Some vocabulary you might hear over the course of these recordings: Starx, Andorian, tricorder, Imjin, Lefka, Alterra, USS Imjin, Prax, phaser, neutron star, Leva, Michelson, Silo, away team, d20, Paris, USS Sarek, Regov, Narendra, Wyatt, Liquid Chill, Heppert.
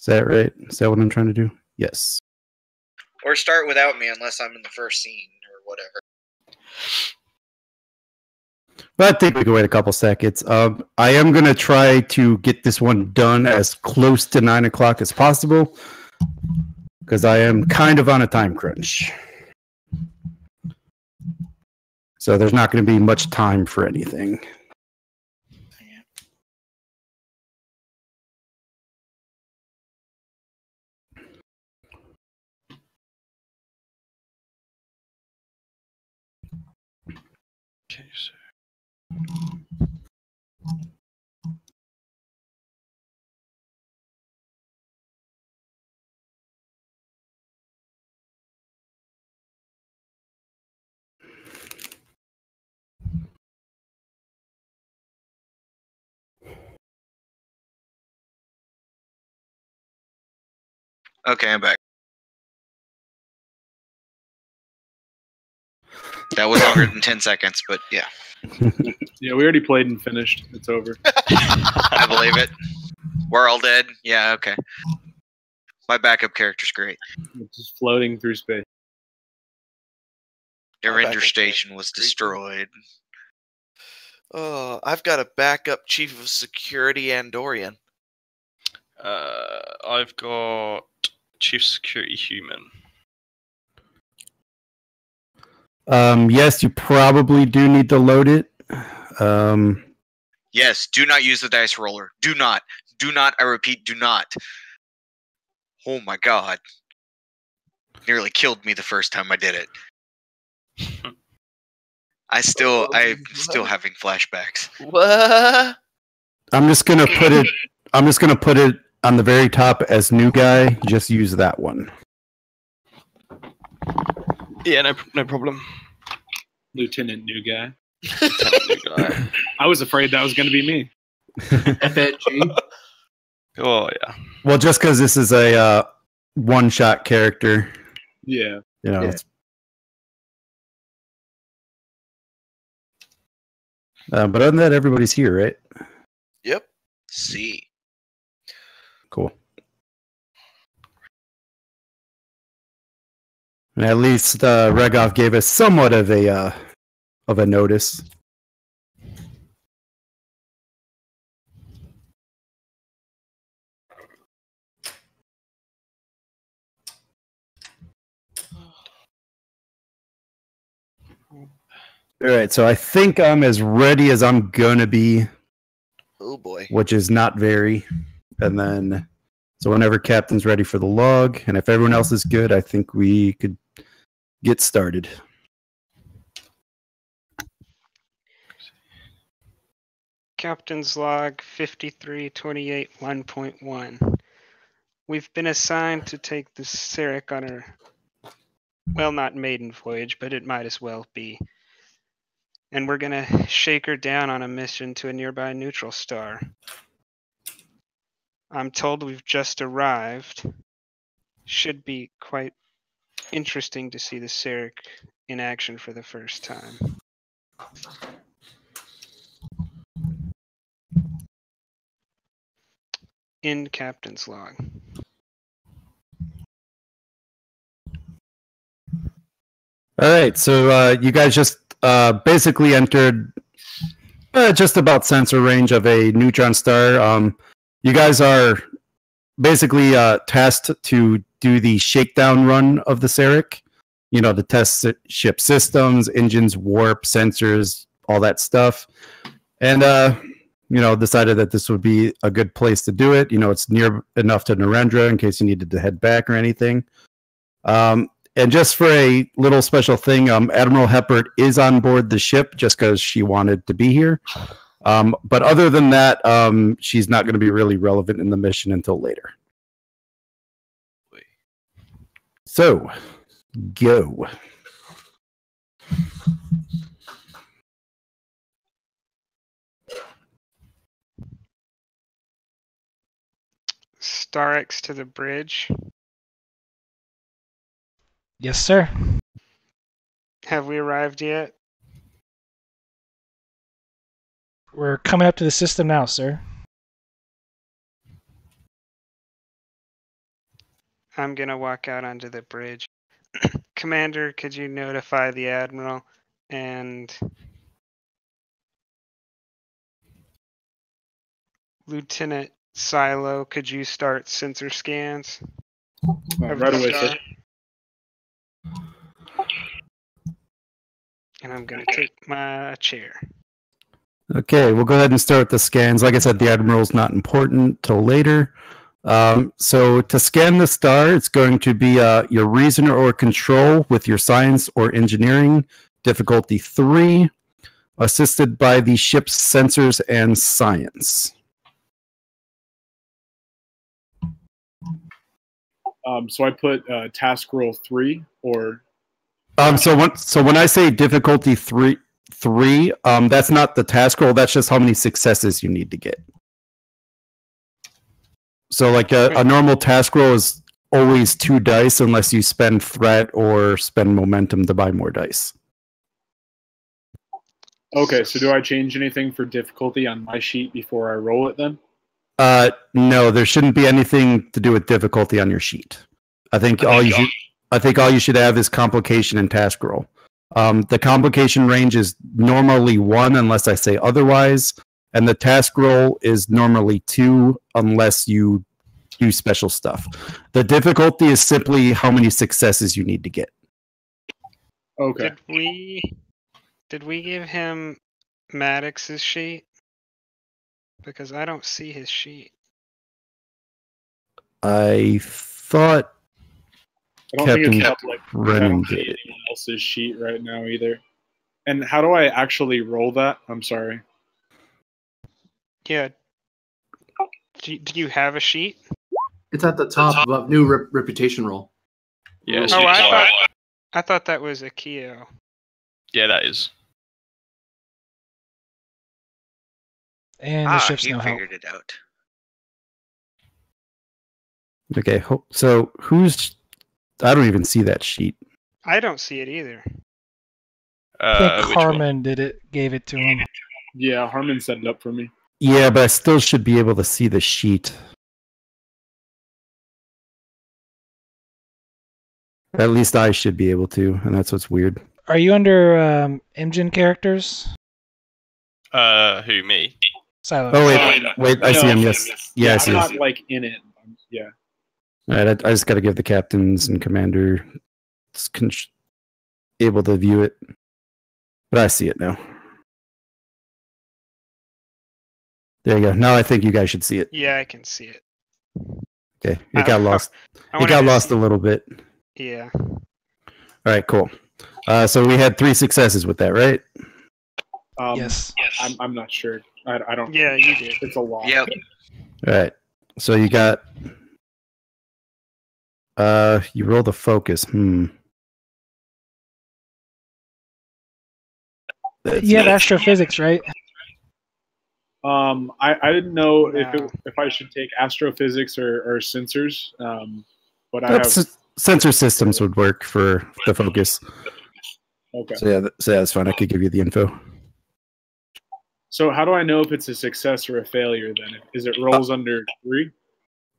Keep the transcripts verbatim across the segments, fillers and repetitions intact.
Is that right? Is that what I'm trying to do? Yes. Or start without me unless I'm in the first scene or whatever. But I think we can wait a couple seconds. Um, I am going to try to get this one done as close to nine o'clock as possible, because I am kind of on a time crunch. So there's not going to be much time for anything. Okay, so. Okay, I'm back. That was longer than ten seconds, but yeah. Yeah, we already played and finished. It's over. I believe it. We're all dead. Yeah, okay. My backup character's great. It's just floating through space. Your interstation was destroyed. Oh, I've got a backup chief of security Andorian. Uh, I've got chief security human. Um, yes, you probably do need to load it. Um, yes, do not use the dice roller. Do not. Do not. I repeat, do not. Oh, my God. Nearly killed me the first time I did it. I still, I'm still having flashbacks. What? I'm just going to put it, I'm just going to put it on the very top as new guy. Just use that one. Yeah, no, no problem. Lieutenant New Guy. Lieutenant New Guy. I was afraid that was going to be me. F N G. Oh, yeah. Well, just because this is a uh, one-shot character. Yeah. You know, yeah. It's... Uh, but other than that, everybody's here, right? Yep. See. Cool. And at least uh, Regov gave us somewhat of a uh, of a notice. All right, so I think I'm as ready as I'm gonna be. Oh boy! Which is not very. And then, so whenever Captain's ready for the log, and if everyone else is good, I think we could get started. Captain's log fifty-three twenty-eight one point one. We've been assigned to take the Sarek on her, well, not maiden voyage, but it might as well be. And we're going to shake her down on a mission to a nearby neutral star. I'm told we've just arrived. Should be quite interesting to see the Sarek in action for the first time. In Captain's log. All right, so uh, you guys just uh, basically entered uh, just about sensor range of a neutron star. Um, You guys are basically uh, tasked to do the shakedown run of the Sarek. You know, the test ship systems, engines, warp, sensors, all that stuff. And, uh, you know, decided that this would be a good place to do it. You know, it's near enough to Narendra in case you needed to head back or anything. Um, and just for a little special thing, um, Admiral Heppert is on board the ship just because she wanted to be here. Um, but other than that, um, she's not going to be really relevant in the mission until later. So, go. Starx to the bridge. Yes, sir. Have we arrived yet? We're coming up to the system now, sir. I'm going to walk out onto the bridge. Commander, could you notify the Admiral? And Lieutenant Silo, could you start sensor scans? Right away, sir. And I'm going to take my chair. Okay, we'll go ahead and start the scans. Like I said, the Admiral's not important till later. Um, so to scan the star, it's going to be uh, your reason or control with your science or engineering, difficulty three, assisted by the ship's sensors and science. Um, so I put uh, task roll three, or um, so when so when I say difficulty three three, um, that's not the task roll. That's just how many successes you need to get. So like a, a normal task roll is always two dice unless you spend threat or spend momentum to buy more dice. Okay, so do I change anything for difficulty on my sheet before I roll it then? Uh, no, there shouldn't be anything to do with difficulty on your sheet. I think all you should, I think all you should have is complication and task roll. Um, the complication range is normally one unless I say otherwise. And the task roll is normally two unless you do special stuff. The difficulty is simply how many successes you need to get. Okay. Did we, did we give him Maddox's sheet? Because I don't see his sheet. I thought I don't Captain think it's like, Brennan did it. Anyone else's sheet right now either. And how do I actually roll that? I'm sorry. Yeah. Do you, do you have a sheet? It's at the top, the top. Of new rep reputation roll. Yeah. Oh, I thought, I thought that was a Keo. Yeah, that is. And the ah, ship's you no figured help. It out. Okay, so who's? I don't even see that sheet. I don't see it either. Uh, I think Harmon did it. Gave it to him. Yeah, Harmon set it up for me. Yeah, but I still should be able to see the sheet. At least I should be able to, and that's what's weird. Are you under um, Imjin characters? Uh, who, me? Silent. Oh, wait, oh, wait, I no, see him, yes. yes. Yeah, yeah, I see I'm him. Not, like, in it. I'm, yeah. All right, I, I just got to give the captains and commander able to view it. But I see it now. There you go. Now I think you guys should see it. Yeah, I can see it. Okay, it got lost. It got lost a little bit. Yeah. All right, cool. Uh, so we had three successes with that, right? Um, yes. yes. I'm, I'm not sure. I, I don't. Yeah, you did. It's a lot. Yep. All right. So you got. Uh, you roll the focus. Hmm. That's yeah, that's astrophysics, right? Um, I, I didn't know yeah. if it, if I should take astrophysics or, or sensors. Um, but that's I have... sensor systems would work for the focus. Okay. So yeah, so yeah, that's fine. I could give you the info. So how do I know if it's a success or a failure? Then is it rolls uh, under three?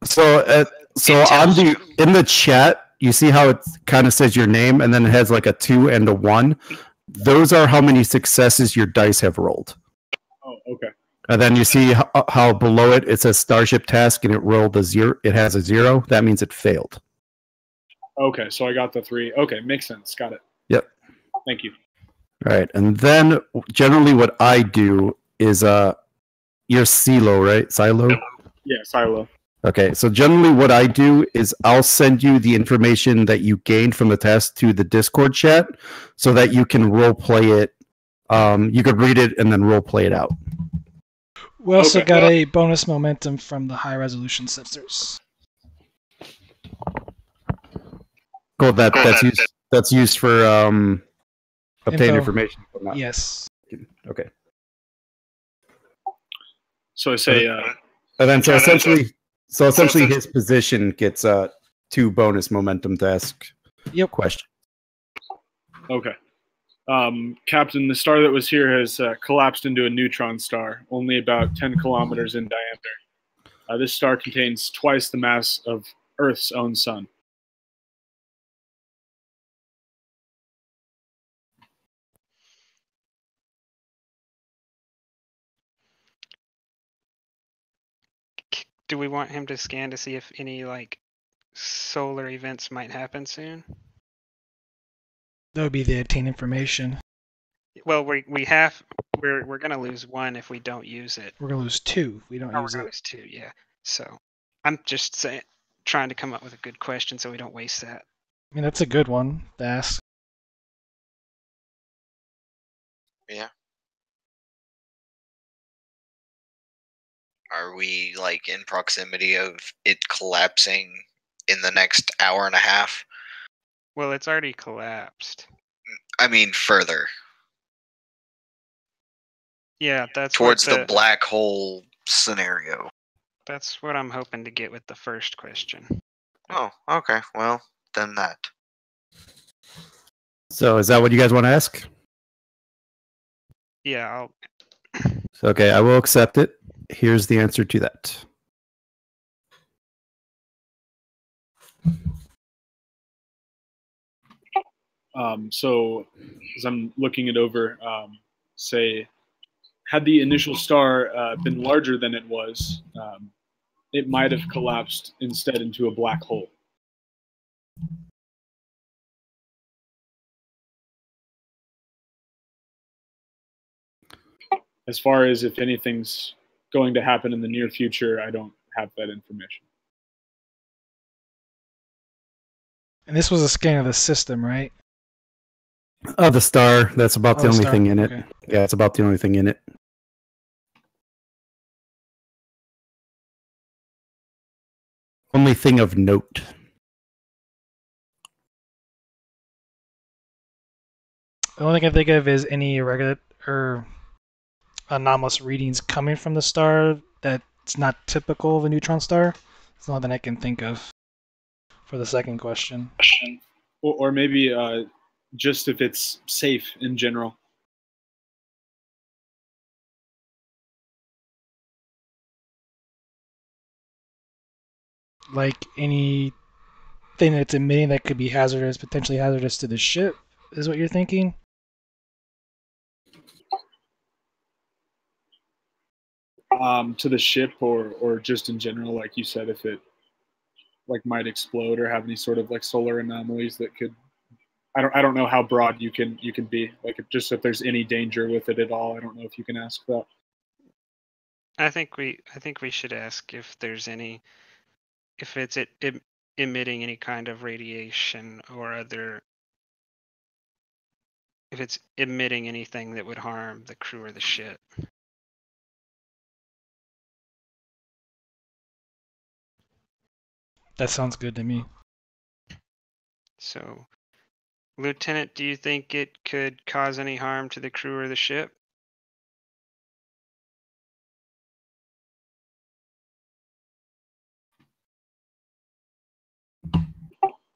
So uh, so on the in the chat, you see how it kind of says your name, and then it has like a two and a one. Those are how many successes your dice have rolled. Oh, okay. And then you see how, how below it, it says Starship Task, and it rolled a zero. It has a zero. That means it failed. Okay, so I got the three. Okay, makes sense. Got it. Yep. Thank you. All right, and then generally what I do is uh, you're Silo, right? Silo? Yeah, Silo. Okay, so generally what I do is I'll send you the information that you gained from the test to the Discord chat so that you can role play it. Um, you could read it and then role play it out. We also okay. got a bonus momentum from the high-resolution sensors. Cool. That that's used. That's used for um, obtaining information. Not. Yes. Okay. So I say, uh, and then so essentially, so essentially, his position gets uh, two bonus momentum to ask yep. questions. Okay. Um, Captain, the star that was here has uh, collapsed into a neutron star, only about ten kilometers in diameter. Uh, this star contains twice the mass of Earth's own sun. do we want him to scan to see if any, like, solar events might happen soon? That would be the obtain information. Well, we we have we're we're gonna lose one if we don't use it. We're gonna lose two if we don't oh, use we're gonna it. Lose two, yeah. So I'm just saying, trying to come up with a good question so we don't waste that. I mean, that's a good one to ask. Yeah. Are we, like, in proximity of it collapsing in the next hour and a half? Well, it's already collapsed. I mean, further. Yeah, that's towards the, the black hole scenario. That's what I'm hoping to get with the first question. Oh, okay. Well, then that. So, is that what you guys want to ask? Yeah. I'll... Okay, I will accept it. Here's the answer to that. Um, so, as I'm looking it over, um, say, had the initial star uh, been larger than it was, um, it might have collapsed instead into a black hole. As far as if anything's going to happen in the near future, I don't have that information. And this was a scan of the system, right? Oh, the star. That's about oh, the only star. thing in it. Okay. Yeah, it's about the only thing in it. Only thing of note. The only thing I think of is any irregular or anomalous readings coming from the star that's not typical of a neutron star. It's the only thing I can think of for the second question. Or, or maybe uh, just if it's safe in general. Like anything that's emitting that could be hazardous, potentially hazardous to the ship, is what you're thinking? Um, to the ship, or, or just in general, like you said, if it like might explode or have any sort of like solar anomalies that could. I don't. I don't know how broad you can you can be. Like if, just if there's any danger with it at all, I don't know if you can ask that. I think we. I think we should ask if there's any. If it's it, it, emitting any kind of radiation or other, if it's emitting anything that would harm the crew or the ship. That sounds good to me. So, Lieutenant, do you think it could cause any harm to the crew or the ship?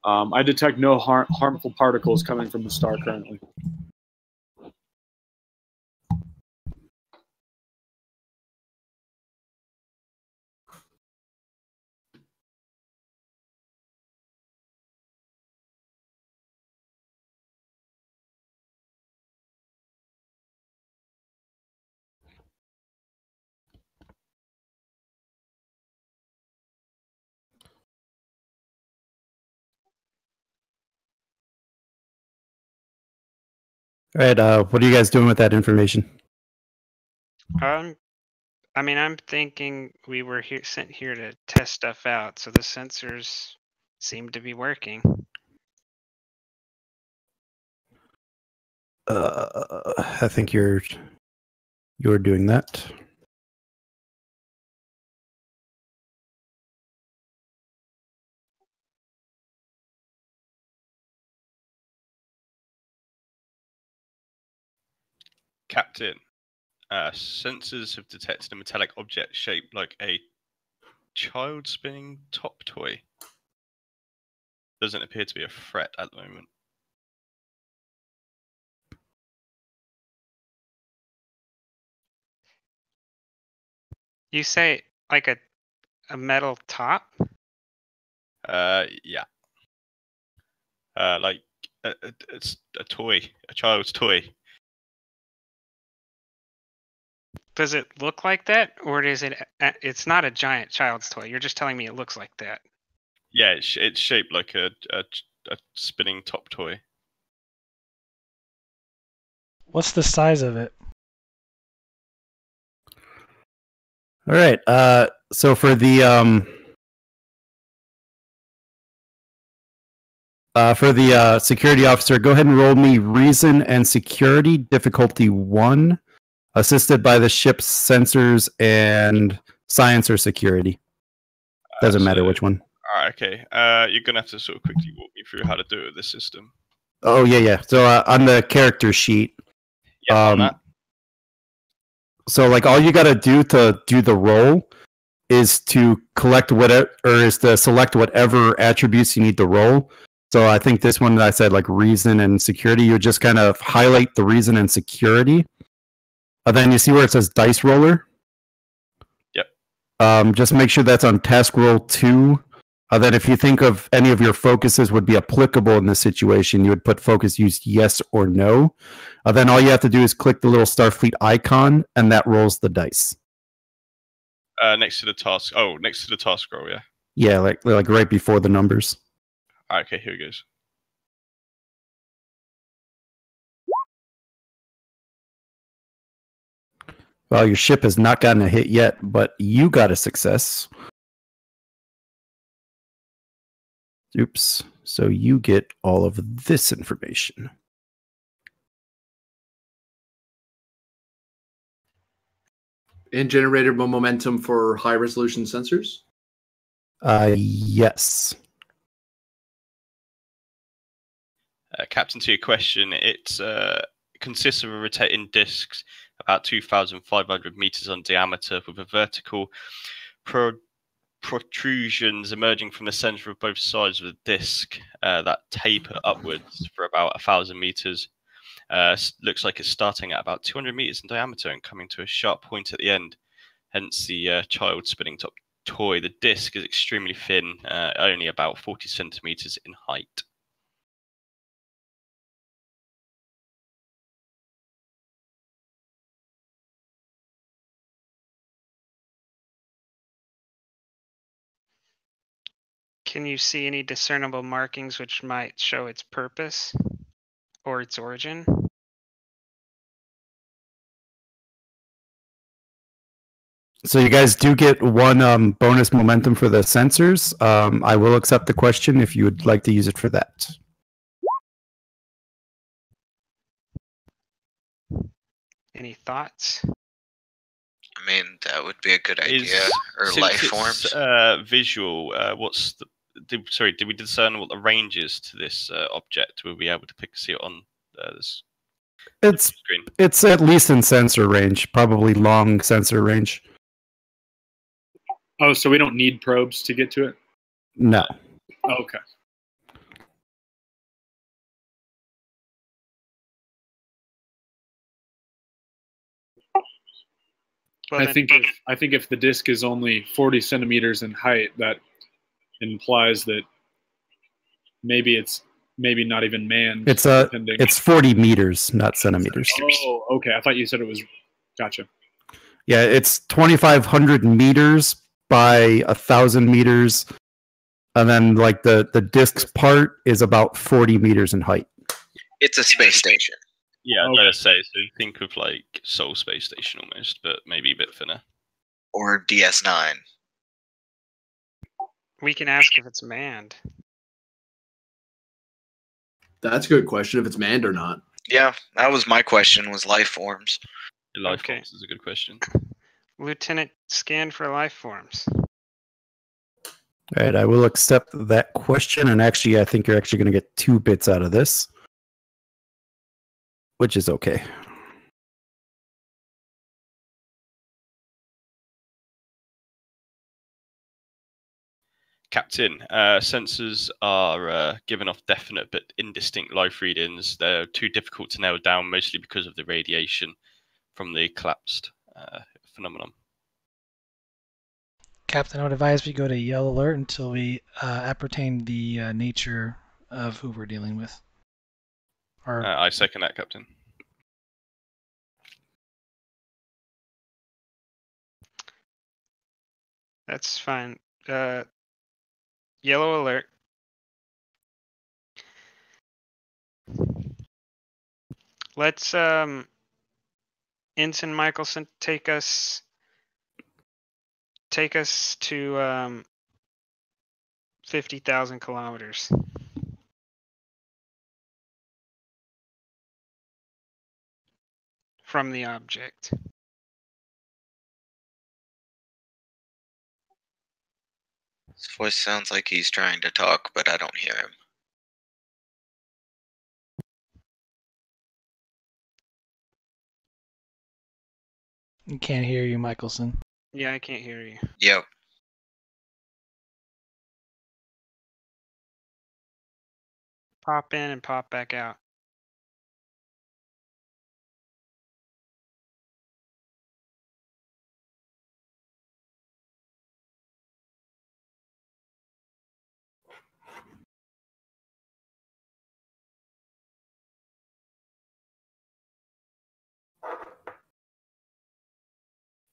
Um, I detect no har harmful particles coming from the star currently. All right, uh, what are you guys doing with that information? Um, I mean, I'm thinking we were here, sent here to test stuff out, so the sensors seem to be working. Uh, I think you're you're doing that. Captain, uh, sensors have detected a metallic object shaped like a child spinning top toy. Doesn't appear to be a threat at the moment. You say like a a metal top? Uh, yeah. Uh, like a, a, it's a toy, a child's toy. Does it look like that, or is it? It's not a giant child's toy. You're just telling me it looks like that. Yeah, it's, it's shaped like a, a a spinning top toy. What's the size of it? All right. Uh, so for the um, uh, for the uh, security officer, go ahead and roll me reason and security difficulty one. Assisted by the ship's sensors and science or security. Doesn't uh, so, matter which one. Uh, okay. Uh, you're going to have to sort of quickly walk me through how to do it with this system. Oh, yeah, yeah. So uh, on the character sheet. Yeah, um, so, like, all you got to do to do the roll is to collect whatever, or is to select whatever attributes you need to roll. So I think this one that I said, like, reason and security, you just kind of highlight the reason and security. Uh, then you see where it says dice roller. Yep. Um, just make sure that's on task roll two. Uh, then if you think of any of your focuses would be applicable in this situation, you would put focus use yes or no. Uh, then all you have to do is click the little Starfleet icon, and that rolls the dice. Uh, next to the task. Oh, next to the task roll, yeah. Yeah, like like right before the numbers. All right, okay, here it goes. Well, your ship has not gotten a hit yet, but you got a success. Oops. So you get all of this information. And generated momentum for high-resolution sensors? Uh, yes. Uh, Captain, to your question, it uh, consists of a rotating discs about two thousand five hundred meters in diameter, with a vertical pro protrusions emerging from the center of both sides of the disc uh, that taper upwards for about one thousand meters. Uh, looks like it's starting at about two hundred meters in diameter and coming to a sharp point at the end, hence the uh, child spinning top toy. The disc is extremely thin, uh, only about forty centimeters in height. Can you see any discernible markings which might show its purpose or its origin? So you guys do get one um, bonus momentum for the sensors. Um, I will accept the question if you would like to use it for that. Any thoughts? I mean, that would be a good idea. Is, or life forms. Uh, visual. Uh, what's the Did, sorry, did we discern what the range is to this uh, object? Will we be able to pick, see it on uh, this it's, screen? It's at least in sensor range, probably long sensor range. Oh, so we don't need probes to get to it? No. Oh, okay. Well, I think if, I think if the disc is only forty centimeters in height, that It implies that maybe it's maybe not even manned. It's a depending. It's forty meters, not centimeters. Oh, okay. I thought you said it was. Gotcha. Yeah, it's twenty five hundred meters by a thousand meters, and then like the the disc's part is about forty meters in height. It's a space station. Yeah, okay. I was gonna say. So you think of like Sol space station almost, but maybe a bit thinner. Or D S nine. We can ask if it's manned. That's a good question, if it's manned or not. Yeah, that was my question, was life forms. Yeah, life okay. forms is a good question. Lieutenant, scan for life forms. All right, I will accept that question, and actually I think you're actually going to get two bits out of this, which is okay. Captain, uh, sensors are uh, giving off definite but indistinct life readings. They're too difficult to nail down, mostly because of the radiation from the collapsed uh, phenomenon. Captain, I would advise we go to yellow alert until we uh, ascertain the uh, nature of who we're dealing with. Or... Uh, I second that, Captain. That's fine. Uh, yellow alert. Let's, um, Ensign Michelson take us, take us to, um, fifty thousand kilometers. From the object. His voice sounds like he's trying to talk, but I don't hear him. I can't hear you, Michelson. Yeah, I can't hear you. Yep. Pop in and pop back out.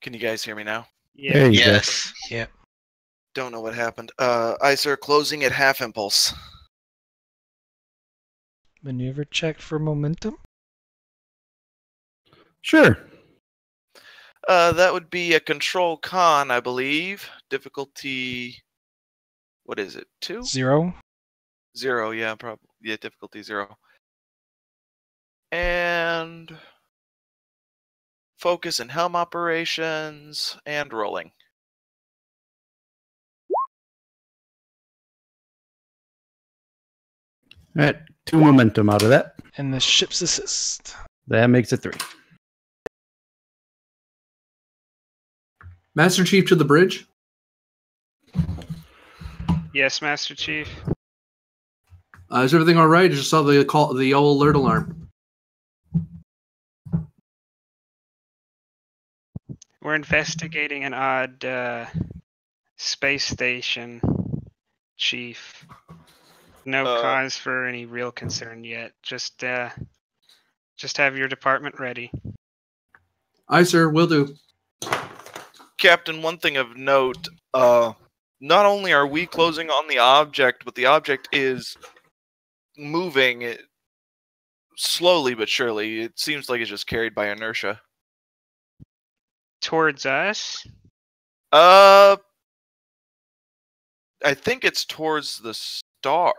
Can you guys hear me now? Yeah. Yes. Go. Yep. Don't know what happened. Uh, aye, sir. Closing at half impulse. Maneuver check for momentum? Sure. Uh, that would be a control con, I believe. Difficulty... What is it? Two? Zero. Zero, yeah. Probably. Yeah, difficulty zero. And... focus and helm operations, and rolling. All right, two momentum out of that. And the ship's assist. That makes it three. Master Chief to the bridge. Yes, Master Chief. Uh, is everything all right? I just saw the call, the old alert alarm. We're investigating an odd uh, space station, Chief. No uh, cause for any real concern yet. Just, uh, just have your department ready. Aye, sir. Will do. Captain, one thing of note: uh, not only are we closing on the object, but the object is moving slowly but surely. It seems like it's just carried by inertia. Towards us? Uh, I think it's towards the star.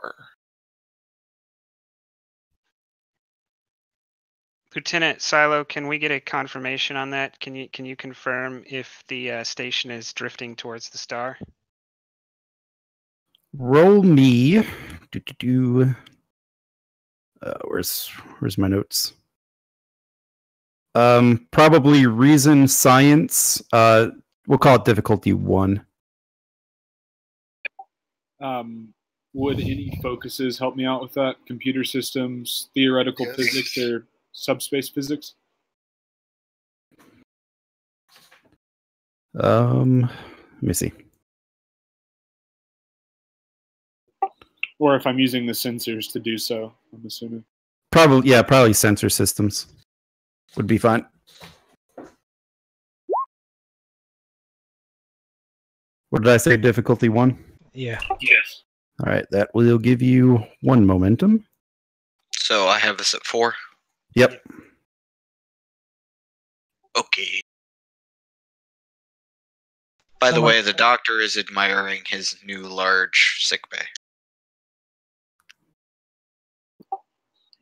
Lieutenant Silo, can we get a confirmation on that? Can you can you confirm if the uh, station is drifting towards the star? Roll me. Do, do, do. Uh, where's where's my notes? Um, probably reason, science, uh, we'll call it difficulty one. Um, would any focuses help me out with that? Computer systems, theoretical yes. physics, or subspace physics? Um, let me see. Or if I'm using the sensors to do so, I'm assuming. Probably, yeah, probably sensor systems. Would be fine. What did I say? Difficulty one? Yeah. Yes. All right, that will give you one momentum. So I have this at four? Yep. Okay. By the way, the doctor is admiring his new large sickbay.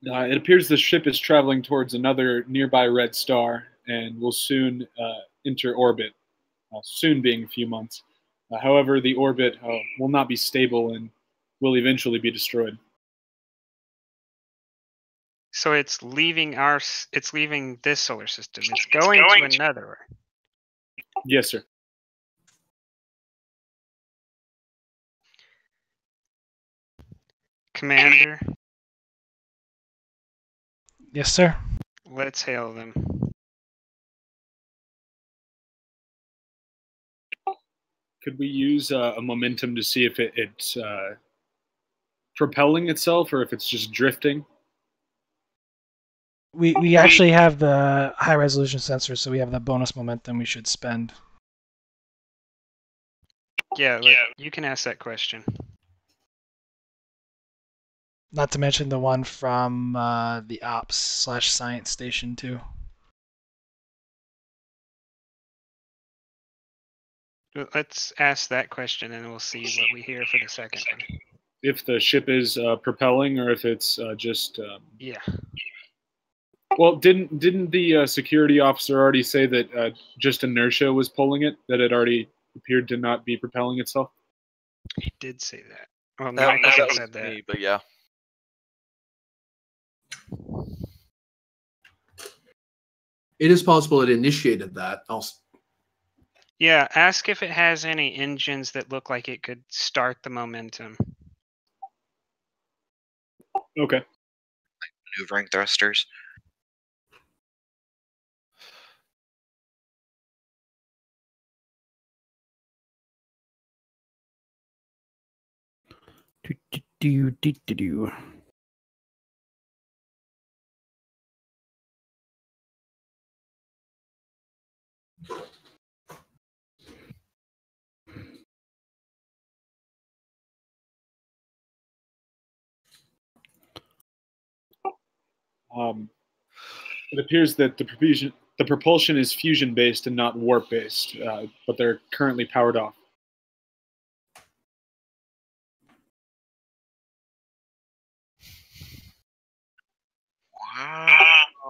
Uh, it appears the ship is traveling towards another nearby red star and will soon uh, enter orbit, uh, soon being a few months. Uh, however, the orbit uh, will not be stable and will eventually be destroyed. So it's leaving our, it's leaving this solar system. It's going, it's going to, to another. Yes, sir. Commander. Yes, sir. Let's hail them. Could we use uh, a momentum to see if it, it's uh, propelling itself or if it's just drifting? We we actually have the high resolution sensor, so we have the bonus momentum we should spend. Yeah, look, you can ask that question. Not to mention the one from uh, the ops slash science station too. Let's ask that question, and we'll see what we hear for the second one. If the ship is uh, propelling, or if it's uh, just um... yeah. Well, didn't didn't the uh, security officer already say that uh, just inertia was pulling it? That it already appeared to not be propelling itself. He did say that. Well, no, I that was said that. Me, but yeah. It is possible it initiated that. I'll... Yeah, ask if it has any engines that look like it could start the momentum. Okay. Like maneuvering thrusters. Do, do, do, do, do. Um, it appears that the propulsion, the propulsion is fusion-based and not warp-based, uh, but they're currently powered off. Wow.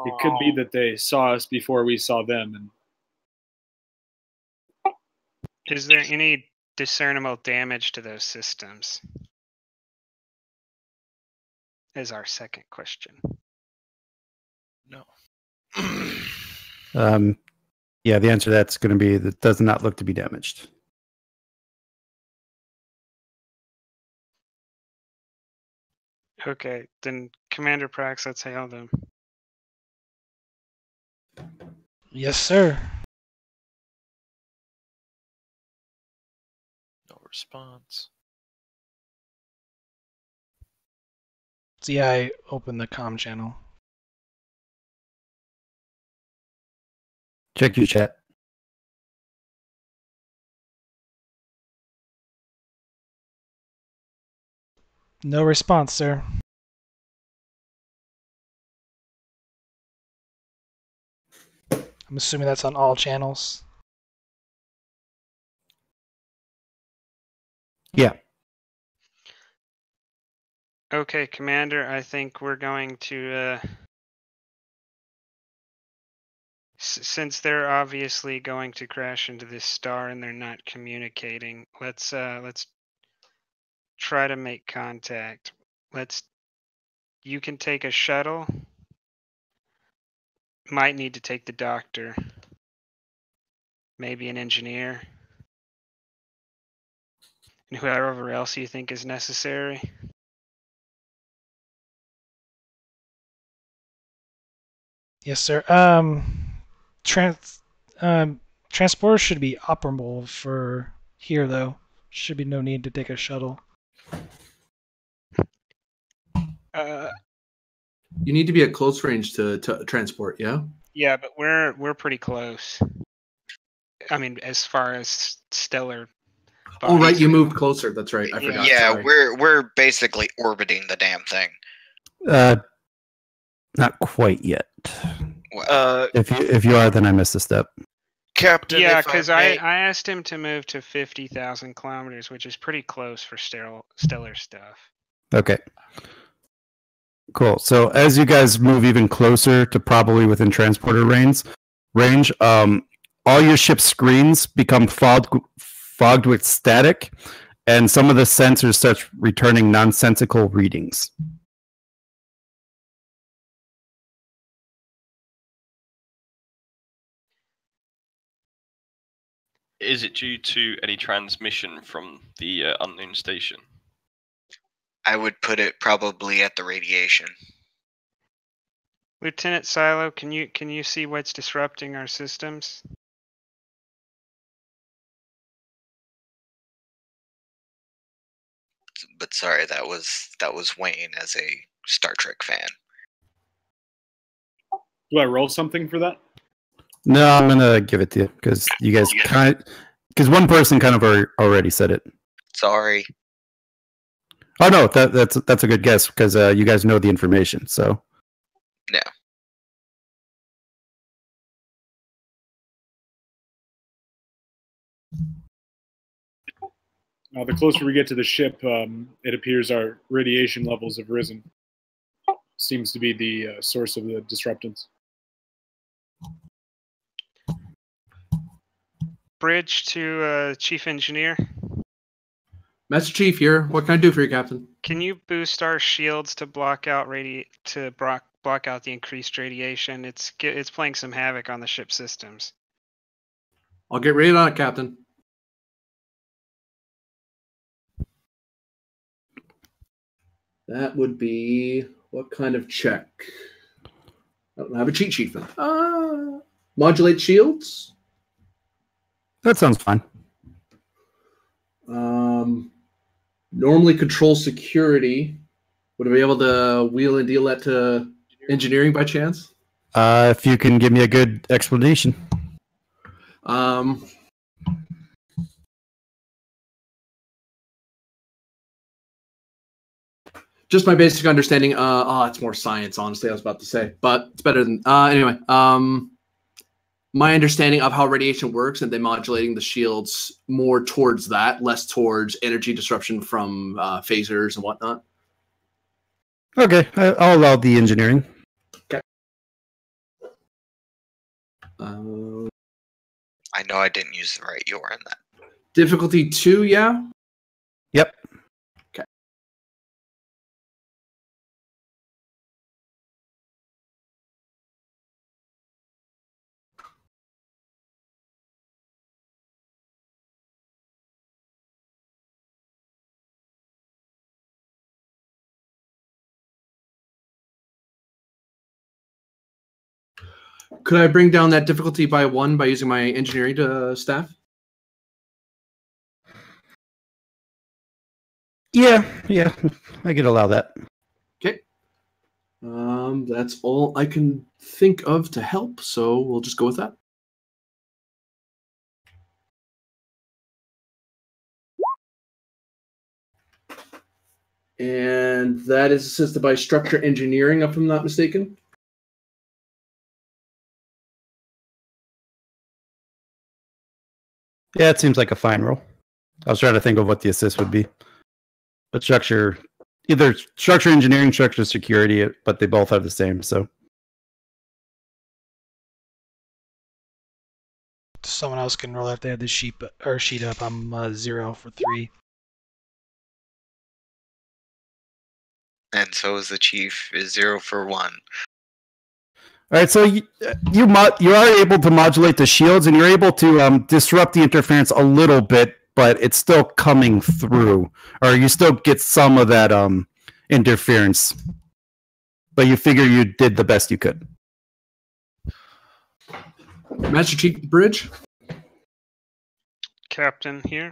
It could be that they saw us before we saw them. And... Is there any discernible damage to those systems? Is our second question. No. um, yeah, the answer to that's going to be that does not look to be damaged. Okay, then Commander Prax, let's hail them. Yes, sir. No response. See, I opened the comm channel. Check your chat. No response, sir. I'm assuming that's on all channels. Yeah. Okay, Commander, I think we're going to... Uh... Since they're obviously going to crash into this star and they're not communicating, let's uh, let's try to make contact. Let's. You can take a shuttle. Might need to take the doctor. Maybe an engineer. And whoever else you think is necessary. Yes, sir. Um. Trans um, transporters should be operable for here, though. Should be no need to take a shuttle. Uh, you need to be at close range to, to transport, yeah. Yeah, but we're we're pretty close. I mean, as far as stellar. Oh right, you moved closer. That's right. I yeah. forgot. Yeah, Sorry. we're we're basically orbiting the damn thing. Uh, not quite yet. Uh, if you if you are, then I missed a step, Captain. Yeah, because I, I I asked him to move to fifty thousand kilometers, which is pretty close for sterile, stellar stuff. Okay, cool. So as you guys move even closer to probably within transporter range, range, um, all your ship's screens become fogged fogged with static, and some of the sensors start returning nonsensical readings. Is it due to any transmission from the uh, unknown station? I would put it probably at the radiation. Lieutenant Silo, can you can you see what's disrupting our systems? But sorry, that was that was Wayne as a Star Trek fan. Do I roll something for that? No, I'm gonna give it to you because you guys kind Because one person kind of already said it. Sorry. Oh no, that, that's that's a good guess because uh, you guys know the information. So. No. Now, the closer we get to the ship, um, it appears our radiation levels have risen. Seems to be the uh, source of the disruptance. Bridge to uh, Chief Engineer. Master Chief here. What can I do for you, Captain? Can you boost our shields to block out radi- to block block out the increased radiation? It's it's playing some havoc on the ship systems. I'll get right on it, Captain. That would be what kind of check? I don't have a cheat sheet for that. Uh, modulate shields. That sounds fine. Um, normally control security. Would I be able to wheel and deal that to engineering by chance? Uh, if you can give me a good explanation. Um. Just my basic understanding. Uh, oh, it's more science, honestly, I was about to say. But it's better than... Uh, anyway, um, my understanding of how radiation works and then modulating the shields more towards that, less towards energy disruption from uh, phasers and whatnot. Okay, I'll allow the engineering. Okay. Uh, I know I didn't use the right U R in that. Difficulty two, yeah? Yep. Could I bring down that difficulty by one by using my engineering uh, staff? Yeah, yeah, I could allow that. Okay. Um, that's all I can think of to help, so we'll just go with that. And that is assisted by structure engineering, if I'm not mistaken. Yeah, it seems like a fine roll. I was trying to think of what the assist would be. But structure, either structure engineering, structure security, but they both have the same, so. Someone else can roll if they have the sheet, or sheet up. I'm uh, zero for three. And so is the chief, is zero for one. All right, so you you, mo you are able to modulate the shields, and you're able to um, disrupt the interference a little bit, but it's still coming through, or you still get some of that um, interference. But you figure you did the best you could. Master Chief Bridge, Captain here.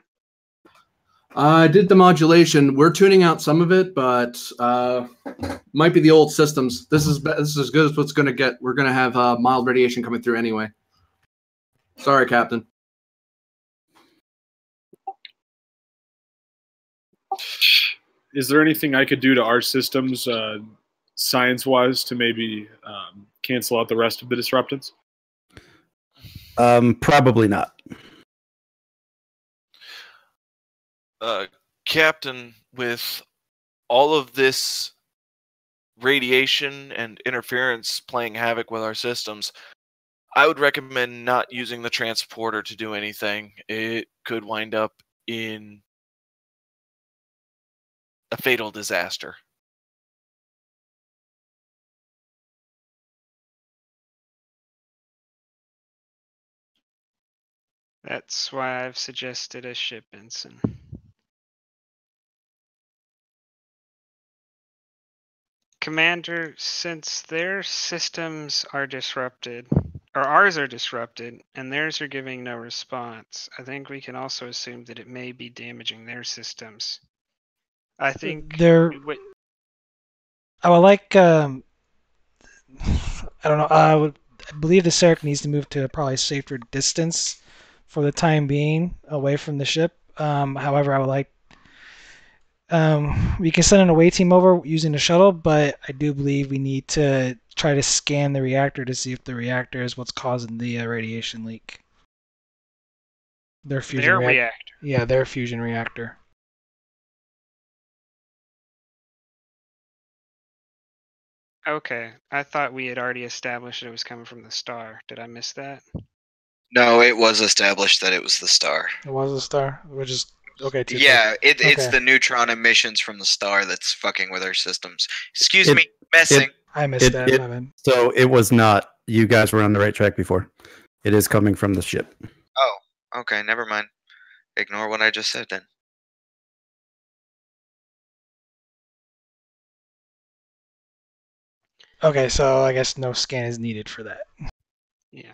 I uh, did the modulation. We're tuning out some of it, but uh, might be the old systems. This is this is as good as what's going to get. We're going to have uh, mild radiation coming through anyway. Sorry, Captain. Is there anything I could do to our systems, uh, science-wise, to maybe um, cancel out the rest of the disruptance? Um, probably not. Uh, Captain, with all of this radiation and interference playing havoc with our systems, I would recommend not using the transporter to do anything. It could wind up in a fatal disaster. That's why I've suggested a ship, Ensign. Commander, since their systems are disrupted, or ours are disrupted, and theirs are giving no response, I think we can also assume that it may be damaging their systems. I think they're. I would like. Um, I don't know. I would I believe the Sarek needs to move to a probably safer distance for the time being away from the ship. Um, however, I would like... Um, we can send an away team over using the shuttle, but I do believe we need to try to scan the reactor to see if the reactor is what's causing the uh, radiation leak. Their fusion their reac- reactor. Yeah, their fusion reactor. Okay, I thought we had already established it was coming from the star. Did I miss that? No, it was established that it was the star. It was the star, which is okay. Too yeah, it, okay. It's the neutron emissions from the star that's fucking with our systems. Excuse it, me, messing. It, I missed it, that. It, my so it was not. You guys were on the right track before. It is coming from the ship. Oh, okay. Never mind. Ignore what I just said then. Okay, so I guess no scan is needed for that. Yeah.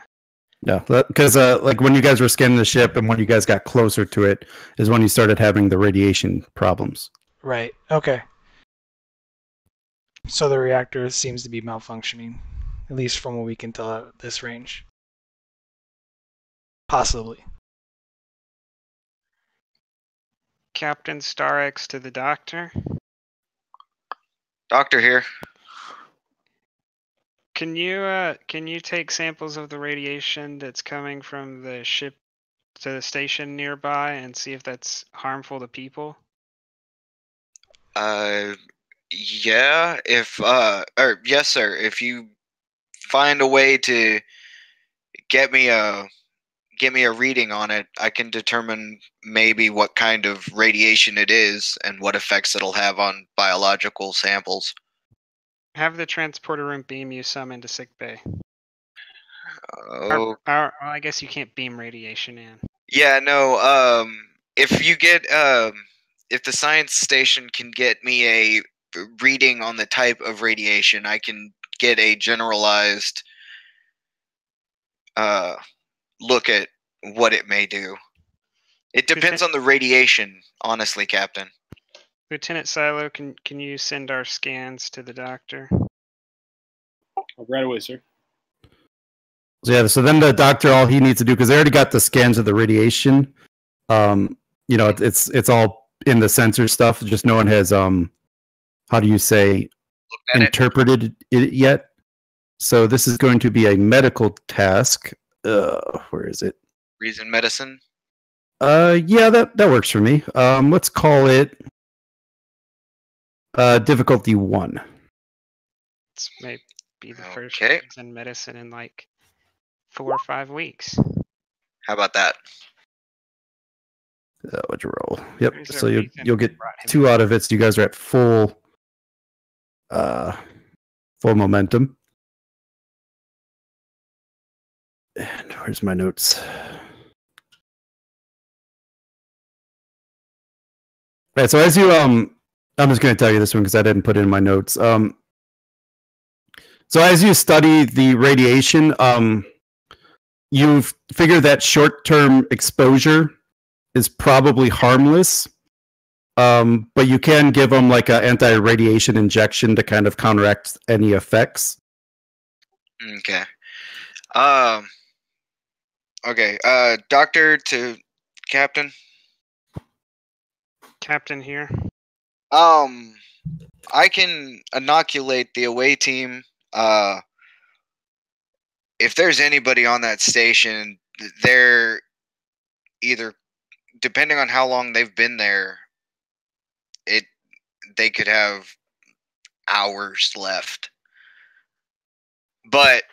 No, because uh, like when you guys were scanning the ship and when you guys got closer to it is when you started having the radiation problems. Right, okay. So the reactor seems to be malfunctioning, at least from what we can tell at this range. Possibly. Captain Starx to the doctor. Doctor here. Can you uh, can you take samples of the radiation that's coming from the ship to the station nearby and see if that's harmful to people? Uh, yeah. If uh, or yes, sir. If you find a way to get me a get me a reading on it, I can determine maybe what kind of radiation it is and what effects it'll have on biological samples. Have the transporter room beam you some into sick bay. Oh. Our, our, well, I guess you can't beam radiation in. Yeah, no. Um, if you get, um, if the science station can get me a reading on the type of radiation, I can get a generalized uh, look at what it may do. It depends on the radiation, honestly, Captain. Lieutenant Silo, can can you send our scans to the doctor? Right away, sir. So yeah, so then the doctor, all he needs to do, because they already got the scans of the radiation. Um, you know, it, it's it's all in the sensor stuff. Just no one has um, how do you say, interpreted it. it yet. So this is going to be a medical task. Uh, where is it? Reason medicine. Uh, yeah, that that works for me. Um, let's call it. Uh, difficulty one. This may be the first okay. in medicine in like four or five weeks. How about that? That would roll. Yep. There's so you'll you'll get two out of it. So you guys are at full, uh, full momentum. And where's my notes? All right. So as you um. I'm just going to tell you this one because I didn't put it in my notes. Um, so as you study the radiation, um, you've figured that short-term exposure is probably harmless, um, but you can give them like an anti-radiation injection to kind of counteract any effects. Okay. Um, okay. Uh, doctor to captain. Captain here. Um, I can inoculate the away team. Uh, if there's anybody on that station, they're either, depending on how long they've been there, it they could have hours left. But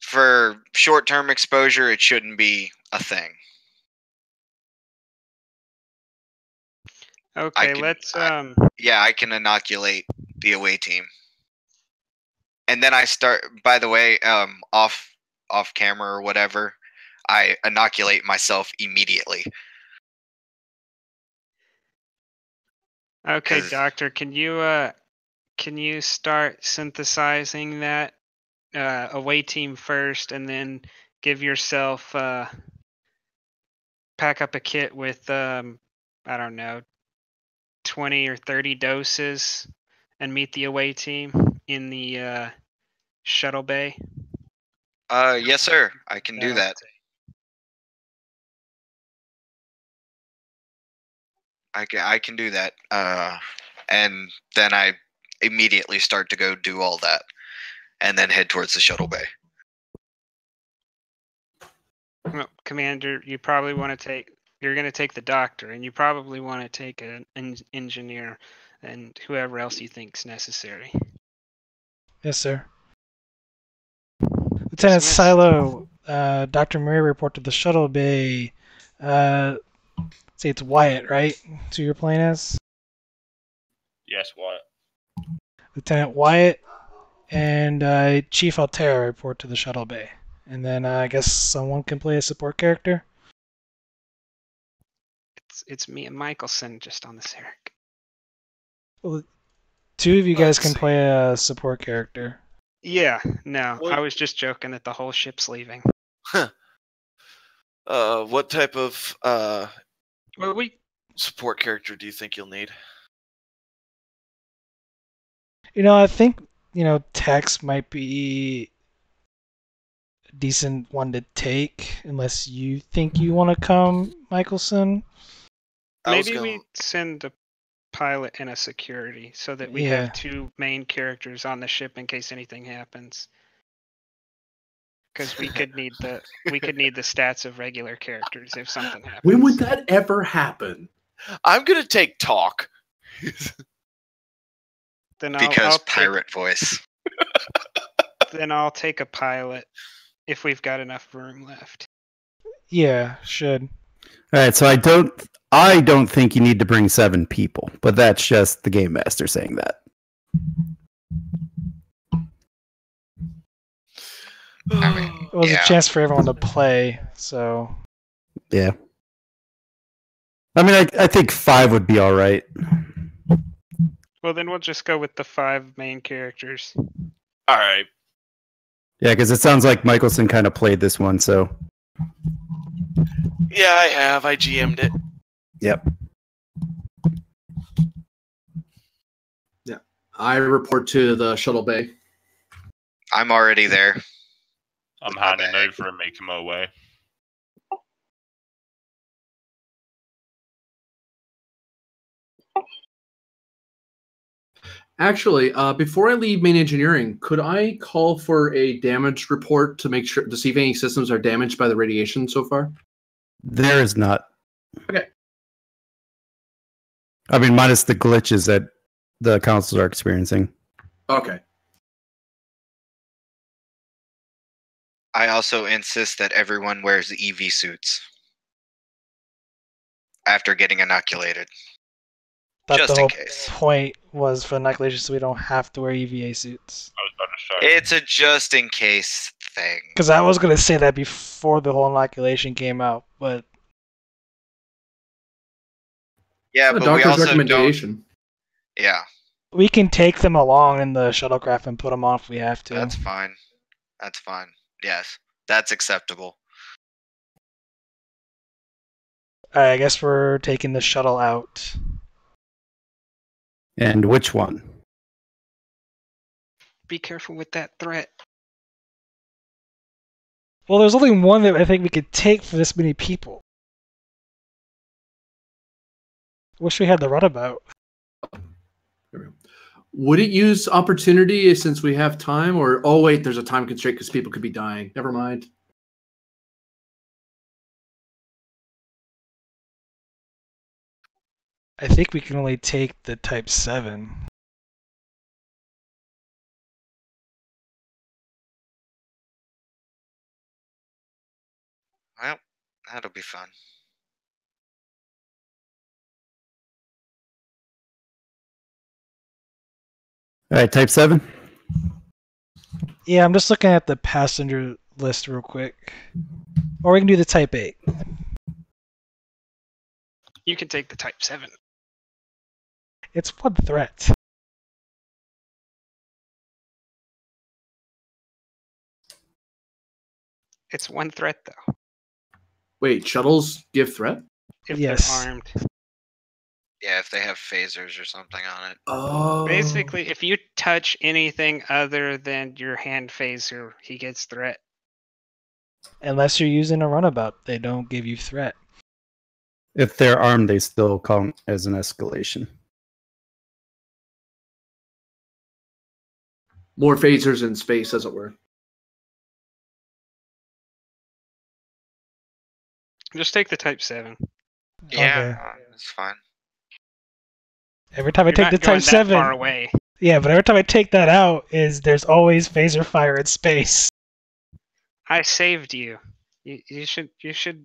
for short-term exposure, it shouldn't be a thing. Okay, can, let's... Um... I, yeah, I can inoculate the away team. And then I start... By the way, um, off off camera or whatever, I inoculate myself immediately. Okay, Doctor, can you uh, can you start synthesizing that uh, away team first and then give yourself... Uh, pack up a kit with, um, I don't know... twenty or thirty doses and meet the away team in the uh, shuttle bay? Uh, yes, sir. I can do that. I can, I can do that. Uh, and then I immediately start to go do all that and then head towards the shuttle bay. Well, Commander, you probably want to take... You're going to take the doctor, and you probably want to take an en- engineer and whoever else you think's necessary. Yes, sir. Lieutenant Silo, uh, Doctor Murray reported the shuttle bay. Uh, let's see, it's Wyatt, right? That's who you're playing as? Yes, Wyatt. Lieutenant Wyatt and uh, Chief Alterra report to the shuttle bay. And then uh, I guess someone can play a support character? It's it's me and Michelson just on the Sarek. Well, two of you guys Let's can see. play a support character. Yeah, no, what? I was just joking that the whole ship's leaving. Huh. Uh, what type of uh well, we... support character do you think you'll need? You know, I think, you know, Tex might be a decent one to take, unless you think you want to come, Michelson. Maybe gonna... we send a pilot and a security so that we yeah. have two main characters on the ship in case anything happens. Because we could need the we could need the stats of regular characters if something happens. When would that ever happen? I'm gonna take talk. Then I'll, because I'll pirate take, voice. Then I'll take a pilot if we've got enough room left. Yeah, should. All right, so I don't, I don't think you need to bring seven people, but that's just the game master saying that. I mean, it was yeah. a chance for everyone to play, so yeah. I mean, I I think five would be all right. Well, then we'll just go with the five main characters. All right. Yeah, because it sounds like Michelson kind of played this one, so. Yeah, I have. I G M'd it. Yep. Yeah. I report to the shuttle bay. I'm already there. I'm hiding over and making my way. Actually, uh, before I leave main engineering, could I call for a damage report to make sure to see if any systems are damaged by the radiation so far? There is not. Okay. I mean, minus the glitches that the consoles are experiencing. Okay. I also insist that everyone wears E V suits after getting inoculated. But just the whole in case. Point was for inoculation, so we don't have to wear E V A suits. I was about to show you. It's a just in case thing. Because I was going to say that before the whole inoculation came out, but yeah, but we also don't. Yeah, we can take them along in the shuttlecraft and put them on if we have to. That's fine. That's fine. Yes, that's acceptable. All right, I guess we're taking the shuttle out. And which one? Be careful with that threat. Well, there's only one that I think we could take for this many people. Wish we had the runabout. Would it use opportunity since we have time? Or, oh wait, there's a time constraint because people could be dying. Never mind. I think we can only take the Type seven. Well, that'll be fun. All right, Type seven? Yeah, I'm just looking at the passenger list real quick. Or we can do the Type eight. You can take the Type seven. It's one threat. It's one threat, though. Wait, shuttles give threat? If yes. They're armed. Yeah, if they have phasers or something on it. Oh. Basically, if you touch anything other than your hand phaser, he gets threat. Unless you're using a runabout, they don't give you threat. If they're armed, they still count as an escalation. More phasers in space, as it were. Just take the Type seven. Yeah, okay. It's fine. Every time You're I take not the going Type that seven, far away. Yeah, but every time I take that out, is there's always phaser fire in space. I saved you. You, you should. You should.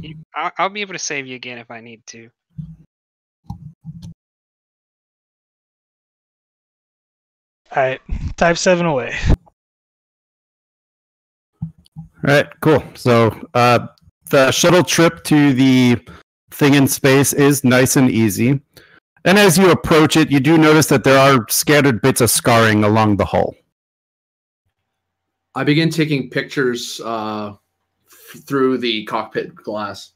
You, I'll, I'll be able to save you again if I need to. All right, Type seven away. All right, cool. So uh, the shuttle trip to the thing in space is nice and easy. And as you approach it, you do notice that there are scattered bits of scarring along the hull. I begin taking pictures uh, f through the cockpit glass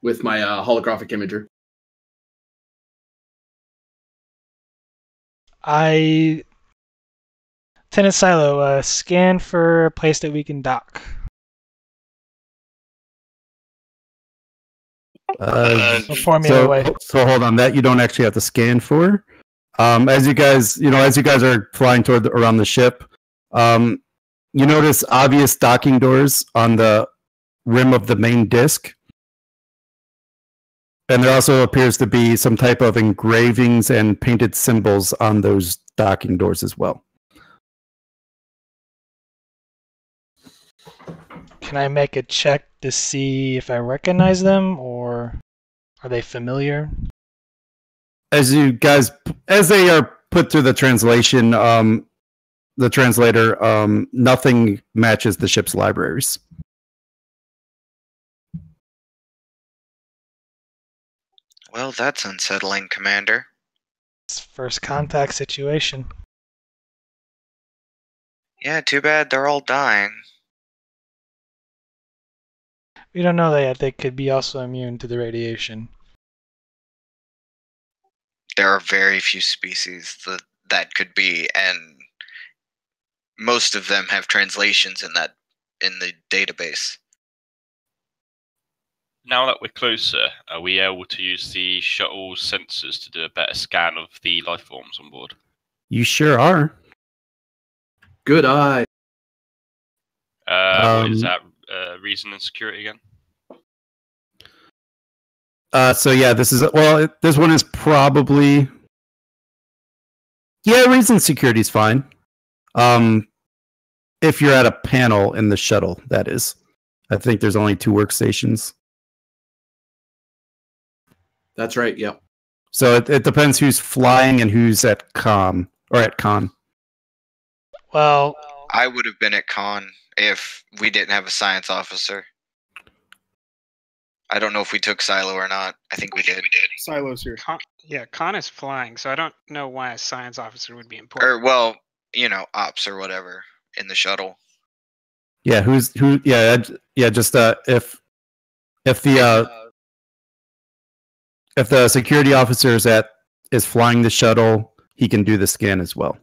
with my uh, holographic imager. I, Tenant Silo, uh, scan for a place that we can dock. Uh, so, so, so hold on, that you don't actually have to scan for. Um, as you guys, you know, as you guys are flying toward the, around the ship, um, you notice obvious docking doors on the rim of the main disc, and there also appears to be some type of engravings and painted symbols on those docking doors as well. Can I make a check to see if I recognize them, or are they familiar? As you guys, as they are put through the translation, um, the translator, um, nothing matches the ship's libraries. Well, that's unsettling, Commander. It's first contact situation. Yeah, too bad they're all dying. We don't know that yet. They could be also immune to the radiation. There are very few species that that could be, and most of them have translations in that in the database. Now that we're closer, are we able to use the shuttle's sensors to do a better scan of the life forms on board? You sure are. Good eye. Uh, um, what is that? Uh, reason and security again. Uh, so yeah, this is well. It, this one is probably yeah. Reason and security is fine. Um, if you're at a panel in the shuttle, that is. I think there's only two workstations. That's right. Yep. Yeah. So it, it depends who's flying and who's at com or at con. Well, I would have been at con. If we didn't have a science officer. I don't know if we took Silo or not. I think we did. Silo's here. Con, yeah, Con is flying, so I don't know why a science officer would be important. Or, well, you know, ops or whatever in the shuttle. Yeah, who's who? Yeah, yeah. Just uh, if if the uh, if the security officer is at is flying the shuttle, he can do the scan as well.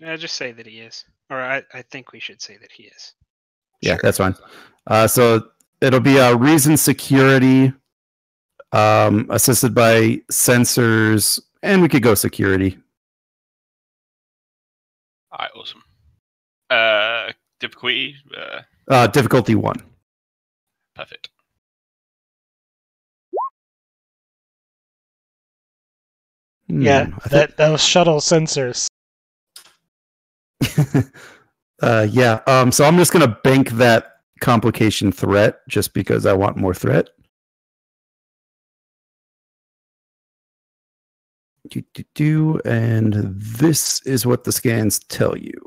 Yeah, just say that he is. Or I, I think we should say that he is. Yeah, sure. That's fine. Uh, so it'll be a reason security, um, assisted by sensors, and we could go security. All right, awesome. Uh, difficulty? Uh, uh, difficulty one. Perfect. Yeah, mm, that, that was shuttle sensors. uh, yeah, um, so I'm just going to bank that complication threat just because I want more threat. Do, do, do, and this is what the scans tell you.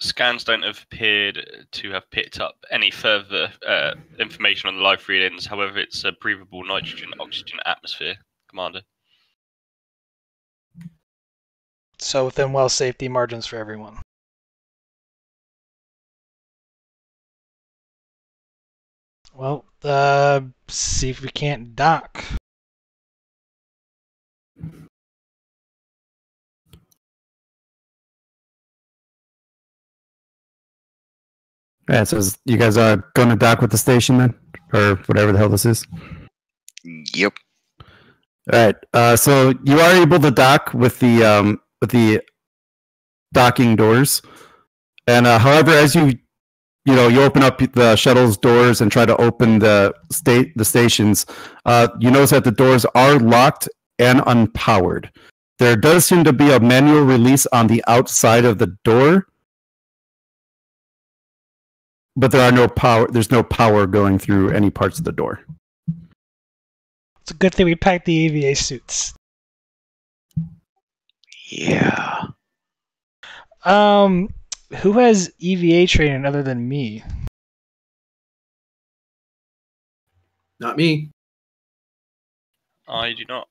Scans don't have appeared to have picked up any further uh, information on the life readings. However, it's a breathable nitrogen-oxygen atmosphere, Commander. So within well safety margins for everyone. Well, uh, see if we can't dock. Yeah, it says you guys are going to dock with the station then? Or whatever the hell this is? Yep. Alright, uh, so you are able to dock with the, um, with the docking doors. And uh, however, as you, you know, you open up the shuttle's doors and try to open the state, the stations, uh, you notice that the doors are locked and unpowered. There does seem to be a manual release on the outside of the door, but there are no power. There's no power going through any parts of the door. It's a good thing we packed the A V A suits. Yeah. Um, who has E V A training other than me? Not me. I do not.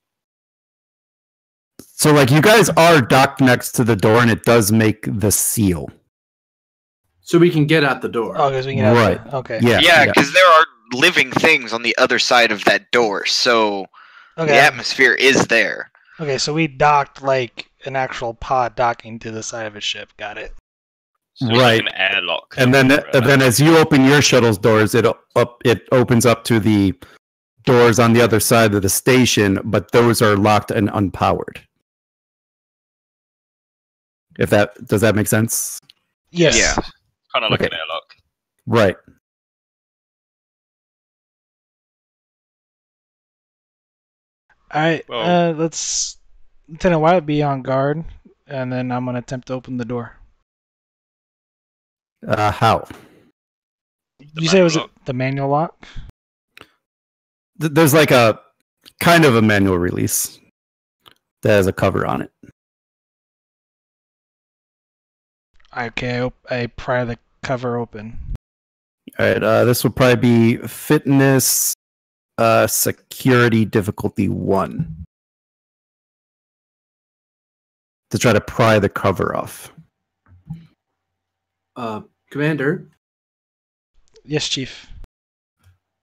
So, like, you guys are docked next to the door, and it does make the seal. So we can get out the door. Oh, because we can get right. out the door. Okay. Yeah, yeah, because yeah. there are living things on the other side of that door, so okay. the atmosphere is there. Okay, so we docked, like, an actual pod docking to the side of a ship. Got it. So right. An airlock. And then, right. and then as you open your shuttle's doors, it, up, it opens up to the doors on the other side of the station, but those are locked and unpowered. If that does that make sense? Yes. Yeah. Kind of like okay. an airlock. Right. All right. Well, uh, let's Lieutenant Wyatt be on guard, and then I'm gonna attempt to open the door. Uh, how? You say it was the manual lock? Th there's like a kind of a manual release that has a cover on it. Okay, I, I pry the cover open. All right, uh, this will probably be fitness, uh, security difficulty one to try to pry the cover off. Uh, Commander. Yes, Chief.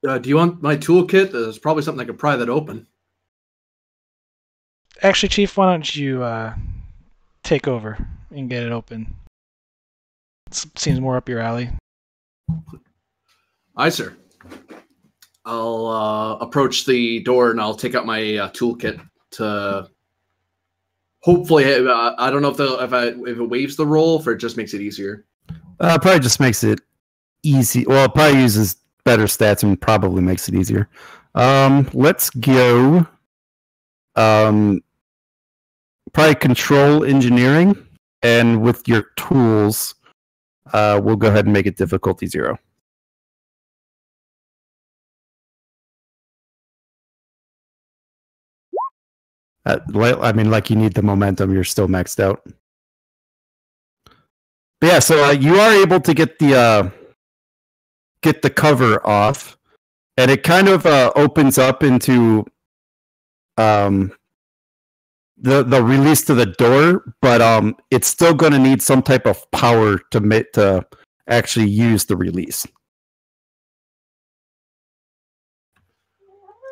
Uh, do you want my toolkit? There's probably something I could pry that open. Actually, Chief, why don't you uh, take over and get it open? Seems more up your alley. Aye, sir. I'll uh, approach the door and I'll take out my uh, toolkit to hopefully. Uh, I don't know if the if, I, if it waives the roll, if it just makes it easier. Uh, probably just makes it easy. Well, it probably uses better stats and probably makes it easier. Um, let's go. Um, probably control engineering, and with your tools. Uh, we'll go ahead and make it difficulty zero. Uh, I mean, like you need the momentum. You're still maxed out. But yeah, so uh, you are able to get the uh, get the cover off, and it kind of uh, opens up into um. The the release to the door, but um, it's still going to need some type of power to make to actually use the release.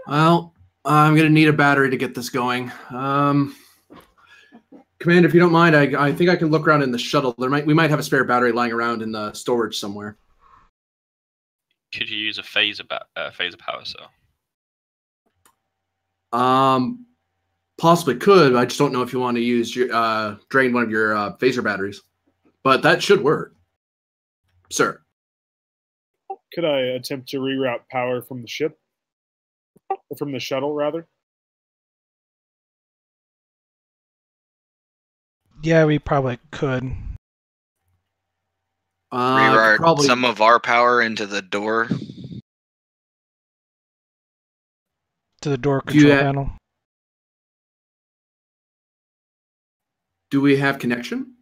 Well, I'm going to need a battery to get this going. Um, Commander, if you don't mind, I I think I can look around in the shuttle. There might we might have a spare battery lying around in the storage somewhere. Could you use a phaser ba uh, phaser power cell? Um. Possibly could. I just don't know if you want to use your uh, drain one of your uh, phaser batteries, but that should work, sir. Could I attempt to reroute power from the ship, or from the shuttle rather? Yeah, we probably could. Uh, reroute probably... some of our power into the door. To the door control have... panel. Do we have connection?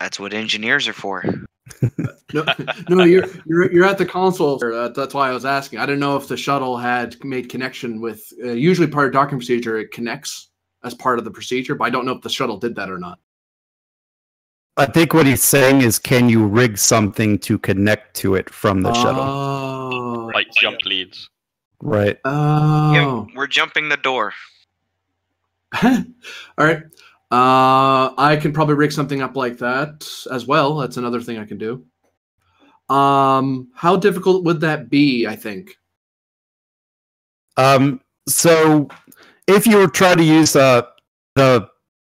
That's what engineers are for. no, no, you're you're you're at the console. Uh, that's why I was asking. I didn't know if the shuttle had made connection with. Uh, usually, part of docking procedure, it connects as part of the procedure, but I don't know if the shuttle did that or not. I think what he's saying is, can you rig something to connect to it from the oh. shuttle? Like jump leads, right? Oh, yeah, we're jumping the door. All right. Uh, I can probably rig something up like that as well. That's another thing I can do. Um, how difficult would that be, I think? Um, so if you were trying to use uh, the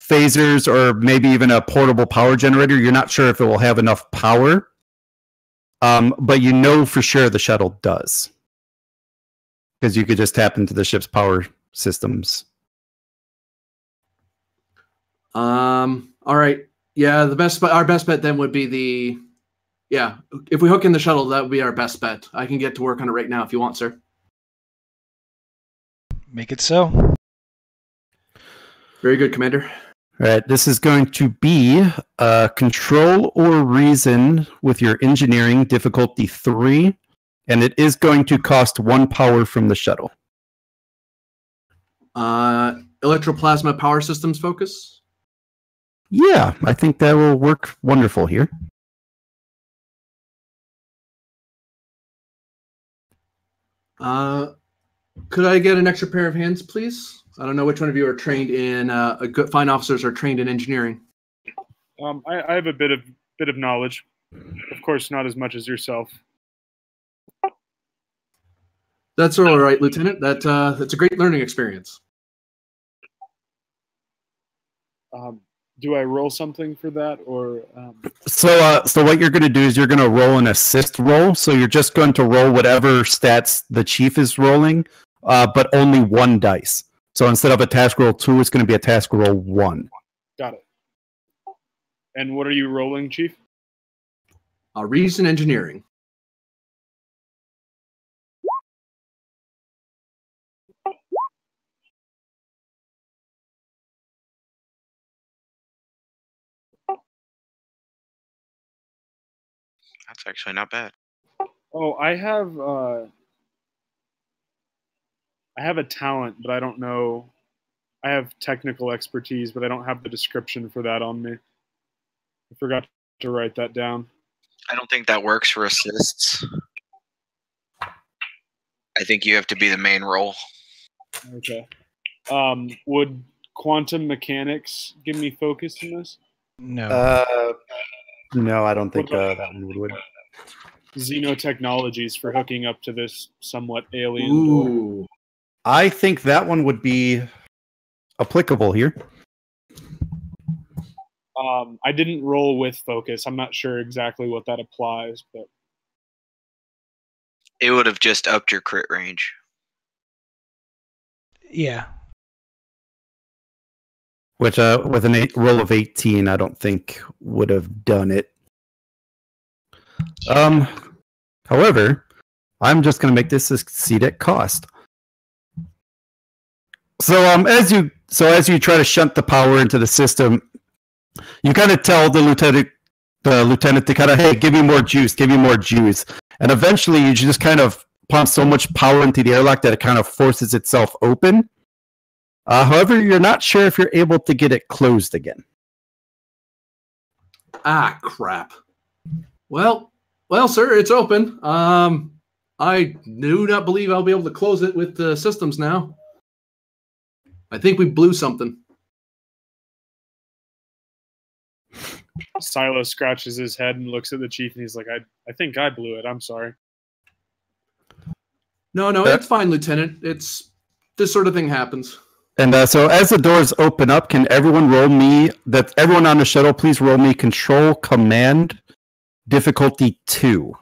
phasers or maybe even a portable power generator, you're not sure if it will have enough power. Um, but you know for sure the shuttle does. Because you could just tap into the ship's power systems. Um. All right. Yeah. The best. Our best bet then would be the. Yeah. If we hook in the shuttle, that would be our best bet. I can get to work on it right now if you want, sir. Make it so. Very good, Commander. All right. This is going to be uh, control or reason with your engineering difficulty three, and it is going to cost one power from the shuttle. Uh, electroplasma power systems focus. Yeah, I think that will work wonderful here. Uh, could I get an extra pair of hands, please? I don't know which one of you are trained in. Uh, a good, fine officers are trained in engineering. Um, I, I have a bit of bit of knowledge, of course, not as much as yourself. That's all right, Lieutenant. That uh, that's a great learning experience. Um. Do I roll something for that, or? Um... So, uh, so what you're going to do is you're going to roll an assist roll. So you're just going to roll whatever stats the chief is rolling, uh, but only one dice. So instead of a task roll two, it's going to be a task roll one. Got it. And what are you rolling, Chief? Uh, reason engineering. That's actually not bad. Oh, I have uh, I have a talent, but I don't know. I have technical expertise, but I don't have the description for that on me. I forgot to write that down. I don't think that works for assists. I think you have to be the main role. Okay. Um, would quantum mechanics give me focus in this? No. Uh, No, I don't think uh, that one would. Xenotechnologies for hooking up to this somewhat alien. Ooh. Door. I think that one would be applicable here. Um, I didn't roll with focus. I'm not sure exactly what that applies, but it would have just upped your crit range. Yeah. Which, uh, with an eight, roll of eighteen, I don't think would have done it. Um, however, I'm just going to make this succeed at cost. So, um, as you so as you try to shunt the power into the system, you kind of tell the lieutenant the lieutenant to kind of, hey, give me more juice, give me more juice, and eventually you just kind of pump so much power into the airlock that it kind of forces itself open. Uh, however, you're not sure if you're able to get it closed again. Ah, crap. Well, well, sir, it's open. Um, I do not believe I'll be able to close it with the systems now. I think we blew something. Silo scratches his head and looks at the chief, and he's like, I, I think I blew it. I'm sorry. No, no, it's fine, Lieutenant. It's this sort of thing happens. And uh, so as the doors open up, can everyone roll me, that everyone on the shuttle, please roll me control command difficulty two.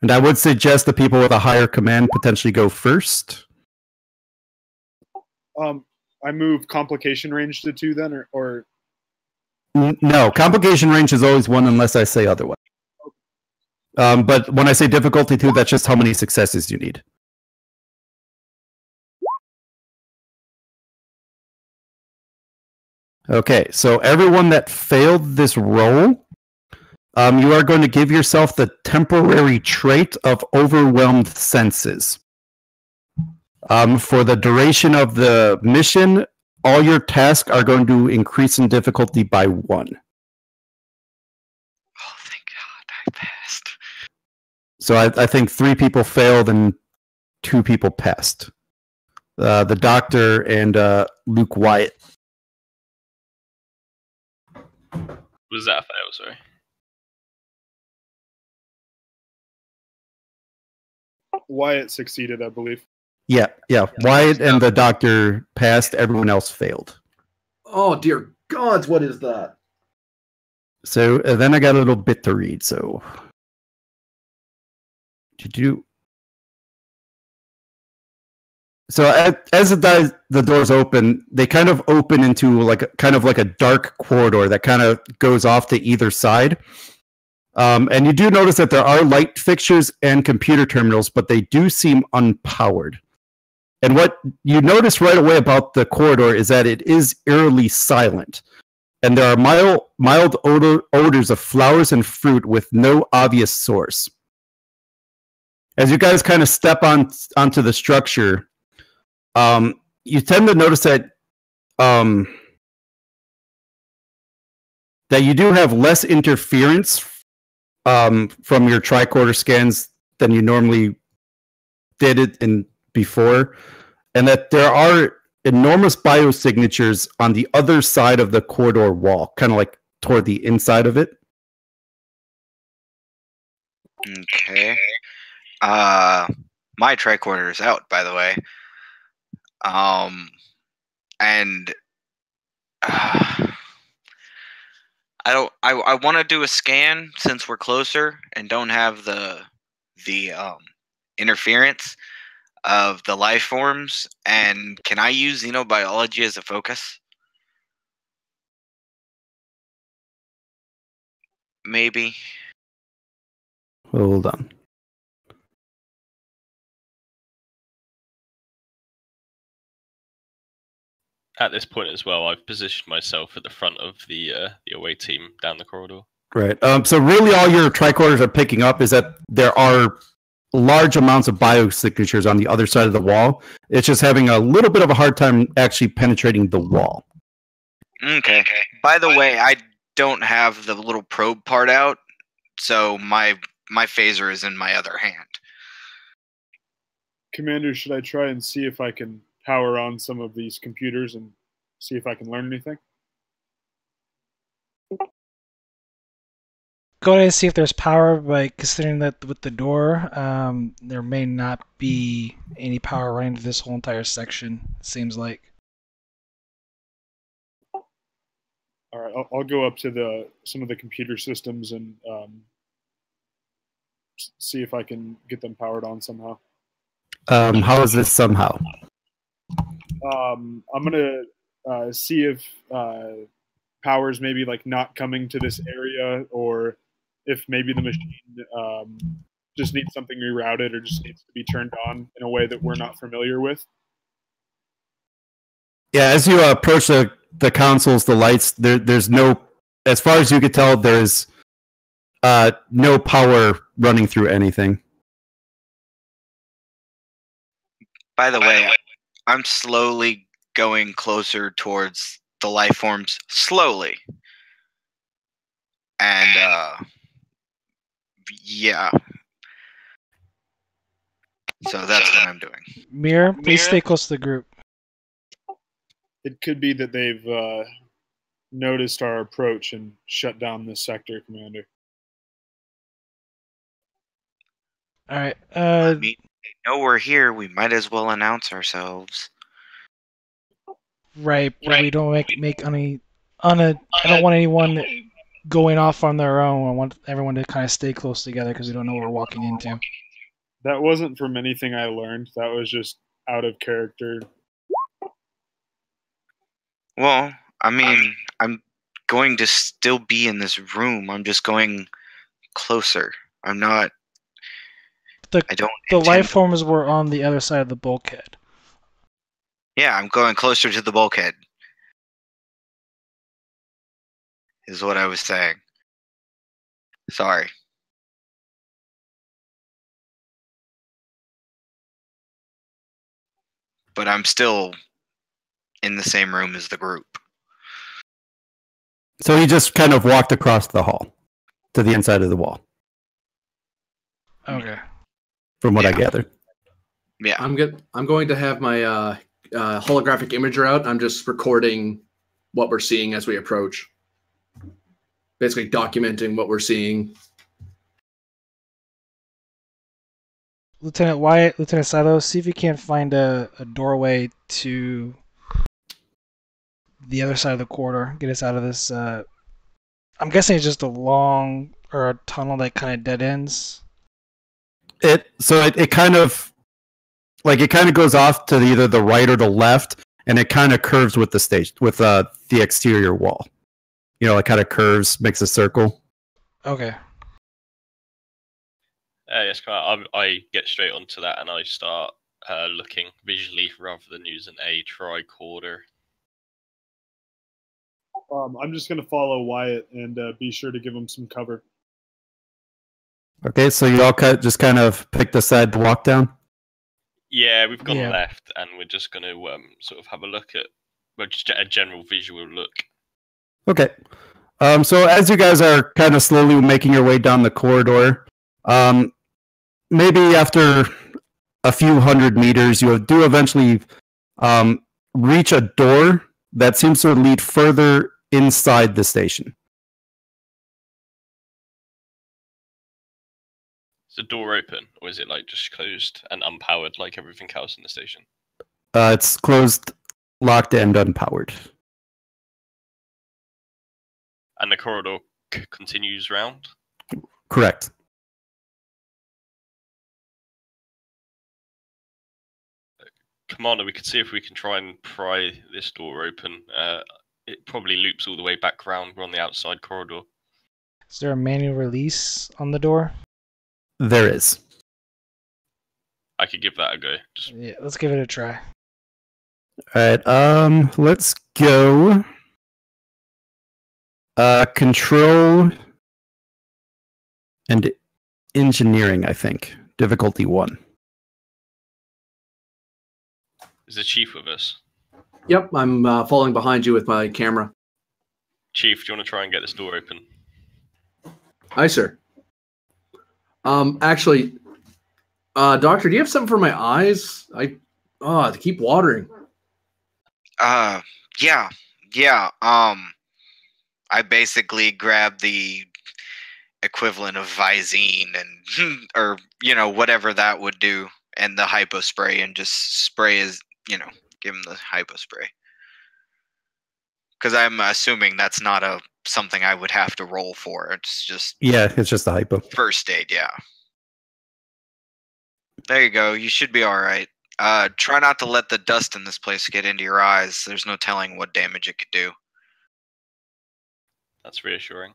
And I would suggest the people with a higher command potentially go first. Um, I move complication range to two then, or, or... No, complication range is always one unless I say otherwise. Um, but when I say difficulty two, that's just how many successes you need. Okay, so everyone that failed this roll, um, you are going to give yourself the temporary trait of overwhelmed senses. Um, for the duration of the mission, all your tasks are going to increase in difficulty by one. Oh, thank God, I passed. So I, I think three people failed and two people passed. Uh, the doctor and uh, Luke Wyatt. What is that? Oh, sorry. Wyatt succeeded, I believe. Yeah, yeah. Wyatt and the doctor passed. Everyone else failed. Oh, dear gods, what is that? So uh, then I got a little bit to read, so... Did you... So as, as it does, the doors open, they kind of open into like kind of like a dark corridor that kind of goes off to either side. Um, and you do notice that there are light fixtures and computer terminals, but they do seem unpowered. And what you notice right away about the corridor is that it is eerily silent. And there are mild, mild odor, odors of flowers and fruit with no obvious source. As you guys kind of step on onto the structure, um, you tend to notice that um, that you do have less interference um, from your tricorder scans than you normally did it in before, and that there are enormous biosignatures on the other side of the corridor wall, kind of like toward the inside of it. Okay. Uh, my tricorder is out, by the way. Um, and uh, I don't. I I want to do a scan since we're closer and don't have the the um interference of the life forms. And can I use xenobiology as a focus? Maybe. Hold on. At this point as well, I've positioned myself at the front of the uh, the away team down the corridor. Right. Um, so really all your tricorders are picking up is that there are large amounts of biosignatures on the other side of the wall. It's just having a little bit of a hard time actually penetrating the wall. Okay. okay. By the way, I don't have the little probe part out, so my my phaser is in my other hand. Commander, should I try and see if I can power on some of these computers and see if I can learn anything? Go ahead and see if there's power, but considering that with the door, um, there may not be any power running to this whole entire section, it seems like. All right, I'll, I'll go up to the some of the computer systems and um, see if I can get them powered on somehow. Um, how is this somehow? Um, I'm gonna uh, see if uh, power's maybe like not coming to this area, or if maybe the machine um, just needs something rerouted or just needs to be turned on in a way that we're not familiar with. Yeah, as you uh, approach the the consoles, the lights, there there's no, as far as you could tell, there's uh, no power running through anything. By the way. I I'm slowly going closer towards the life forms, slowly. And, uh, yeah. So that's what I'm doing. Mir, please Mir. stay close to the group. It could be that they've uh, noticed our approach and shut down this sector, Commander. All right. Uh, They know we're here. We might as well announce ourselves. Right, but right. we don't make make any. On a, I don't want anyone going off on their own. I want everyone to kind of stay close together because we don't know what we're walking into. That wasn't from anything I learned. That was just out of character. Well, I mean, I'm going to still be in this room. I'm just going closer. I'm not. The, I don't the life forms to... were on the other side of the bulkhead. Yeah, I'm going closer to the bulkhead. Is what I was saying. Sorry. But I'm still in the same room as the group. So he just kind of walked across the hall to the inside of the wall. Okay. From what yeah. I gather. Yeah. I'm good. I'm going to have my uh, uh, holographic imager out. I'm just recording what we're seeing as we approach. Basically documenting what we're seeing. Lieutenant Wyatt, Lieutenant Silo, see if you can't find a, a doorway to the other side of the corridor. Get us out of this. Uh, I'm guessing it's just a long or a tunnel that kind of dead ends. It so it, it kind of like it kind of goes off to the, either the right or the left, and it kind of curves with the stage with uh, the exterior wall. You know, it kind of curves, makes a circle. Okay. Uh, yes, I, I get straight onto that and I start uh, looking visually rather than using a tricorder. Um, I'm just going to follow Wyatt and uh, be sure to give him some cover. Okay, so you all cut, just kind of pick the side to walk down? Yeah, we've gone yeah. left and we're just going to um, sort of have a look at well, just a general visual look. Okay. Um, so as you guys are kind of slowly making your way down the corridor, um, maybe after a few hundred meters, you do eventually um, reach a door that seems to lead further inside the station. Is the door open, or is it like just closed and unpowered like everything else in the station? Uh, it's closed, locked, and unpowered. And the corridor c continues round? Correct. Commander, we could see if we can try and pry this door open. Uh, it probably loops all the way back round. We're on the outside corridor. Is there a manual release on the door? There is. I could give that a go. Just... yeah, let's give it a try. Alright, um, let's go. Uh, control and engineering, I think. Difficulty one. Is the Chief with us? Yep, I'm uh, falling behind you with my camera. Chief, do you want to try and get this door open? Aye, sir. Um, actually, uh, Doctor, do you have something for my eyes? I, ah, oh, to keep watering. Uh, yeah, yeah, um... I basically grabbed the equivalent of Visine and, or, you know, whatever that would do, and the hypo spray, and just spray is, you know, give him the hypo spray. Because I'm assuming that's not a something I would have to roll for. It's just. Yeah, it's just the hypo. First aid, yeah. There you go. You should be all right. Uh, try not to let the dust in this place get into your eyes. There's no telling what damage it could do. That's reassuring.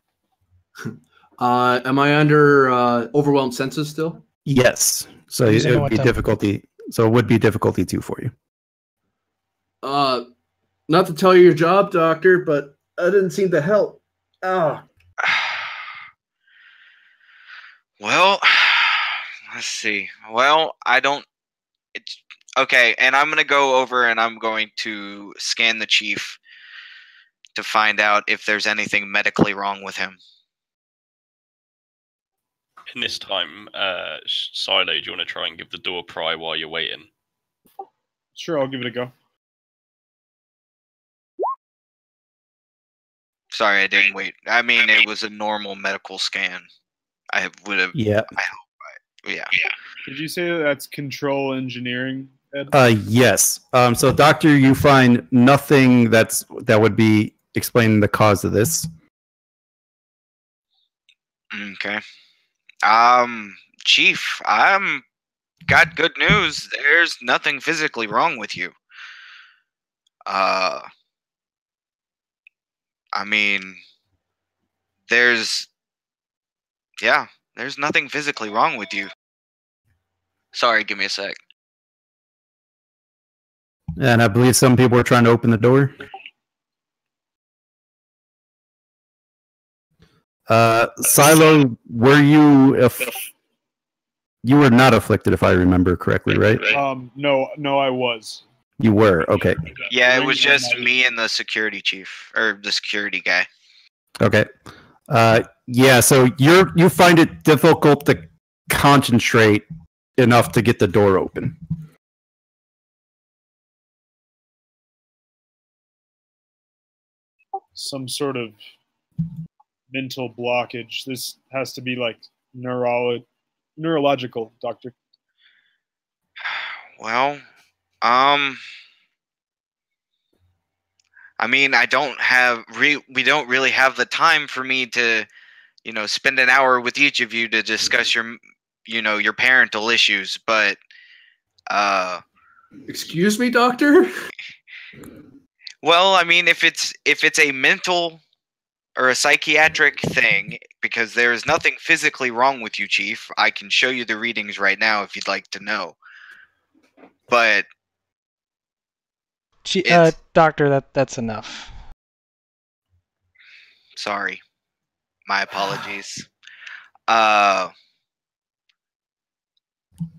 Uh, am I under uh, overwhelmed senses still? Yes. So it would be difficulty. So it would be difficulty two for you. Uh, not to tell you your job, Doctor, but I didn't seem to help. Ah. Well, let's see. Well, I don't. It's okay, and I'm gonna go over and I'm going to scan the Chief to find out if there's anything medically wrong with him. In this time, uh, Silo, do you want to try and give the door pry while you're waiting? Sure, I'll give it a go. Sorry, I didn't wait. I mean, it was a normal medical scan. I would have... yeah. I hope I, yeah. yeah. Did you say that that's control engineering? Ed? Uh, yes. Um, so, Doctor, you find nothing that's that would be explaining the cause of this. Okay. Um, Chief, I'm got good news. There's nothing physically wrong with you. Uh, I mean, there's, yeah, there's nothing physically wrong with you. Sorry, give me a sec. And I believe some people are trying to open the door. Uh, Silo, were you if you were not afflicted, if I remember correctly, right? Um, no, no, I was. You were, okay. Yeah, it was just me and the security chief or the security guy. Okay. Uh, yeah. So you're you find it difficult to concentrate enough to get the door open. some sort of mental blockage. This has to be like neurolo neurological, doctor. Well, um, I mean, I don't have re we don't really have the time for me to, you know, spend an hour with each of you to discuss your, you know, your parental issues. But, uh, excuse me, doctor. Well, I mean, if it's if it's a mental or a psychiatric thing, because there is nothing physically wrong with you, Chief. I can show you the readings right now if you'd like to know. But, G uh, doctor, that that's enough. Sorry, my apologies. uh,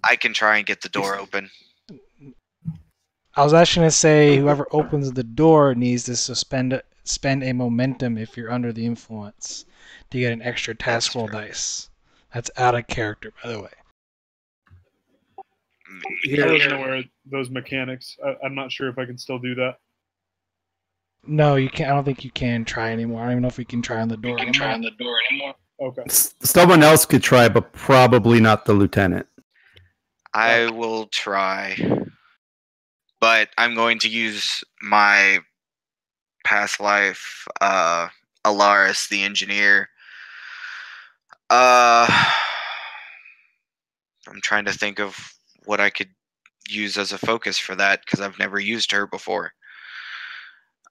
I can try and get the door open. I was actually going to say whoever opens the door needs to suspend spend a momentum if you're under the influence to get an extra task roll dice. That's out of character, by the way. Yeah. I wasn't aware of those mechanics. I, I'm not sure if I can still do that. No, you can't. I don't think you can try anymore. I don't even know if we can try on the door. You can try on the door anymore. Okay. S someone else could try, but probably not the lieutenant. I okay. will try. But I'm going to use my past life, uh, Alaris, the engineer. Uh, I'm trying to think of what I could use as a focus for that, because I've never used her before.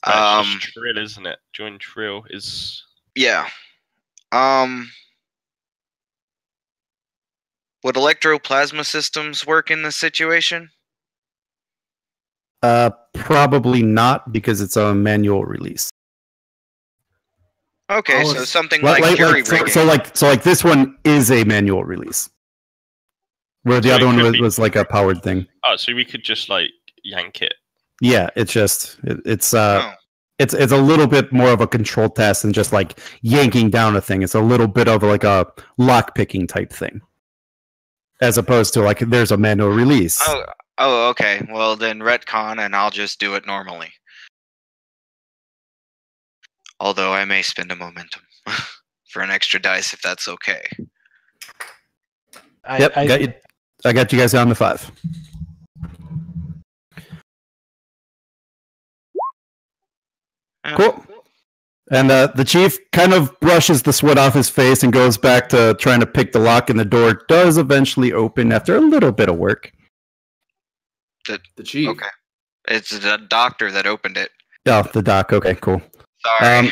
That's um, just Trill, isn't it? Join Trill is... Yeah. Um, would electroplasma systems work in this situation? Uh, probably not, because it's a manual release. Okay, oh, so something like, like, like so, so like so like this one is a manual release, where the so other one was, was like a powered thing. Oh, so we could just like yank it. Yeah, it's just it, it's uh, oh. it's it's a little bit more of a control test than just like yanking down a thing. It's a little bit of like a lock picking type thing, as opposed to like there's a manual release. Oh. Oh, okay. Well, then retcon, and I'll just do it normally. Although I may spend a momentum for an extra dice, if that's okay. I, yep, I got you. I got you guys on the five. Uh, cool. And uh, the chief kind of brushes the sweat off his face and goes back to trying to pick the lock, and the door does eventually open after a little bit of work. The, the chief. Okay. It's the doctor that opened it. Oh, the doc. Okay, cool. Sorry.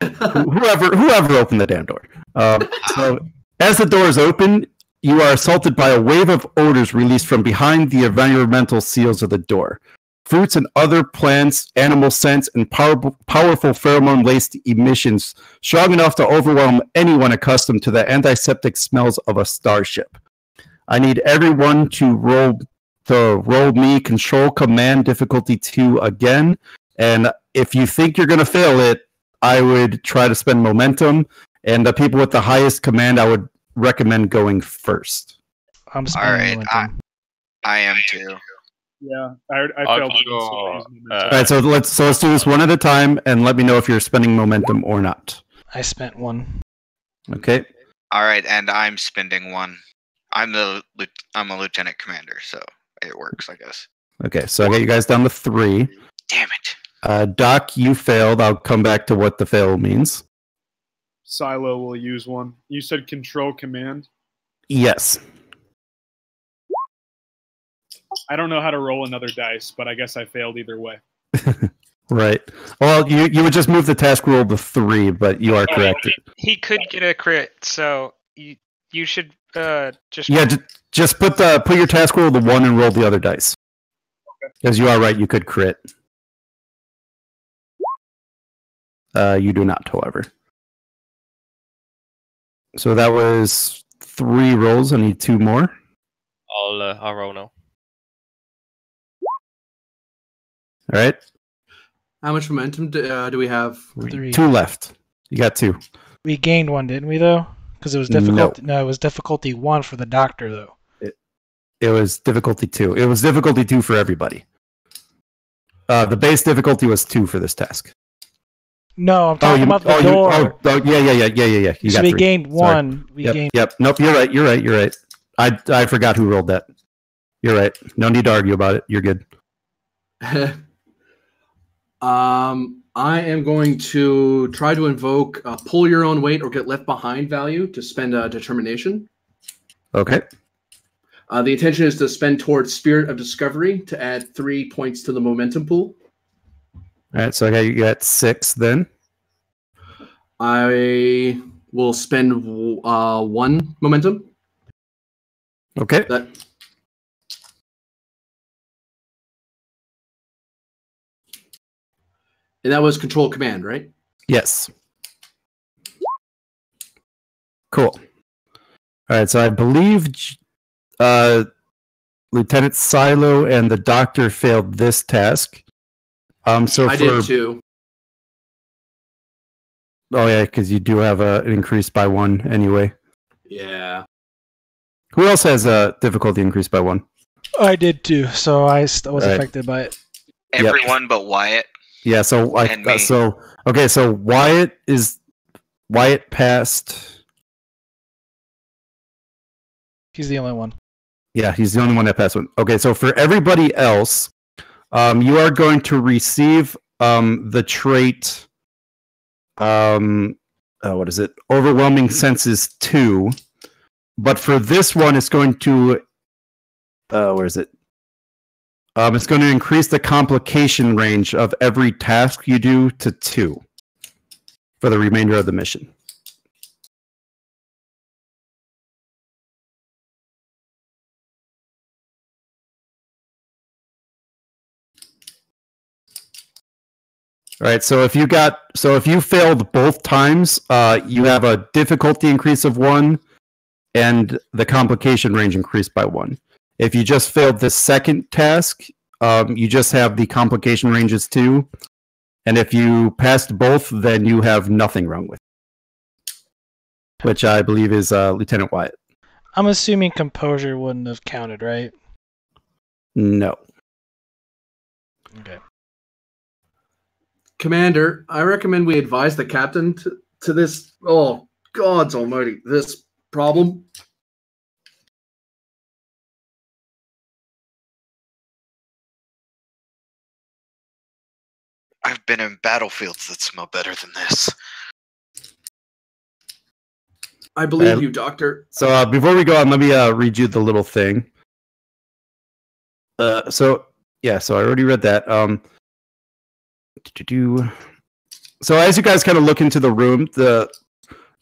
Um, whoever, whoever opened the damn door. Um, so, as the door is open, you are assaulted by a wave of odors released from behind the environmental seals of the door. Fruits and other plants, animal scents, and power, powerful pheromone-laced emissions strong enough to overwhelm anyone accustomed to the antiseptic smells of a starship. I need everyone to roll... So roll me control command difficulty two again, and if you think you're going to fail it, I would try to spend momentum, and the people with the highest command, I would recommend going first. I'm spending All right, momentum. I, I am too. Yeah, I, I failed. Sure. Uh, All right, so let's so let's do this one at a time, and let me know if you're spending momentum or not. I spent one. Okay. All right, and I'm spending one. I'm the I'm a lieutenant commander, so. It works, I guess. Okay, so I got you guys down to three. Damn it. Uh, Doc, you failed. I'll come back to what the fail means. Silo will use one. You said control command? Yes. I don't know how to roll another dice, but I guess I failed either way. Right. Well, you, you would just move the task roll to three, but you are yeah, correct. He could get a crit, so you, you should... Uh, just yeah, just put the put your task roll the one and roll the other dice. Because okay. You are right, you could crit. Uh, you do not, however. So that was three rolls. I need two more. I'll uh, I'll roll now. All right. How much momentum do, uh, do we have? Three. Two left. You got two. We gained one, didn't we? Though. Because it was difficult. No. no, it was difficulty one for the doctor, though. It, it was difficulty two. It was difficulty two for everybody. Uh, the base difficulty was two for this task. No, I'm talking oh, you, about the oh, door. You, oh, oh, yeah, yeah, yeah, yeah, yeah, yeah. You so got we three. gained one. Sorry. We yep, gained. Yep. Nope. You're right. You're right. You're right. I I forgot who rolled that. You're right. No need to argue about it. You're good. um, I am going to try to invoke uh, pull your own weight or get left behind value to spend a determination. Okay. Uh, the intention is to spend towards Spirit of Discovery to add three points to the momentum pool. All right, so I got, you got six then. I will spend uh, one momentum. Okay. That. And that was Control Command, right? Yes. Cool. All right, so I believe uh, Lieutenant Silo and the Doctor failed this task. Um, so I for, did too. Oh yeah, because you do have a, an increase by one anyway. Yeah. Who else has a difficulty increase by one? I did too, so I was All affected right. by it. Everyone yep. but Wyatt. Yeah, so I uh, so okay, so Wyatt is Wyatt passed. He's the only one. Yeah, he's the only one that passed one. Okay, so for everybody else, um, you are going to receive um, the trait. Um, uh, what is it? Overwhelming Senses two. But for this one, it's going to. Uh, where is it? Um, it's going to increase the complication range of every task you do to two for the remainder of the mission. All right, so if you got, so if you failed both times, uh, you have a difficulty increase of one and the complication range increased by one. If you just failed the second task, um, you just have the complication ranges too. And if you passed both, then you have nothing wrong with it, which I believe is uh, Lieutenant Wyatt. I'm assuming Composure wouldn't have counted, right? No. Okay. Commander, I recommend we advise the captain to, to this, oh, God's almighty, this problem. I've been in battlefields that smell better than this. I believe uh, you, Doctor. So uh, before we go on, let me uh, read you the little thing. Uh, so, yeah, so I already read that. Um, so as you guys kind of look into the room, the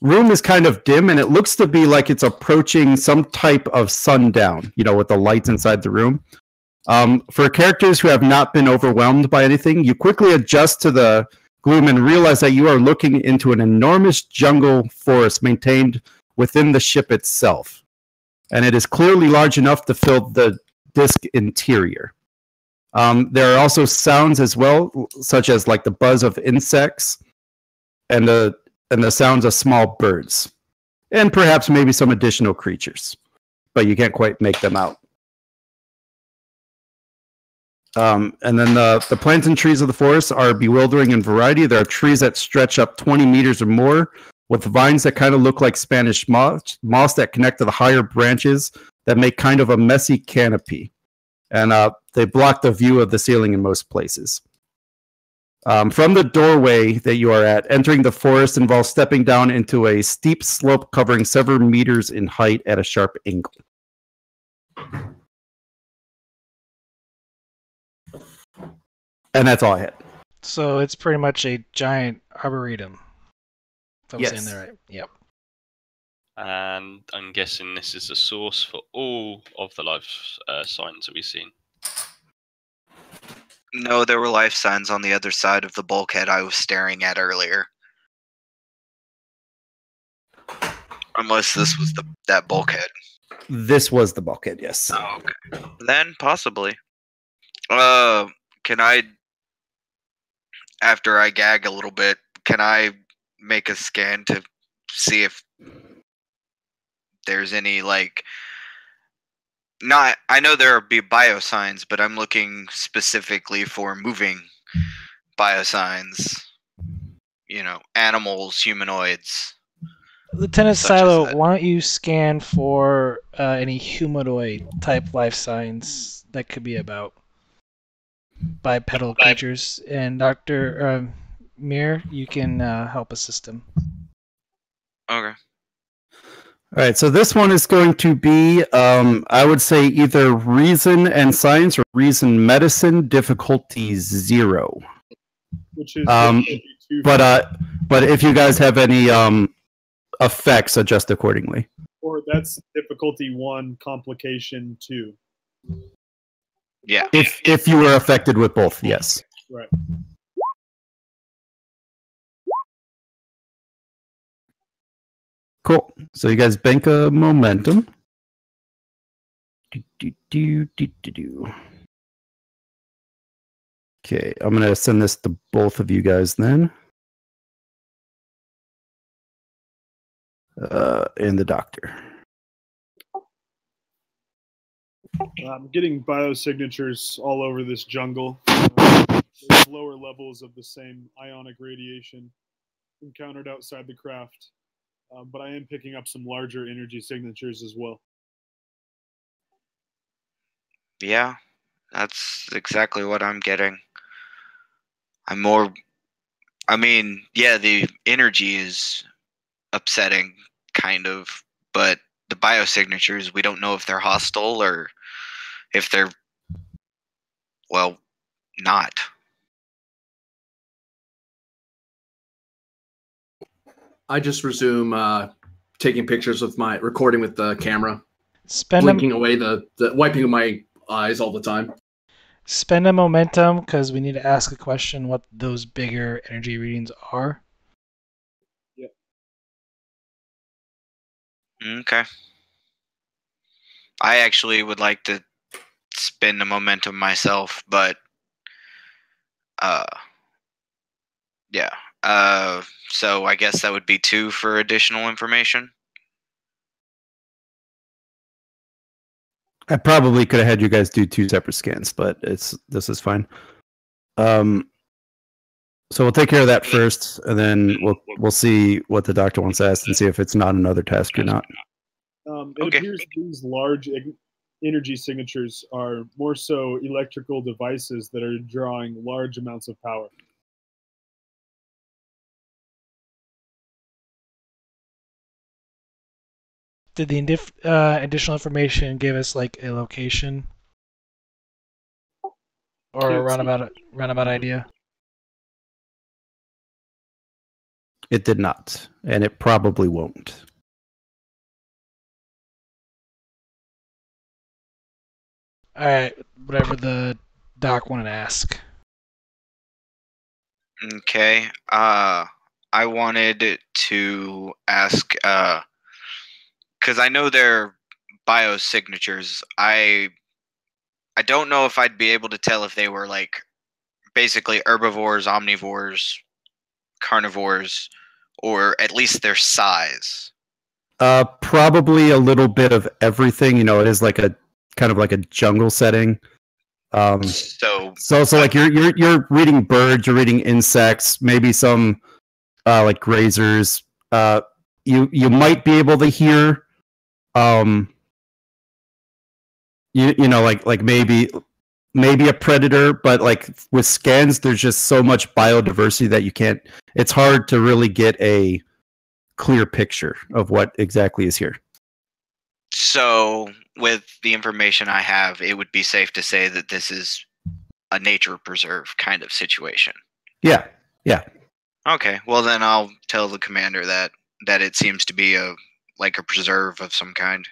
room is kind of dim, and it looks to be like it's approaching some type of sundown, you know, with the lights inside the room. Um, for characters who have not been overwhelmed by anything, you quickly adjust to the gloom and realize that you are looking into an enormous jungle forest maintained within the ship itself. And it is clearly large enough to fill the disc interior. Um, there are also sounds as well, such as like the buzz of insects and the, and the sounds of small birds. And perhaps maybe some additional creatures. But you can't quite make them out. Um, and then the, the plants and trees of the forest are bewildering in variety. There are trees that stretch up twenty meters or more with vines that kind of look like Spanish moss, moss that connect to the higher branches that make kind of a messy canopy. And uh, they block the view of the ceiling in most places. Um, from the doorway that you are at, entering the forest involves stepping down into a steep slope covering several meters in height at a sharp angle. And that's all I had. So it's pretty much a giant arboretum. If I'm yes. saying that right. Yep. And I'm guessing this is a source for all of the life uh, signs that we've seen. No, there were life signs on the other side of the bulkhead I was staring at earlier. Unless this was the that bulkhead. This was the bulkhead, yes. Oh, okay. Then, possibly. Uh, can I... After I gag a little bit, can I make a scan to see if there's any, like, not, I know there be biosigns, but I'm looking specifically for moving biosigns. you know, animals, humanoids. Lieutenant Silo, why don't you scan for uh, any humanoid-type life signs that could be about bipedal creatures? And Doctor Um, Mir, you can uh, help assist him. Okay. All right, so this one is going to be, um, I would say, either reason and science or reason medicine, difficulty zero. Which is um, but uh, but if you guys have any um effects, adjust accordingly. Or that's difficulty one, complication two. Yeah. If if you were affected with both, yes. Right. Cool. So you guys bank a momentum. Do, do, do, do, do, do. Okay, I'm going to send this to both of you guys then. Uh, and the doctor. I'm getting biosignatures all over this jungle. Uh, there's lower levels of the same ionic radiation encountered outside the craft. Uh, but I am picking up some larger energy signatures as well. Yeah, that's exactly what I'm getting. I'm more... I mean, yeah, the energy is upsetting, kind of, but the biosignatures, we don't know if they're hostile or if they're, well, not. I just resume uh, taking pictures with my recording with the camera, spend blinking a, away the, the wiping my eyes all the time. Spend a momentum because we need to ask a question: what those bigger energy readings are? Yeah. Okay. I actually would like to spend a momentum myself, but uh, yeah. Uh, so I guess that would be two for additional information. I probably could have had you guys do two separate scans, but it's this is fine. Um, so we'll take care of that first, and then we'll we'll see what the doctor wants to ask and see if it's not another task or not. Um, it okay. appears these large energy signatures are more so electrical devices that are drawing large amounts of power. Did the uh, additional information give us like a location or a roundabout roundabout idea? It did not, and it probably won't. All right, whatever the doc wanted to ask. Okay, uh, I wanted to ask. Uh, Because I know they're biosignatures. I I don't know if I'd be able to tell if they were like basically herbivores, omnivores, carnivores, or at least their size. Uh, probably a little bit of everything. You know, it is like a kind of like a jungle setting. Um, so so so like you're you're you're reading birds, you're reading insects, maybe some uh, like grazers. Uh, you you might be able to hear. Um, you you know like like maybe maybe a predator, but like with scans, there's just so much biodiversity that you can't. It's hard to really get a clear picture of what exactly is here. So, with the information I have, it would be safe to say that this is a nature preserve kind of situation. Yeah, yeah. Okay, well then I'll tell the commander that that it seems to be a. like a preserve of some kind.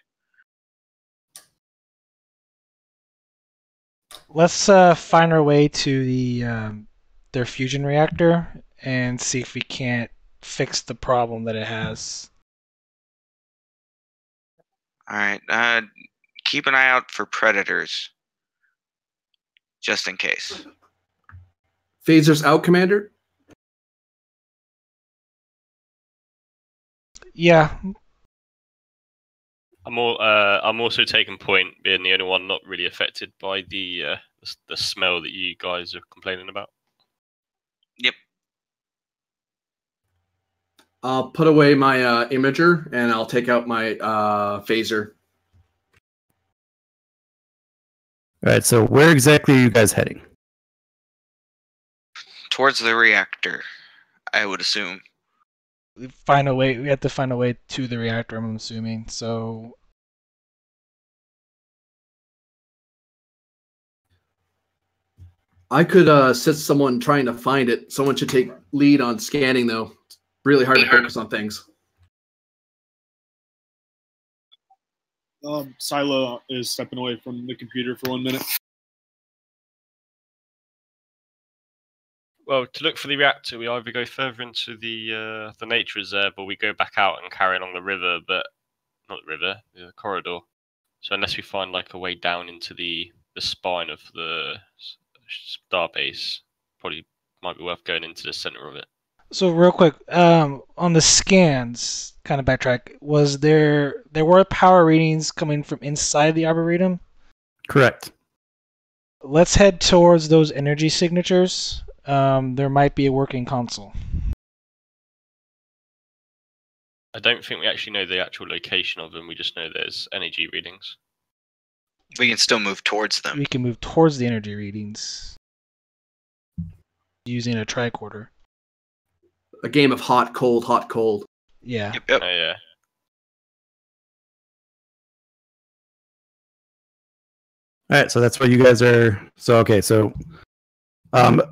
Let's uh, find our way to the um, their fusion reactor and see if we can't fix the problem that it has. All right. Uh, keep an eye out for predators, just in case. Phasers out, Commander? Yeah. I'm all. Uh, I'm also taking point being the only one not really affected by the uh, the smell that you guys are complaining about. Yep. I'll put away my uh, imager, and I'll take out my uh, phaser. All right, so where exactly are you guys heading? Towards the reactor, I would assume. We find a way. We have to find a way to the reactor, I'm assuming. So... I could uh, sit someone trying to find it. Someone should take lead on scanning, though. It's really hard to focus on things. Um, Silo is stepping away from the computer for one minute. Well, to look for the reactor, we either go further into the uh, the nature reserve, or we go back out and carry along the river, but not the river, the corridor. So unless we find like a way down into the the spine of the starbase, probably might be worth going into the center of it. So real quick, um, on the scans, kind of backtrack. Was there there were power readings coming from inside the arboretum? Correct. Let's head towards those energy signatures. Um, there might be a working console. I don't think we actually know the actual location of them. We just know there's energy readings. We can still move towards them. We can move towards the energy readings using a tricorder. A game of hot, cold, hot, cold. Yeah. Yep, yep. Oh, yeah. All right, so that's where you guys are. So, okay, so, um,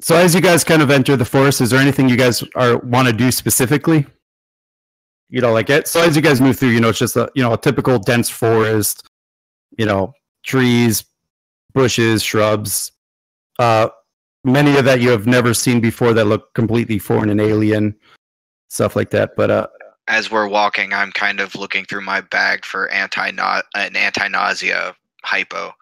so as you guys kind of enter the forest, is there anything you guys are want to do specifically? You know, like it. So as you guys move through, you know, it's just a you know a typical dense forest. You know, trees, bushes, shrubs, uh, many of that you have never seen before that look completely foreign and alien, stuff like that. But uh, as we're walking, I'm kind of looking through my bag for anti an anti-nausea hypo.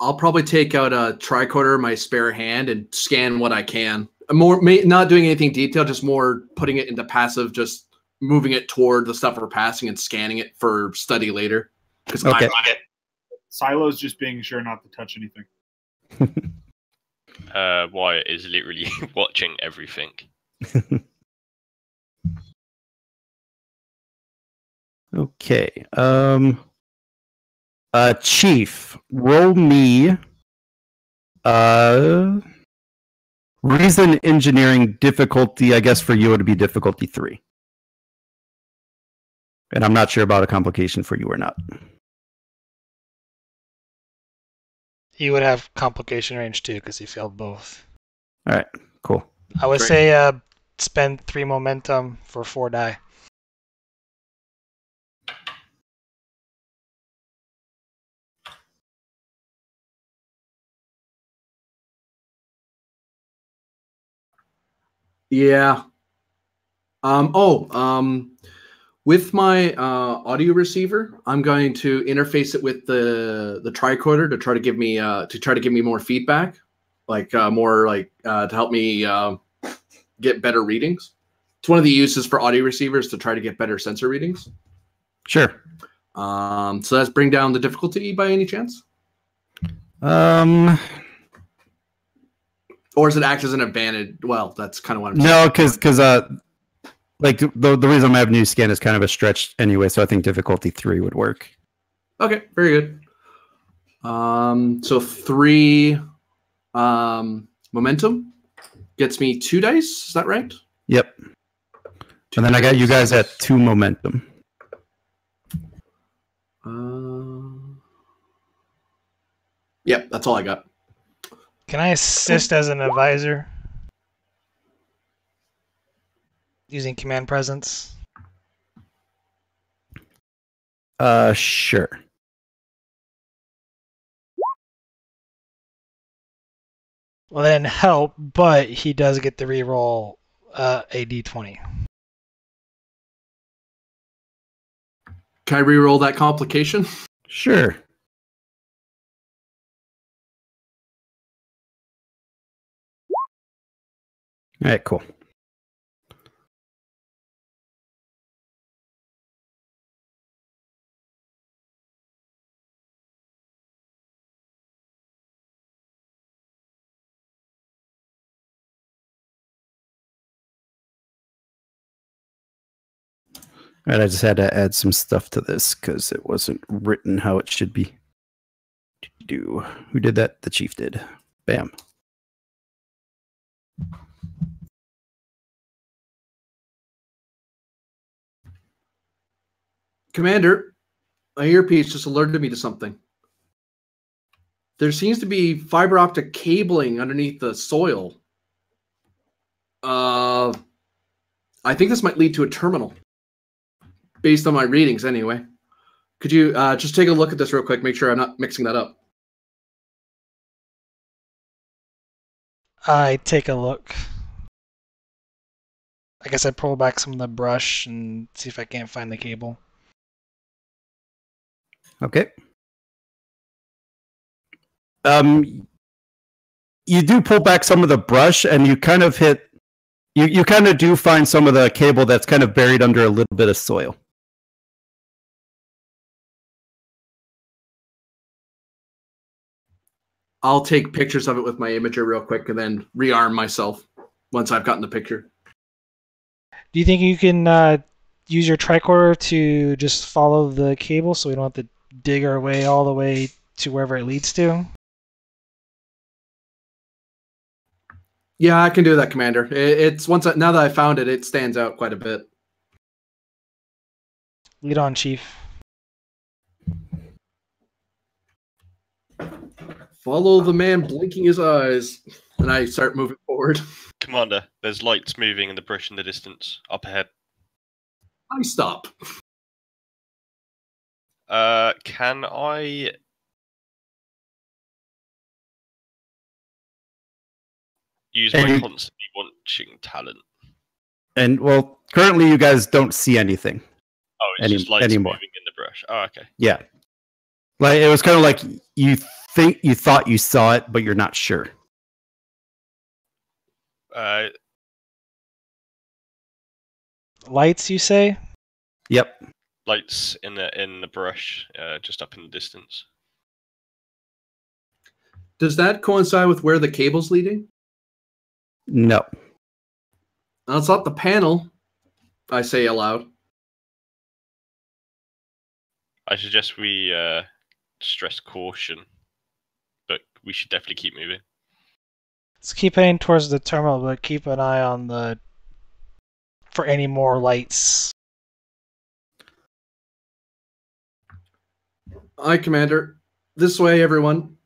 I'll probably take out a tricorder, my spare hand, and scan what I can. More, may, not doing anything detailed, just more putting it into passive, just moving it toward the stuff we're passing and scanning it for study later. Because okay. I got it. Silo's just being sure not to touch anything. uh, Wyatt is literally watching everything. Okay. Um. Uh, Chief, roll me. Uh. Reason engineering difficulty. I guess for you it would be difficulty three. And I'm not sure about a complication for you or not. He would have complication range too because he failed both. All right, cool. I would Great. say uh, spend three momentum for four die. Yeah. Um. Oh. Um. With my uh, audio receiver, I'm going to interface it with the the tricorder to try to give me uh, to try to give me more feedback, like uh, more like uh, to help me uh, get better readings. It's one of the uses for audio receivers to try to get better sensor readings. Sure. Um, so that's bring down the difficulty by any chance? Um. Or does it act as an advantage? Well, that's kind of what I'm. No, because because uh. Like, the, the reason I'm having you scan is kind of a stretch anyway, so I think difficulty three would work. Okay, very good. Um, so three um, momentum gets me two dice, is that right? Yep. Two and then dice. I got you guys at two momentum. Uh, yep, that's all I got. Can I assist as an advisor? Using command presence? Uh, sure. Well, then help, but he does get to reroll uh, a d twenty. Can I reroll that complication? Sure. All right, cool. All right, I just had to add some stuff to this because it wasn't written how it should be. Do who did that? The chief did. Bam. Commander, my earpiece just alerted me to something. There seems to be fiber optic cabling underneath the soil. Uh, I think this might lead to a terminal, based on my readings anyway. Could you uh, just take a look at this real quick, make sure I'm not mixing that up? I take a look. I guess I pull back some of the brush and see if I can't find the cable. Okay. Um, you do pull back some of the brush, and you kind of hit. You you kind of do find some of the cable that's kind of buried under a little bit of soil. I'll take pictures of it with my imager real quick, and then rearm myself once I've gotten the picture. Do you think you can uh, use your tricorder to just follow the cable, so we don't have to dig our way all the way to wherever it leads to? Yeah, I can do that, Commander. It's once I, now that I found it, it stands out quite a bit. Lead on, Chief. Follow the man blinking his eyes, and I start moving forward. Commander, there's lights moving in the brush in the distance, up ahead. I stop. Uh, can I... use my and, constantly watching talent. And, well, currently you guys don't see anything. Oh, it's any, just lights anymore. Moving in the brush. Oh, okay. Yeah. Like, it was kind of like you... think you thought you saw it, but you're not sure. Uh, lights, you say? Yep. Lights in the in the brush, uh, just up in the distance. Does that coincide with where the cable's leading? No. That's not the panel, I say aloud. I suggest we uh, stress caution. We should definitely keep moving. Let's keep heading towards the terminal, but keep an eye on the for any more lights. Aye, Commander. This way, everyone.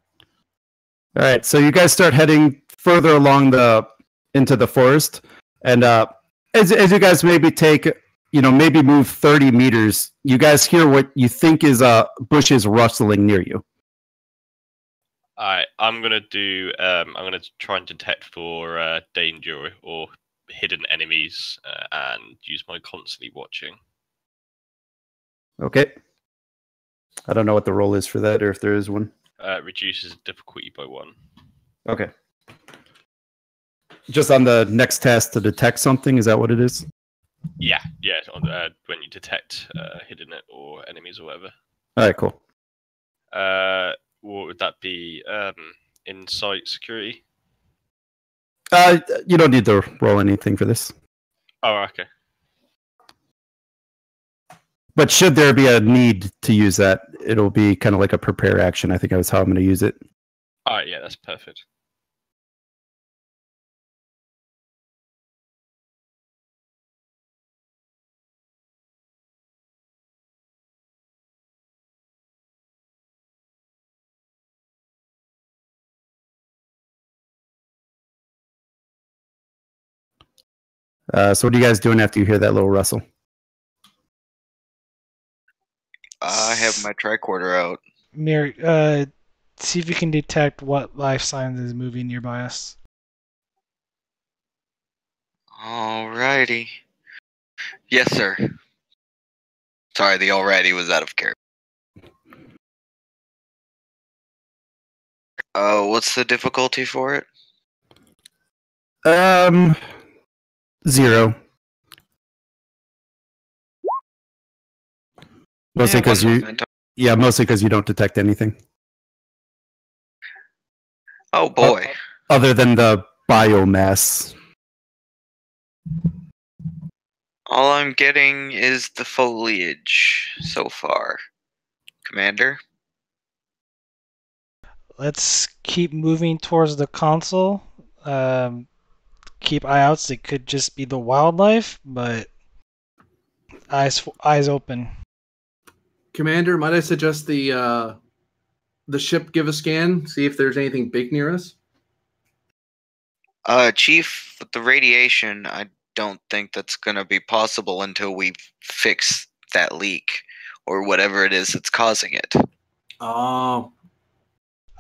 All right, so you guys start heading further along the into the forest, and uh, as as you guys maybe take, you know, maybe move thirty meters, you guys hear what you think is uh bushes rustling near you. Alright, I'm gonna do. Um, I'm gonna try and detect for uh, danger or hidden enemies, uh, and use my constantly watching. Okay. I don't know what the roll is for that, or if there is one. Uh, reduces difficulty by one. Okay. Just on the next task to detect something. Is that what it is? Yeah. Yeah. On the, uh, when you detect uh, hidden or enemies or whatever. Alright. Cool. Uh. What would that be? Um, insight security? Uh, you don't need to roll anything for this. Oh, okay. But should there be a need to use that, it'll be kind of like a prepare action. I think that was how I'm going to use it. All right, yeah, that's perfect. Uh, so what are you guys doing after you hear that little rustle? I have my tricorder out. Mir, uh, see if you can detect what life signs is moving nearby us. Alrighty. Yes, sir. Sorry, the alrighty was out of character. Uh, what's the difficulty for it? Um... Zero. Mostly because yeah, you, yeah, mostly because you don't detect anything. Oh boy! O other than the biomass. All I'm getting is the foliage so far. Commander? Let's keep moving towards the console. Um, keep eye outs. It could just be the wildlife, but eyes eyes open. Commander, might I suggest the uh, the ship give a scan, see if there's anything big near us? Uh, Chief, with the radiation, I don't think that's going to be possible until we fix that leak or whatever it is that's causing it. Oh.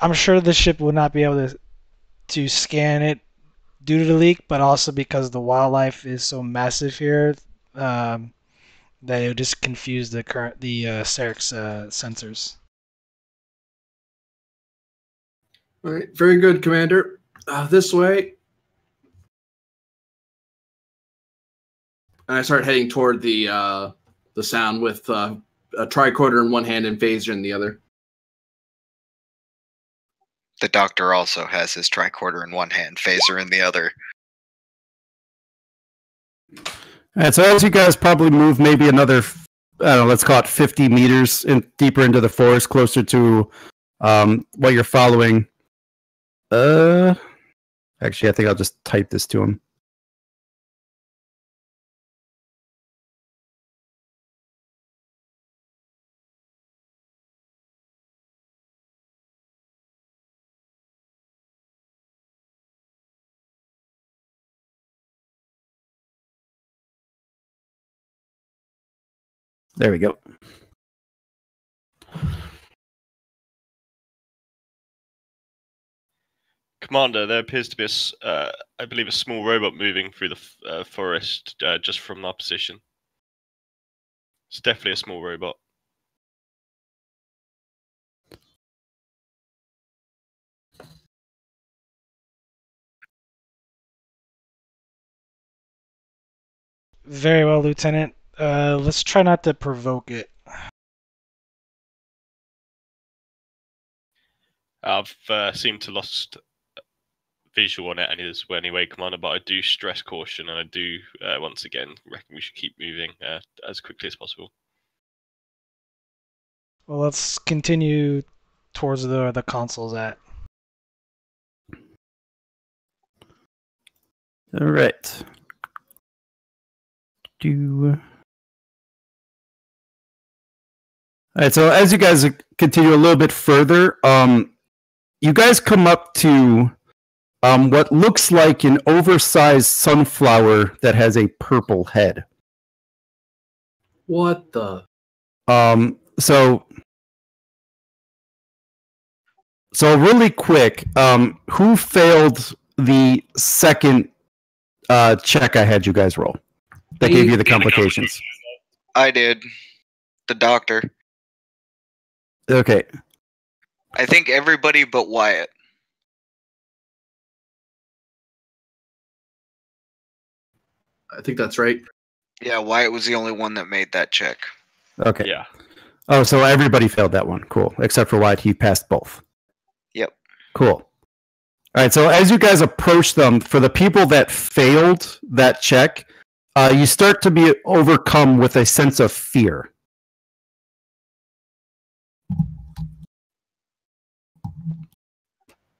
I'm sure the ship would not be able to to scan it due to the leak, but also because the wildlife is so massive here um, that it would just confuse the current the uh, Sarek's uh, sensors. All right, very good, Commander. Uh, this way. And I start heading toward the uh, the sound with uh, a tricorder in one hand and phaser in the other. The doctor also has his tricorder in one hand, phaser in the other. And so as you guys probably move maybe another, I don't know, let's call it fifty meters in, deeper into the forest, closer to um, what you're following. Uh, actually, I think I'll just type this to him. There we go. Commander, there appears to be, a, uh, I believe, a small robot moving through the uh, forest uh, just from our position. It's definitely a small robot. Very well, Lieutenant. Uh, let's try not to provoke it. I've uh, seemed to lost visual on it anyway, Commander, but I do stress caution, and I do, uh, once again, reckon we should keep moving uh, as quickly as possible. Well, let's continue towards the, the console's at. All right. Do... All right, so as you guys continue a little bit further, um, you guys come up to um, what looks like an oversized sunflower that has a purple head. What the? Um, so, so really quick, um, who failed the second uh, check I had you guys roll? That gave you the complications. I did. The doctor. Okay. I think everybody but Wyatt. I think that's right. Yeah, Wyatt was the only one that made that check. Okay. Yeah. Oh, so everybody failed that one. Cool. Except for Wyatt, he passed both. Yep. Cool. All right, so as you guys approach them, for the people that failed that check, uh, you start to be overcome with a sense of fear.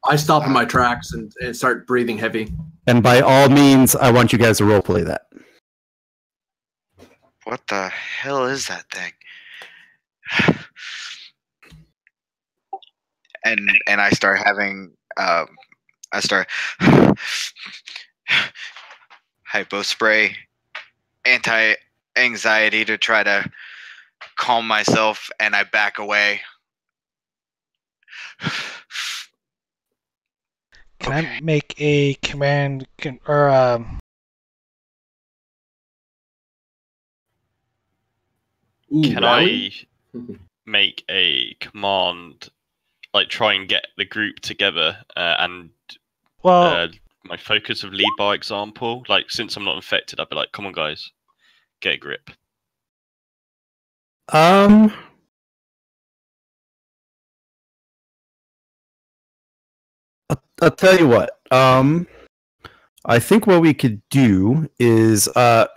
I stop in my tracks and, and start breathing heavy. And by all means, I want you guys to roleplay that. What the hell is that thing? and and I start having um, I start hypo spray anti-anxiety to try to calm myself, and I back away. Can okay. I make a command con or um Ooh, can I make a command, like try and get the group together uh, and well uh, my focus of lead by example, like since I'm not infected, I'd be like, come on guys, get a grip. Um I'll tell you what. Um, I think what we could do is uh,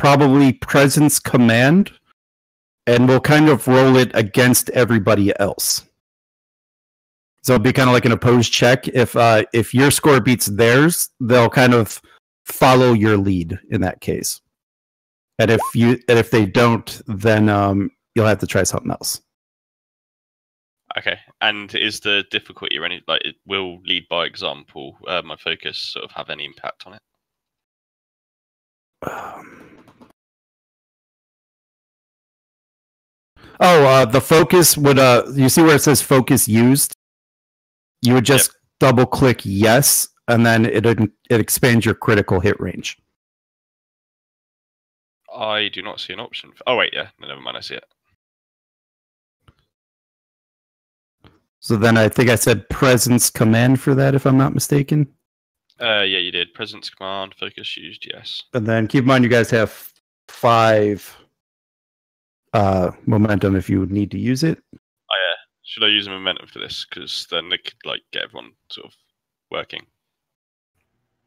probably presence command, and we'll kind of roll it against everybody else. So it'll be kind of like an opposed check. If uh, if your score beats theirs, they'll kind of follow your lead in that case. And if you and if they don't, then um, you'll have to try something else. Okay. And is the difficulty or any like it will lead by example? Uh, my focus sort of have any impact on it? Um. Oh, uh, the focus would. Uh, you see where it says focus used? You would just yep. double click yes, and then it it expands your critical hit range. I do not see an option. For, oh wait, yeah, no, never mind. I see it. So then I think I said presence command for that, if I'm not mistaken. Uh, yeah, you did. Presence command, focus used, yes. And then keep in mind, you guys have five uh, momentum if you would need to use it. Should I use a momentum for this? Because then they could like get everyone sort of working.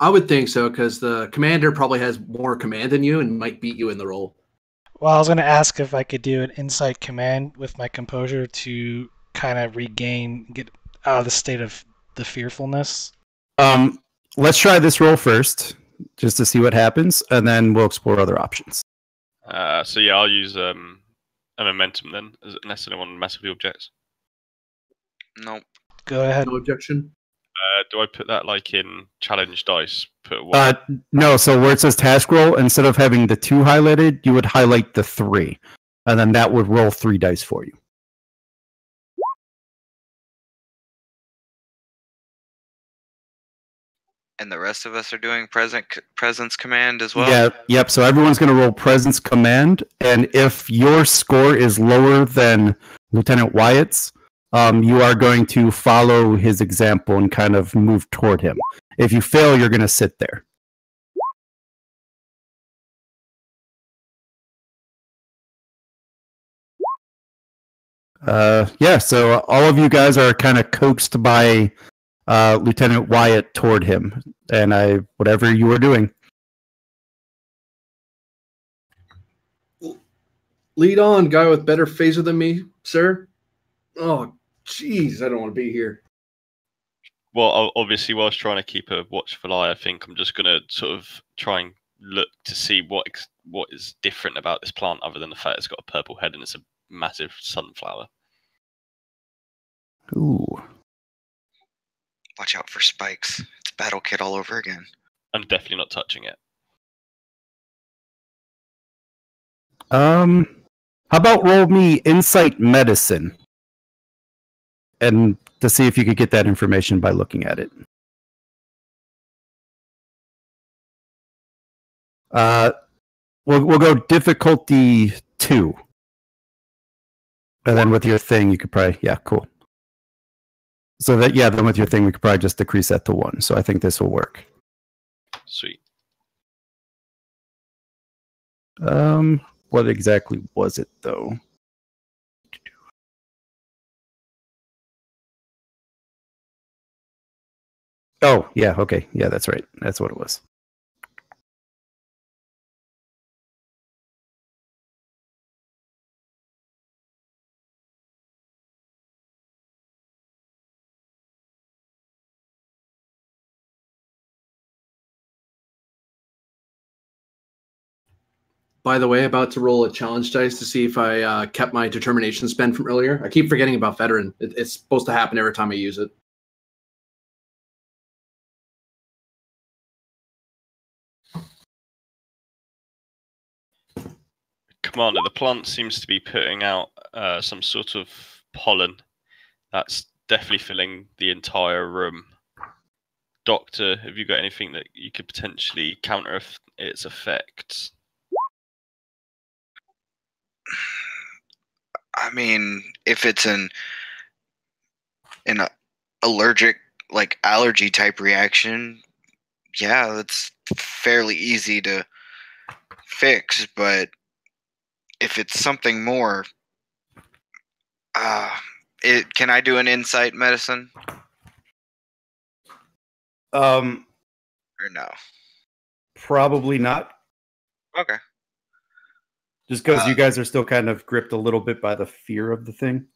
I would think so, because the commander probably has more command than you and might beat you in the role. Well, I was going to ask if I could do an insight command with my composure to kind of regain, get out of the state of the fearfulness. Um, let's try this roll first, just to see what happens, and then we'll explore other options. Uh, so yeah, I'll use um, a momentum then, unless anyone massively objects. No. Nope. Go ahead. No objection. Uh, do I put that like in challenge dice? Put one? Uh, no. So where it says task roll, instead of having the two highlighted, you would highlight the three, and then that would roll three dice for you. And the rest of us are doing present presence command as well. Yeah. Yep. So everyone's going to roll presence command, and if your score is lower than Lieutenant Wyatt's. Um, you are going to follow his example and kind of move toward him. If you fail, you're going to sit there. Uh, yeah, so all of you guys are kind of coaxed by uh, Lieutenant Wyatt toward him, and I whatever you were doing. Lead on, guy with better phaser than me, sir. Oh. Jeez, I don't want to be here. Well, obviously, whilst trying to keep a watchful eye, I think I'm just going to sort of try and look to see what ex what is different about this plant, other than the fact it's got a purple head and it's a massive sunflower. Ooh! Watch out for spikes. It's Battle Kid all over again. I'm definitely not touching it. Um, how about roll me Insight Medicine? And to see if you could get that information by looking at it. Uh, we'll, we'll go difficulty two. And then with your thing, you could probably, yeah, cool. So that, yeah, then with your thing, we could probably just decrease that to one. So I think this will work. Sweet. Um, what exactly was it, though? Oh, yeah, okay. Yeah, that's right. That's what it was. By the way, about to roll a challenge dice to see if I uh, kept my determination spend from earlier. I keep forgetting about veteran. It, it's supposed to happen every time I use it. Commander, the plant seems to be putting out uh, some sort of pollen that's definitely filling the entire room. Doctor, have you got anything that you could potentially counter its effects? I mean, if it's an an allergic, like allergy type reaction, yeah, that's fairly easy to fix, but if it's something more, uh, it, can I do an insight medicine? Um, or no? Probably not. Okay. Just because uh, you guys are still kind of gripped a little bit by the fear of the thing.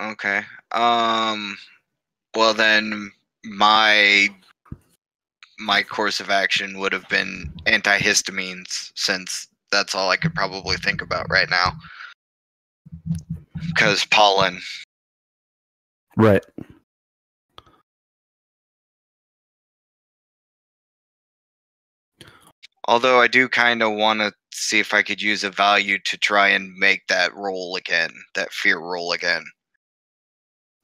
Okay. Um. Well, then my my course of action would have been antihistamines, since that's all I could probably think about right now. Because pollen. Right. Although I do kind of want to see if I could use a value to try and make that roll again, that fear roll again.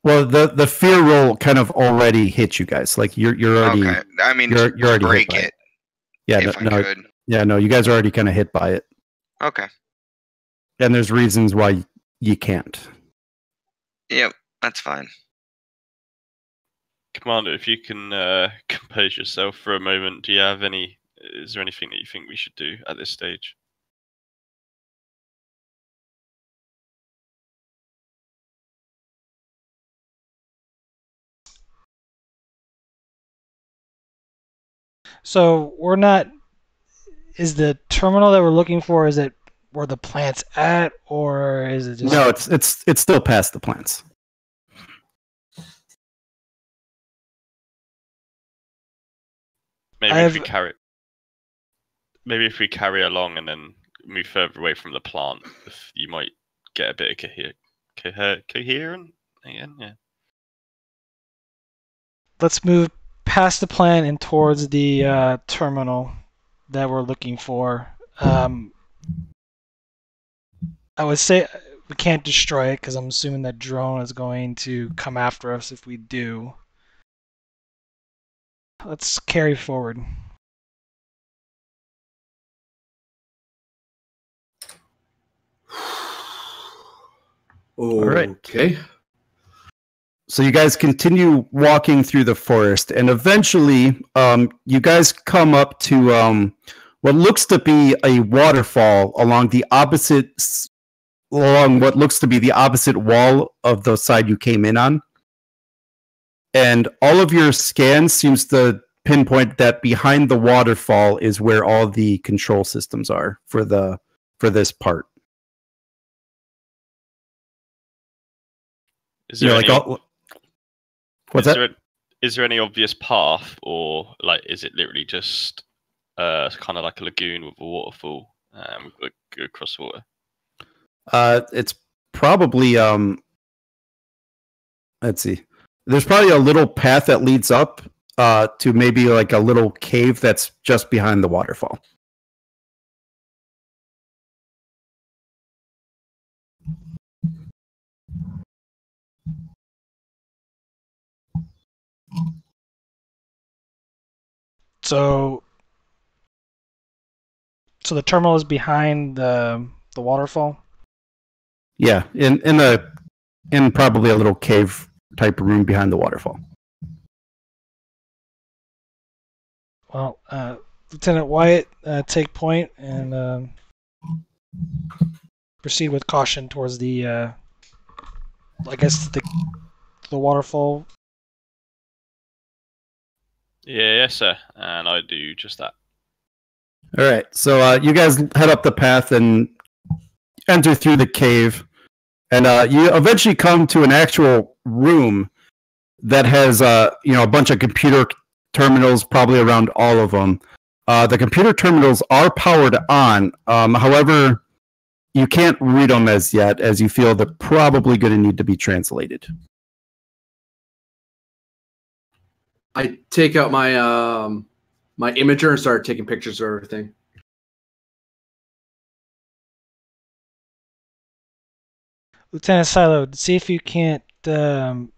Well, the the fear roll kind of already hit you guys. Like you're you're already. Okay. I mean, you're, you're already break hit by it. it. Yeah, if no, I could. yeah, no, you guys are already kind of hit by it. Okay. And there's reasons why you can't. Yep, that's fine. Commander, if you can uh, compose yourself for a moment, do you have any? Is there anything that you think we should do at this stage? So we're not, is the terminal that we're looking for, is it where the plant's at, or is it just... No, it's it's it's still past the plants. Maybe I've... if we carry Maybe if we carry along and then move further away from the plant, you might get a bit of coher coher coherent again, yeah. Let's move past the plant and towards the uh, terminal that we're looking for. Um, I would say we can't destroy it because I'm assuming that drone is going to come after us if we do. Let's carry forward. All right. Okay. So you guys continue walking through the forest, and eventually, um, you guys come up to um, what looks to be a waterfall along the opposite, along what looks to be the opposite wall of the side you came in on. And all of your scans seems to pinpoint that behind the waterfall is where all the control systems are for the for this part. Is there, yeah, any, like all, what's is, that? There a, is there any obvious path, or like is it literally just uh, kind of like a lagoon with a waterfall um, across water? Uh, it's probably um, let's see. There's probably a little path that leads up uh, to maybe like a little cave that's just behind the waterfall. So, so the terminal is behind the the waterfall. Yeah, in in a in probably a little cave type room behind the waterfall. Well, uh, Lieutenant Wyatt, uh, take point and uh, proceed with caution towards the, uh, I guess the the waterfall. Yeah, yes, sir. And I do just that. All right. So uh, you guys head up the path and enter through the cave. And uh, you eventually come to an actual room that has uh, you know, a bunch of computer terminals, probably around all of them. Uh, the computer terminals are powered on. Um, however, you can't read them as yet, as you feel they're probably going to need to be translated. I take out my um, my imager and start taking pictures of everything. Lieutenant Silo, see if you can't um,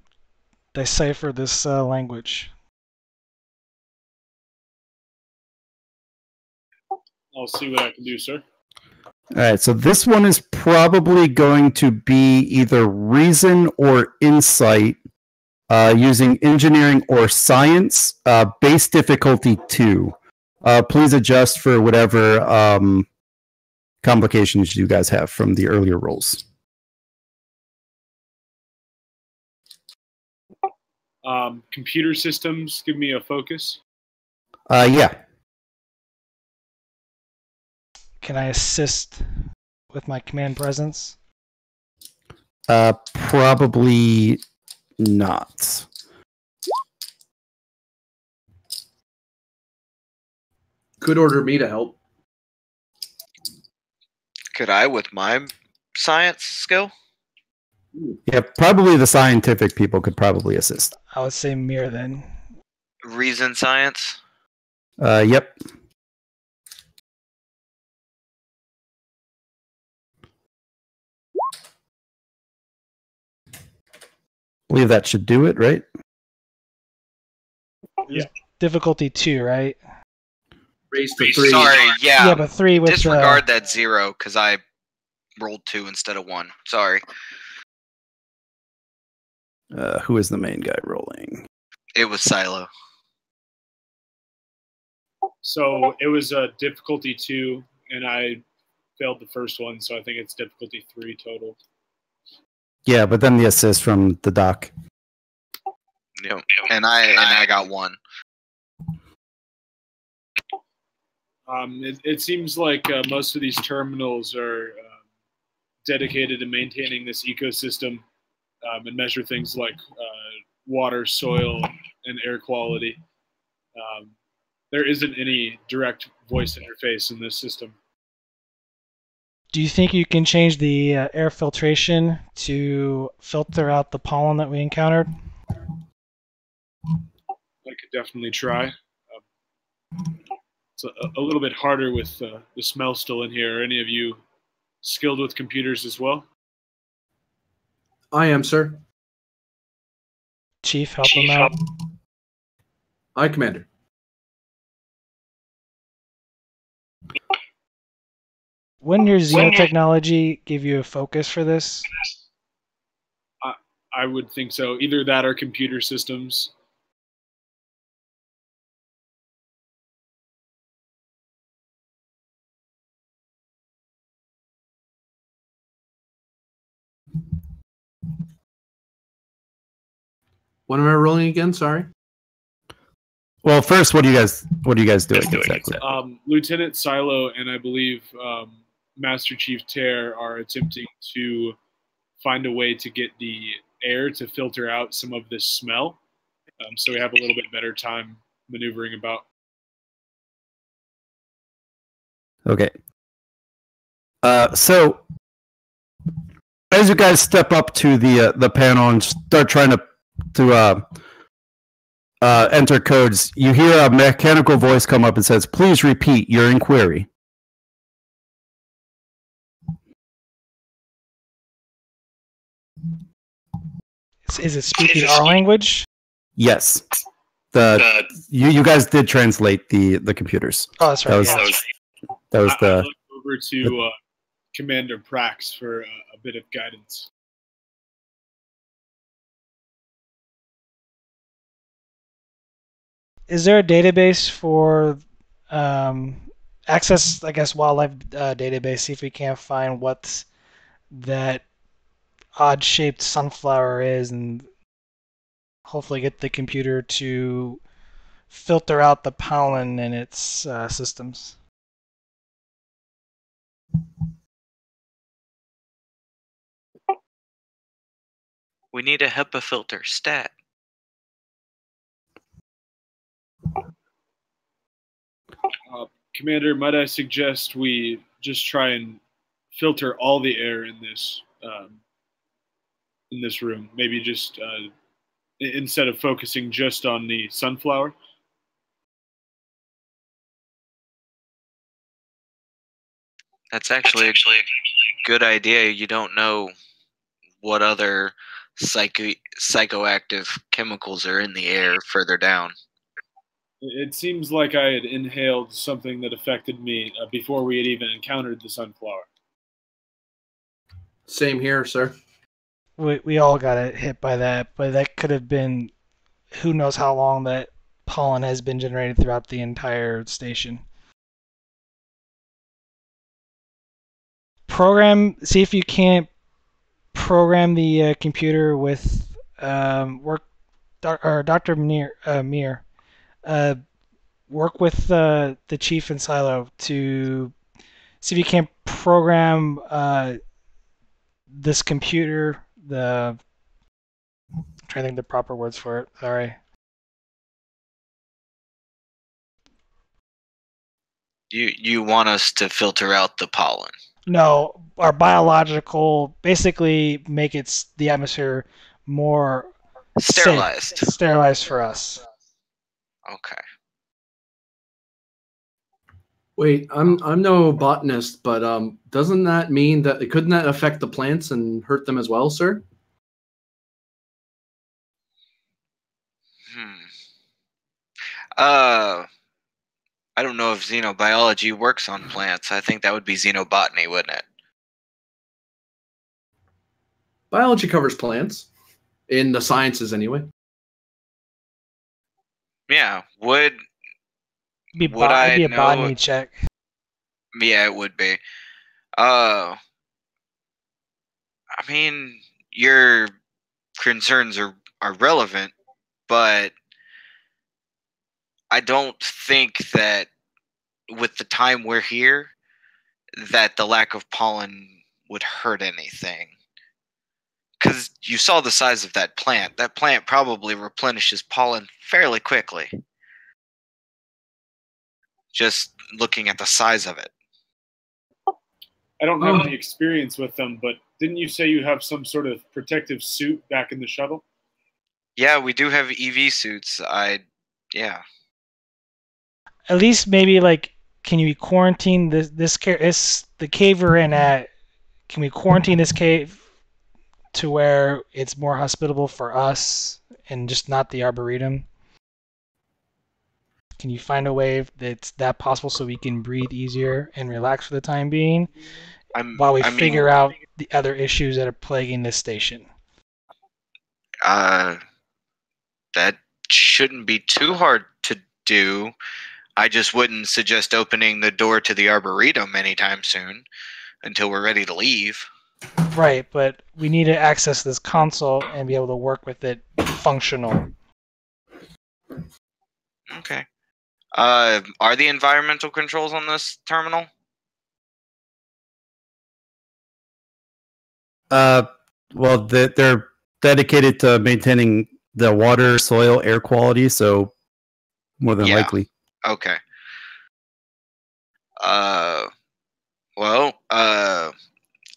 decipher this uh, language. I'll see what I can do, sir. All right, so this one is probably going to be either reason or insight. Uh, using engineering or science, uh, base difficulty two. Uh, please adjust for whatever um, complications you guys have from the earlier rolls. Um, computer systems, give me a focus. Uh, yeah. Can I assist with my command presence? Uh, probably not. Could order me to help. Could I with my science skill? Yeah, probably the scientific people could probably assist. I would say Mir then. Reason science? Uh, yep. I believe that should do it, right? Yeah. Difficulty two, right? Raise to three. Sorry, yeah. Yeah, but three with disregard the... that zero because I rolled two instead of one. Sorry. Uh, who is the main guy rolling? It was Silo. So it was a uh, difficulty two, and I failed the first one, so I think it's difficulty three total. Yeah, but then the assist from the doc. Yeah, and I and I got one. Um, it, it seems like uh, most of these terminals are uh, dedicated to maintaining this ecosystem um, and measure things like uh, water, soil, and air quality. Um, there isn't any direct voice interface in this system. Do you think you can change the uh, air filtration to filter out the pollen that we encountered? I could definitely try. Um, it's a, a little bit harder with uh, the smell still in here. Are any of you skilled with computers as well? I am, sir. Chief, help Chief, him out. Aye, Commander. Wouldn't your xenotechnology give you a focus for this? I, I would think so. Either that or computer systems. What am I rolling again? Sorry. Well, first, what do you guys what do you guys doing exactly? Um, Lieutenant Silo and I believe. Um, Master Chief Tear are attempting to find a way to get the air to filter out some of this smell, um, so we have a little bit better time maneuvering about. Okay. Uh, so, as you guys step up to the uh, the panel and start trying to to uh, uh, enter codes, you hear a mechanical voice come up and says, "Please repeat your inquiry." Is it speaking our language? Yes. The, the you you guys did translate the the computers. Oh, that's right. That was, yeah. that was, that was I, the. I look over to the, uh, Commander Prax for uh, a bit of guidance. Is there a database for um, access? I guess wildlife uh, database. See if we can't find what that odd-shaped sunflower is, and hopefully get the computer to filter out the pollen in its uh, systems. We need a HEPA filter stat. Uh, Commander, might I suggest we just try and filter all the air in this um, in this room, maybe just uh, instead of focusing just on the sunflower. That's actually actually a good idea. You don't know what other psycho psychoactive chemicals are in the air further down. It seems like I had inhaled something that affected me uh, before we had even encountered the sunflower. Same here, sir. We, we all got hit by that, but that could have been who knows how long that pollen has been generated throughout the entire station. Program, see if you can't program the uh, computer with um, work, doc, or Doctor Mir, uh, Mir uh, work with uh, the Chief and Silo to see if you can't program uh, this computer. The I'm trying to think the proper words for it. Sorry. You you want us to filter out the pollen? No, our biological, basically make it the atmosphere more sterilized. Safe, sterilized for us. Okay. Wait, I'm I'm no botanist, but um, doesn't that mean that couldn't that affect the plants and hurt them as well, sir? Hmm. Uh. I don't know if xenobiology works on plants. I think that would be xenobotany, wouldn't it? Biology covers plants. In the sciences, anyway. Yeah. Would, be would I be a know, botany check. Yeah, it would be. Uh, I mean, your concerns are, are relevant, but I don't think that with the time we're here that the lack of pollen would hurt anything. Because you saw the size of that plant. That plant probably replenishes pollen fairly quickly. Just looking at the size of it. I don't have any experience with them, but didn't you say you have some sort of protective suit back in the shuttle? Yeah, we do have E V suits. I, yeah. At least maybe like, can you quarantine this this this the cave we're in at? Can we quarantine this cave to where it's more hospitable for us and just not the arboretum? Can you find a way that's that possible so we can breathe easier and relax for the time being, I'm, while we I figure mean, out the other issues that are plaguing this station? Uh, that shouldn't be too hard to do. I just wouldn't suggest opening the door to the Arboretum anytime soon until we're ready to leave. Right, but we need to access this console and be able to work with it functional. Okay. Uh, are the environmental controls on this terminal? Uh, well, they're dedicated to maintaining the water, soil, air quality, so more than yeah. likely. Okay. Uh, well, uh,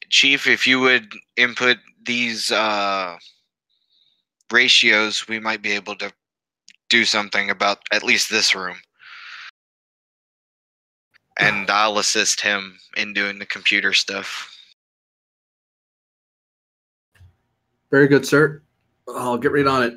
Chief, if you would input these uh, ratios, we might be able to do something about at least this room. And I'll assist him in doing the computer stuff. Very good, sir. I'll get right on it.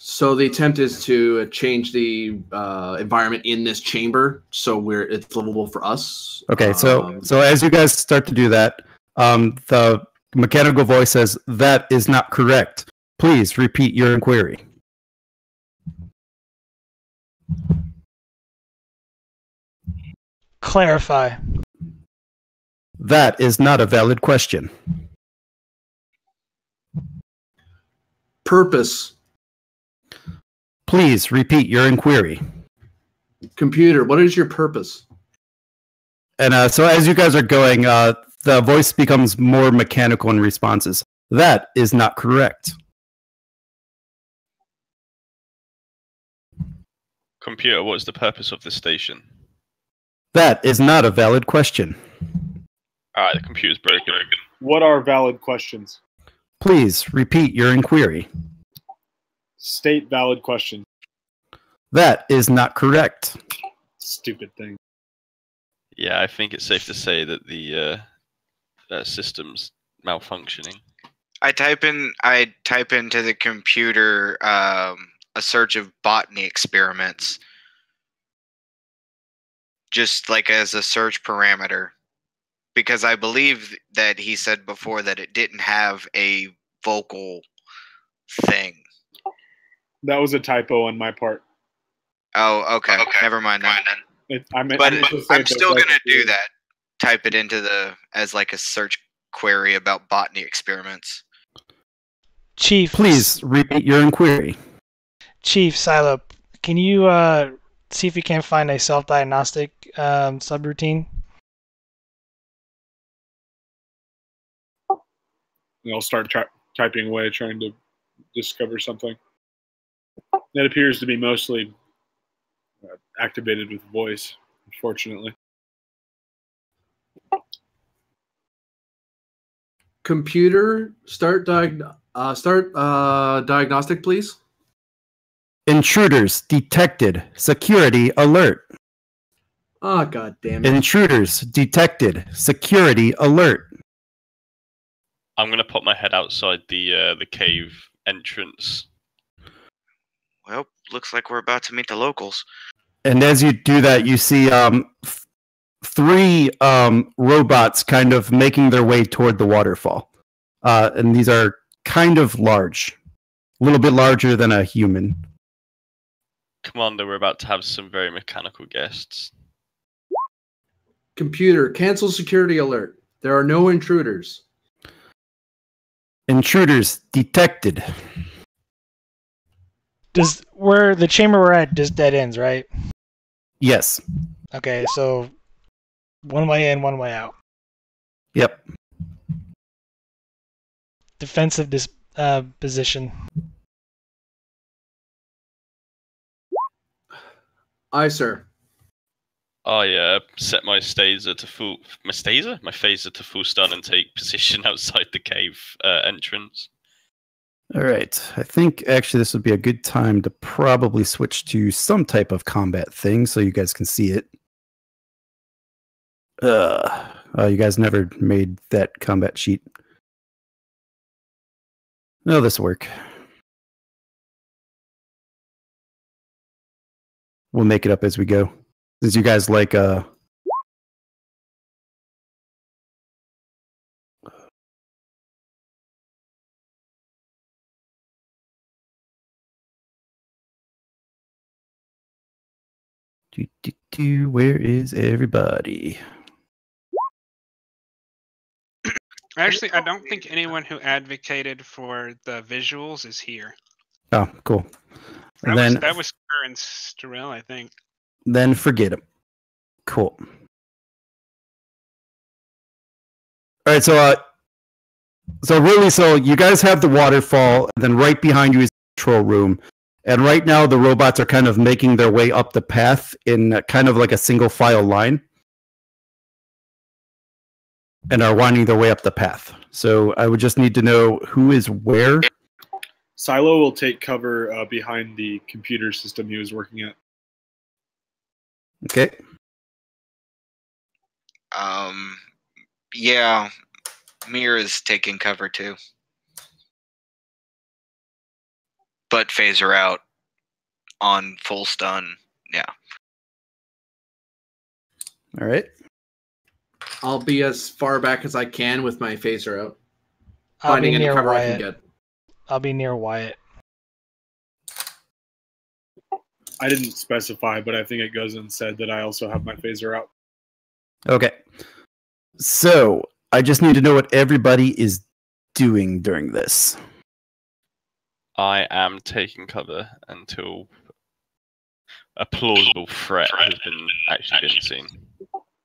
So the attempt is to change the uh, environment in this chamber so we're it's livable for us. Okay, so um, so as you guys start to do that, um, the mechanical voice says, "That is not correct. Please repeat your inquiry." Clarify. That is not a valid question. Purpose. Please repeat your inquiry. Computer, what is your purpose? And uh, so as you guys are going, uh, the voice becomes more mechanical in responses. That is not correct. Computer, what is the purpose of this station? That is not a valid question. All right, the computer's broken. What are valid questions? Please repeat your inquiry. State valid question. That is not correct. Stupid thing. Yeah, I think it's safe to say that the uh, uh, system's malfunctioning. I type in, I type into the computer um, a search of botany experiments, just like as a search parameter, because I believe that he said before that it didn't have a vocal thing. That was a typo on my part. Oh, okay. okay. Never mind then. It, I'm, but I'm, it, I'm still going to do that. Type it into the as like a search query about botany experiments. Chief, please repeat your inquiry. Chief, Silo, Can you uh, see if you can find a self-diagnostic um, subroutine? And I'll start tra- typing away, trying to discover something. That appears to be mostly uh, activated with voice, unfortunately. Computer, start diag uh, start uh, diagnostic, please. Intruders detected. Security alert. Ah, oh, god damn it. Intruders detected. Security alert. I'm gonna pop my head outside the uh, the cave entrance. Well, looks like we're about to meet the locals. And as you do that, you see um, three um, robots kind of making their way toward the waterfall. Uh, and these are kind of large. A little bit larger than a human. Commander, we're about to have some very mechanical guests. Computer, cancel security alert. There are no intruders. Intruders detected. Does where the chamber we're at just dead ends, right? Yes. Okay, so one way in, one way out. Yep. Defensive dis uh, position. Aye, sir. I uh, set my phaser to full my phaser my phaser to full stun and take position outside the cave uh, entrance. All right. I think actually this would be a good time to probably switch to some type of combat thing so you guys can see it. Uh, uh you guys never made that combat sheet. No, this will work. We'll make it up as we go. Since you guys like uh do, do, do, where is everybody? Actually, I don't think anyone who advocated for the visuals is here. Oh, cool. And that then was, that was her and Sterell, I think. Then forget him. Cool. All right, so uh, so really, so you guys have the waterfall, and then right behind you is the control room. And right now, the robots are kind of making their way up the path in kind of like a single file line, and are winding their way up the path. So I would just need to know who is where. Silo will take cover uh, behind the computer system he was working at. Okay. Um. Yeah, Mira's taking cover too, but phaser out on full stun. Yeah. All right. I'll be as far back as I can with my phaser out. I'll finding any cover Wyatt. I can get. I'll be near Wyatt. I didn't specify, but I think it goes and said that I also have my phaser out. Okay. So, I just need to know what everybody is doing during this. I am taking cover until a plausible threat has been actually been seen.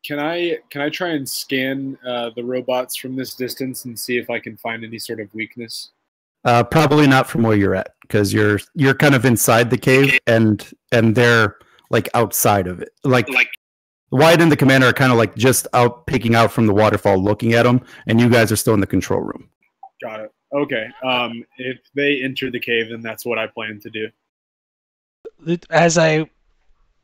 Can I can I try and scan uh, the robots from this distance and see if I can find any sort of weakness? Uh, probably not from where you're at, because you're you're kind of inside the cave, and and they're like outside of it. Like, like Wyatt and the commander are kind of like just out picking out from the waterfall, looking at them, and you guys are still in the control room. Got it. Okay. Um, if they enter the cave, then that's what I plan to do. As I,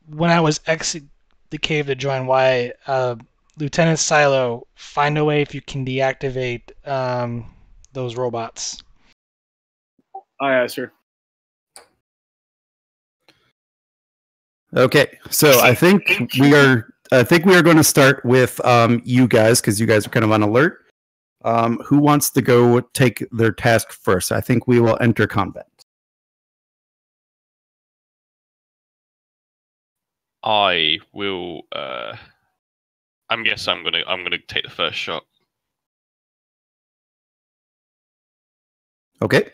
when I was exiting the cave to join Wyatt, uh, Lieutenant Silo, find a way if you can deactivate um, those robots. Aye, aye, sir. Okay, so I think we are. I think we are going to start with um, you guys because you guys are kind of on alert. Um, who wants to go take their task first? I think we will enter combat. I will. Uh, I guess I'm gonna. I'm gonna take the first shot. Okay.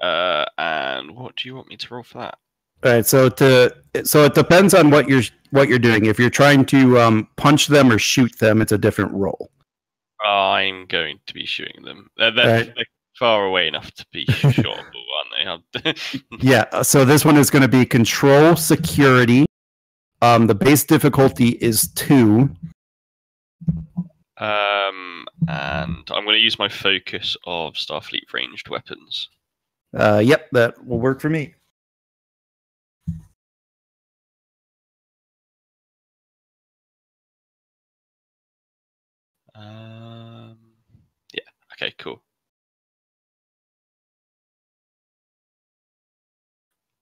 Uh, and what do you want me to roll for that? All right, so to so it depends on what you're what you're doing. If you're trying to um, punch them or shoot them, it's a different role. I'm going to be shooting them. They're, they're, right. they're far away enough to be shootable, aren't they? Yeah. So this one is going to be control security. Um, the base difficulty is two. Um, and I'm going to use my focus of Starfleet ranged weapons. Uh, yep, that will work for me. Um, yeah, okay, cool.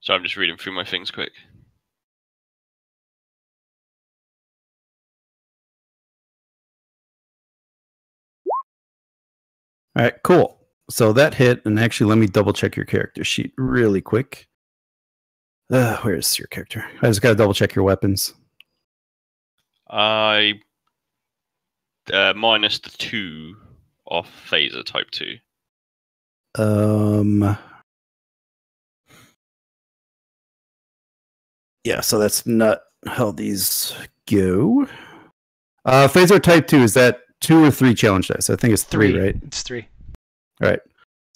So I'm just reading through my things quick. All right, cool. So that hit, and actually, let me double check your character sheet really quick. Uh, where is your character? I just got to double check your weapons. I uh, minus the two off phaser type two. Um. Yeah, so that's not how these go. Uh, phaser type two, is that two or three challenge dice? I think it's three, three, right? It's three. All right.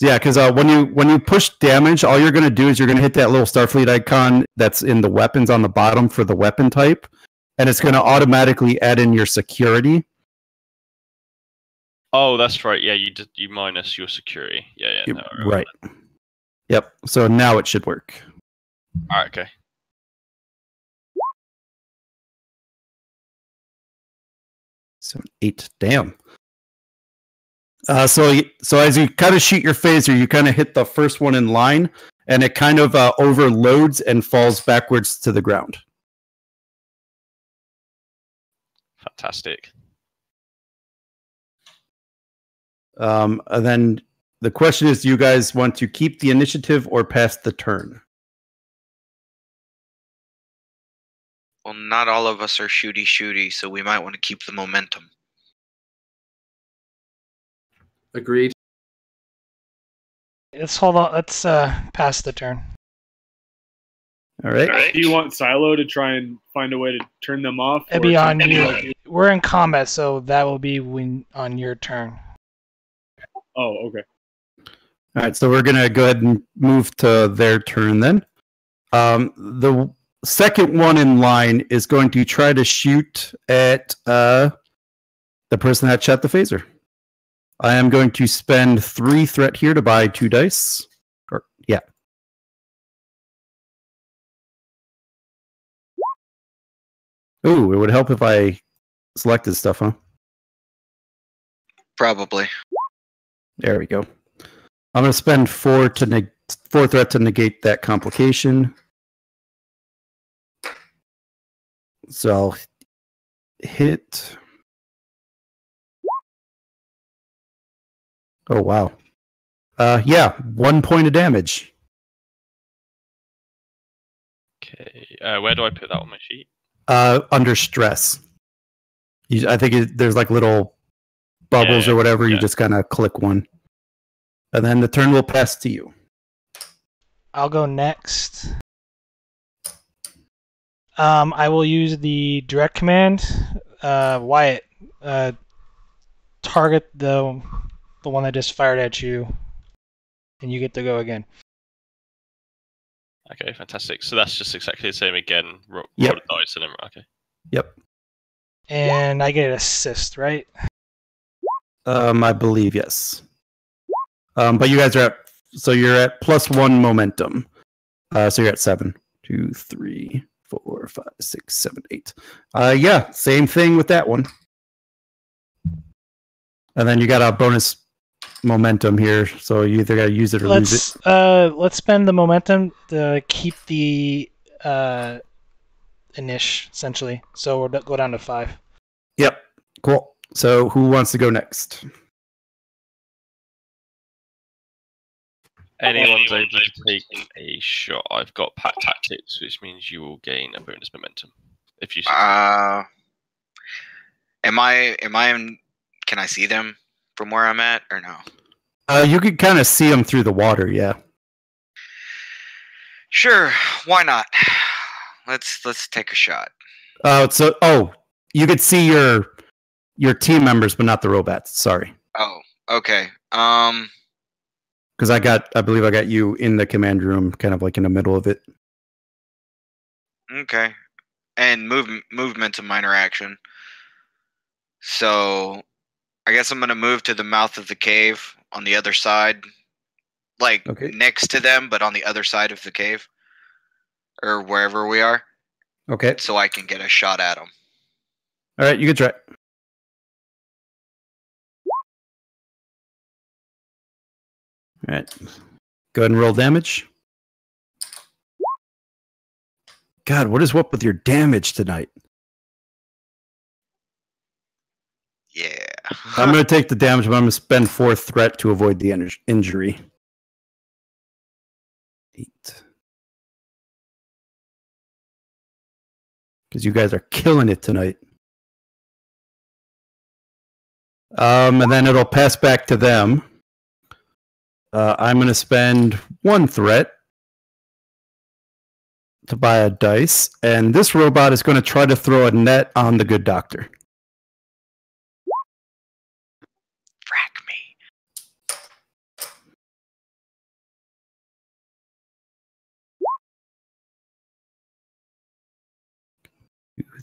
Yeah, because uh, when you when you push damage, all you're going to do is you're going to hit that little Starfleet icon that's in the weapons on the bottom for the weapon type, and it's going to automatically add in your security. Oh, that's right. Yeah, you did, you minus your security. Yeah, yeah. No, I remember that. Yep. So now it should work. All right. Okay. Seven, eight. Damn. Uh, so, so as you kind of shoot your phaser, you kind of hit the first one in line, and it kind of uh, overloads and falls backwards to the ground. Fantastic. Um, and then the question is, do you guys want to keep the initiative or pass the turn? Well, not all of us are shooty-shooty, so we might want to keep the momentum. Agreed. Let's hold on. Let's uh, pass the turn. All right. All right. Do you want Silo to try and find a way to turn them off? It'd be on you. We're in combat, so that will be when on your turn. Oh, okay. All right, so we're gonna go ahead and move to their turn then. Um, the second one in line is going to try to shoot at uh, the person that shot the phaser. I am going to spend three threat here to buy two dice. Or, yeah. Ooh, it would help if I selected stuff, huh? Probably. There we go. I'm going to spend four to neg four threat to negate that complication. So I'll hit. Oh, wow. Uh, yeah, one point of damage. Okay. Uh, where do I put that on my sheet? Uh, under stress. You, I think it, there's like little bubbles yeah, or whatever. Yeah. You just kind of click one. And then the turn will pass to you. I'll go next. Um, I will use the direct command. Uh, Wyatt, uh, target the... the one that just fired at you, and you get to go again. Okay, fantastic. So that's just exactly the same again. Roll, yep. roll the dice and then, okay. Yep. And I get an assist, right? Um, I believe yes. Um, but you guys are at, so you're at plus one momentum. Uh, so you're at seven, two, three, four, five, six, seven, eight. Uh, yeah, same thing with that one. And then you got a bonus momentum here, so you either got to use it or let's, lose it. Uh, let's spend the momentum to keep the uh, Inish, essentially. So we'll go down to five. Yep, cool. So who wants to go next? Anyone's able to take a shot. I've got pack tactics, which means you will gain a bonus momentum. If you uh, am I... Am I in Can I see them from where I'm at, or no? Uh, you could kind of see them through the water, yeah. Sure, why not? Let's let's take a shot. Oh, uh, so oh, you could see your your team members, but not the robots. Sorry. Oh, okay. Um, because I got, I believe I got you in the command room, kind of like in the middle of it. Okay, and move movement's a minor action, so I guess I'm gonna move to the mouth of the cave on the other side. Like, okay. Next to them, but on the other side of the cave. Or wherever we are. Okay. So I can get a shot at them. All right, you can try. All right. Go ahead and roll damage. God, what is up with your damage tonight? Yeah. I'm going to take the damage, but I'm going to spend four threat to avoid the in- injury. Eight. Because you guys are killing it tonight. Um, and then it'll pass back to them. Uh, I'm going to spend one threat to buy a dice. And this robot is going to try to throw a net on the good doctor.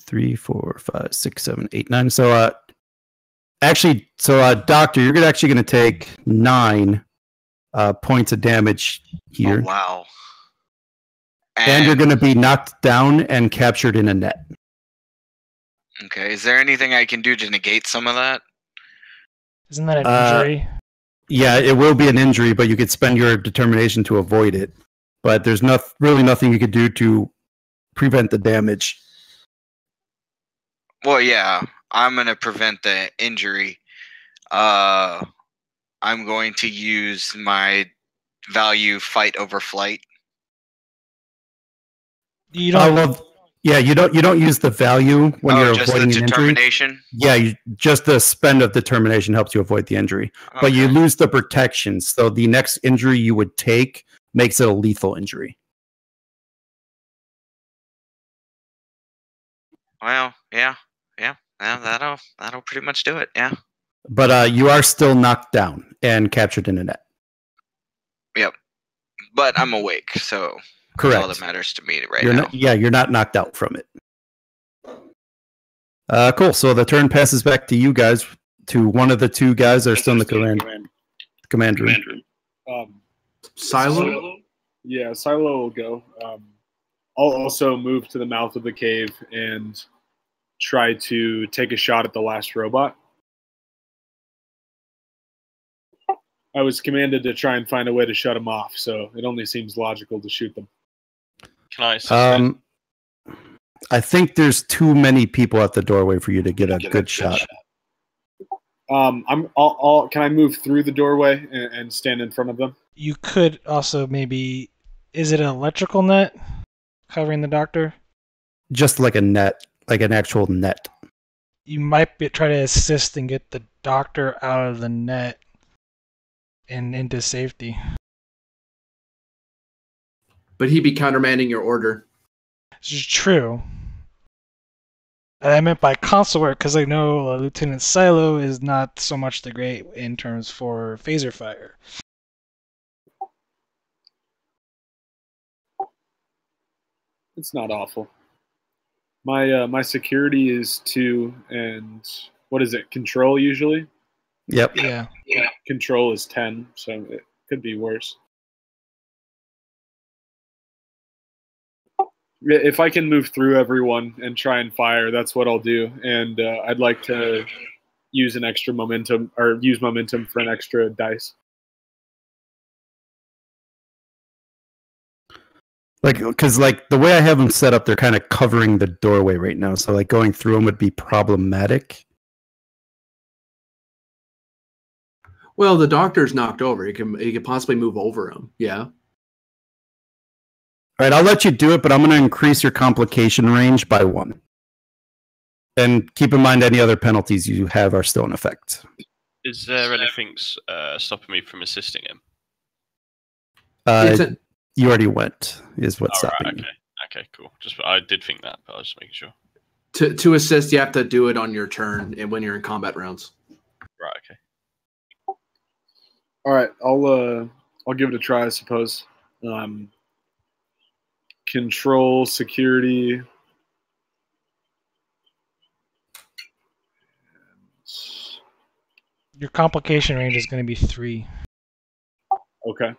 Three, four, five, six, seven, eight, nine. So, uh, actually, so, uh, Doctor, you're actually going to take nine uh, points of damage here. Oh, wow. And, and you're going to be knocked down and captured in a net. Okay. Is there anything I can do to negate some of that? Isn't that an uh, injury? Yeah, it will be an injury, but you could spend your determination to avoid it. But there's not really nothing you could do to prevent the damage. Well, yeah, I'm going to prevent the injury. Uh, I'm going to use my value fight over flight. You don't I love, yeah, you don't you don't use the value when oh, you're just avoiding the determination? An injury. Yeah, you, just the spend of determination helps you avoid the injury. Okay. But you lose the protection, so the next injury you would take makes it a lethal injury. Well, yeah, yeah, yeah, that'll that'll pretty much do it, yeah. But uh, you are still knocked down and captured in a net. Yep, but I'm awake, so correct. That's all that matters to me right you're now. Not, yeah, you're not knocked out from it. Uh, cool. So the turn passes back to you guys. To one of the two guys that are still in the command command room. Command room. Um, Silo? Silo. Yeah, Silo will go. Um, I'll also move to the mouth of the cave and try to take a shot at the last robot. I was commanded to try and find a way to shut him off, so it only seems logical to shoot them. Can I suspend? Um, I think there's too many people at the doorway for you to get a, get good, a good shot. shot. Um, I'm. I'll, I'll, can I move through the doorway and, and stand in front of them? You could also maybe. Is it an electrical net? Covering the doctor? Just like a net, like an actual net. You might be, try to assist and get the doctor out of the net and into safety. But he'd be countermanding your order. This is true. And I meant by console work, because I know uh, Lieutenant Silo is not so much the great in terms for phaser fire. It's not awful. My uh, my security is two, and what is it? Control usually. Yep. Yeah. Yeah. Control is ten, so it could be worse. If I can move through everyone and try and fire, that's what I'll do. And uh, I'd like to use an extra momentum, or use momentum for an extra dice. Like, because like the way I have them set up, they're kind of covering the doorway right now. So like going through them would be problematic. Well, the doctor's knocked over. He can he could possibly move over him. Yeah. All right, I'll let you do it, but I'm going to increase your complication range by one. And keep in mind, any other penalties you have are still in effect. Is there anything uh, stopping me from assisting him? Uh, it's a You already went, is what's oh, happening. Right, okay, okay, cool. Just I did think that, but I was just making sure. To to assist, you have to do it on your turn and when you're in combat rounds. Right. Okay. All right. I'll uh I'll give it a try, I suppose. Um, control security. Your complication range is going to be three. Okay.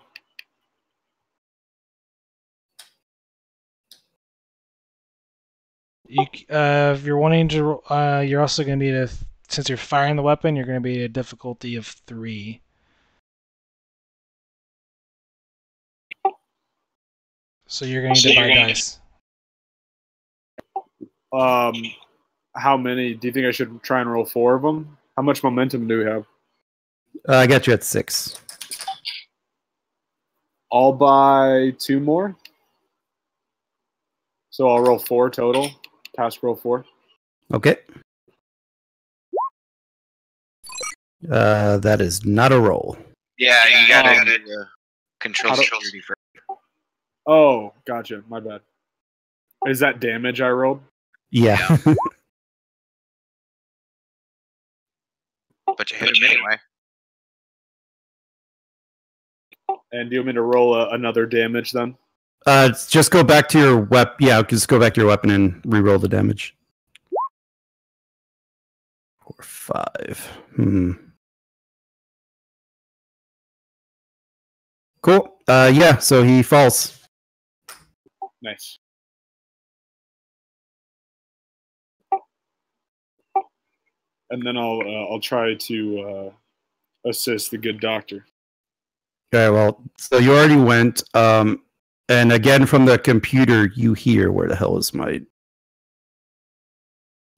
You, uh, if you're wanting to, uh, you're also going to be at a, since you're firing the weapon, you're going to be at a difficulty of three. So you're going to need to buy dice. Um, how many? Do you think I should try and roll four of them? How much momentum do we have? Uh, I got you at six. I'll buy two more. So I'll roll four total. Task roll four. Okay. Uh, that is not a roll. Yeah, you gotta um, uh, control security first. Oh, gotcha. My bad. Is that damage I rolled? Yeah. But you hit him anyway. And do you want me to roll a, another damage then? Uh, just go back to your weapon. Yeah, just go back to your weapon and re-roll the damage. Or five. Hmm. Cool. Uh, yeah. So he falls. Nice. And then I'll uh, I'll try to uh, assist the good doctor. Okay. Well, so you already went. Um, and again from the computer, you hear, where the hell is my?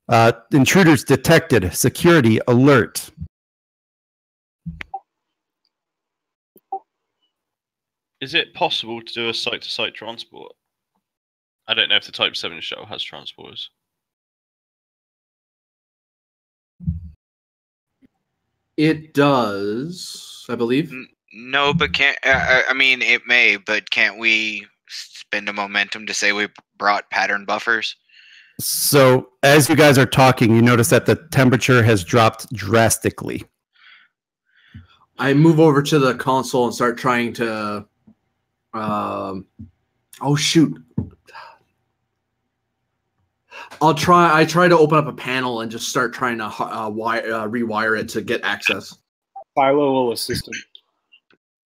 Uh, intruders detected. Security alert. Is it possible to do a site-to-site transport? I don't know if the Type seven shuttle has transporters. It does, I believe. No, but can't... Uh, I mean, it may, but can't we spend a momentum to say we brought pattern buffers? So, as you guys are talking, you notice that the temperature has dropped drastically. I move over to the console and start trying to... Um, oh shoot! I'll try. I try to open up a panel and just start trying to uh, wire, uh, rewire it to get access. Silo will assist him.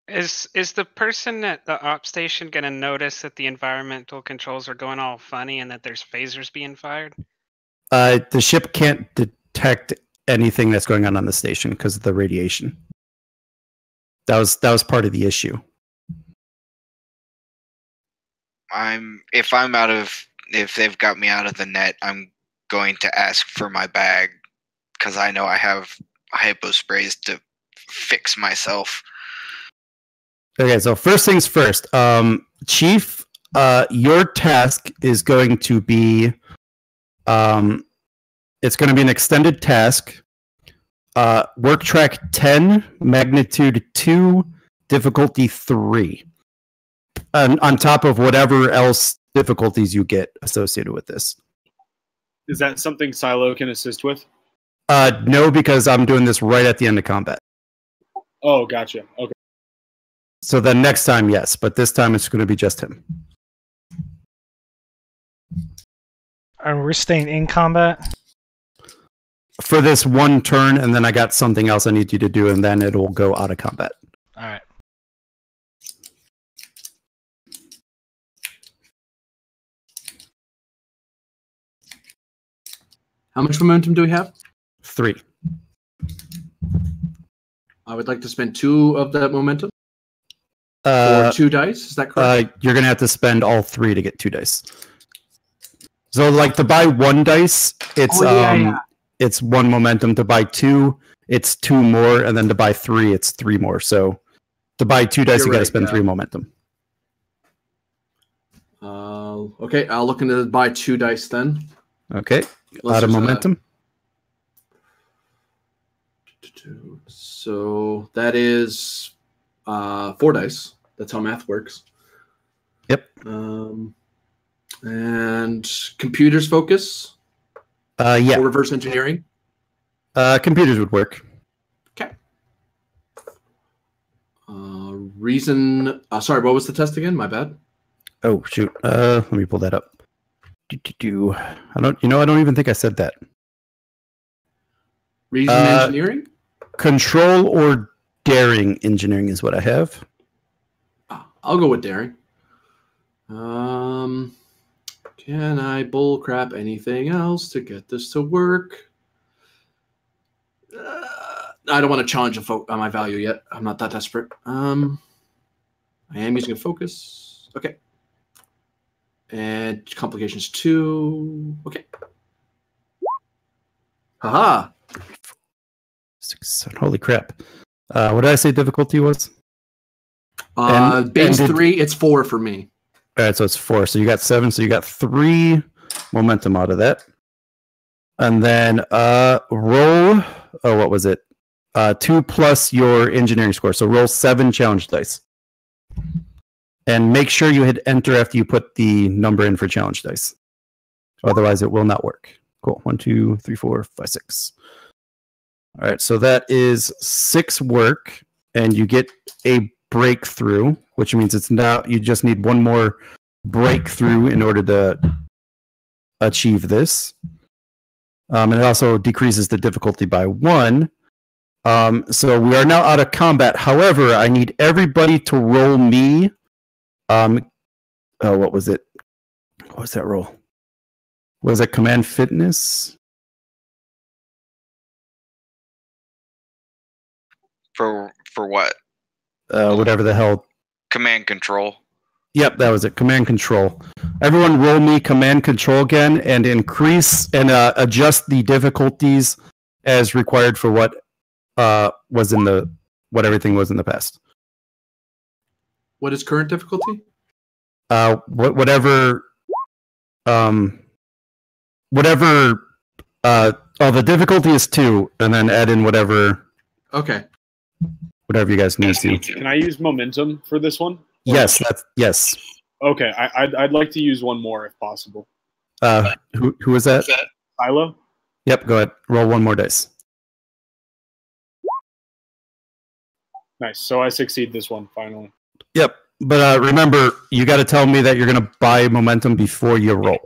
Is is the person at the op station gonna notice that the environmental controls are going all funny and that there's phasers being fired? Uh, the ship can't detect anything that's going on on the station because of the radiation. That was that was part of the issue. I'm if I'm out of if they've got me out of the net, I'm going to ask for my bag because I know I have hypo sprays to fix myself. Okay, so first things first, um, Chief, uh, your task is going to be, um, it's going to be an extended task. Uh, work track ten, magnitude two, difficulty three. And on top of whatever else difficulties you get associated with this. Is that something Silo can assist with? Uh, no, because I'm doing this right at the end of combat. Oh, gotcha. Okay. So then next time, yes, but this time it's going to be just him. And we're staying in combat? For this one turn, and then I got something else I need you to do, and then it'll go out of combat. All right. How much momentum do we have? Three. I would like to spend two of that momentum. Uh, or two dice, is that correct? Uh, you're going to have to spend all three to get two dice. So, like, to buy one dice, it's, oh, yeah, um, yeah. it's one momentum. To buy two, it's two more. And then to buy three, it's three more. So, to buy two dice, you're you got to right, spend yeah. three momentum. Uh, okay, I'll look into buy two dice then. Okay. A lot of momentum. A, so that is uh, four dice. That's how math works. Yep. Um, and computers focus? Uh, yeah. Or reverse engineering? Uh, computers would work. Okay. Uh, reason... Uh, sorry, what was the test again? My bad. Oh, shoot. Uh, let me pull that up. Do, do, do. I don't, you know, I don't even think I said that. Reason uh, engineering? Control or daring engineering is what I have. I'll go with daring. Um, can I bullcrap anything else to get this to work? Uh, I don't want to challenge a fo- on my value yet. I'm not that desperate. Um, I am using a focus. Okay. And complications two. Okay. Haha. Holy crap. Uh, what did I say difficulty was? Uh, and, base and did, three, it's four for me. All right, so it's four. So you got seven. So you got three momentum out of that. And then uh, roll, oh, what was it? Uh, two plus your engineering score. So roll seven challenge dice. And make sure you hit enter after you put the number in for challenge dice. Otherwise, it will not work. Cool. One, two, three, four, five, six. All right, so that is six work, and you get a breakthrough, which means it's now you just need one more breakthrough in order to achieve this. Um, and it also decreases the difficulty by one. Um, so we are now out of combat. However, I need everybody to roll me. Um, oh, what was it? What was that roll? Was it command fitness? For for what? Uh, whatever the hell. Command control. Yep, that was it. Command control. Everyone, roll me command control again, and increase and uh, adjust the difficulties as required for what uh, was in the what everything was in the past. What is current difficulty? Uh, what whatever, um, whatever. Uh, oh, the difficulty is two, and then add in whatever. Okay. Whatever you guys need to. Can I use momentum for this one? Yes. That's, yes. Okay. I, I'd I'd like to use one more if possible. Uh, who who is that? Silo. Yep. Go ahead. Roll one more dice. Nice. So I succeed this one finally. Yep. But uh, remember, you got to tell me that you're gonna buy momentum before you roll.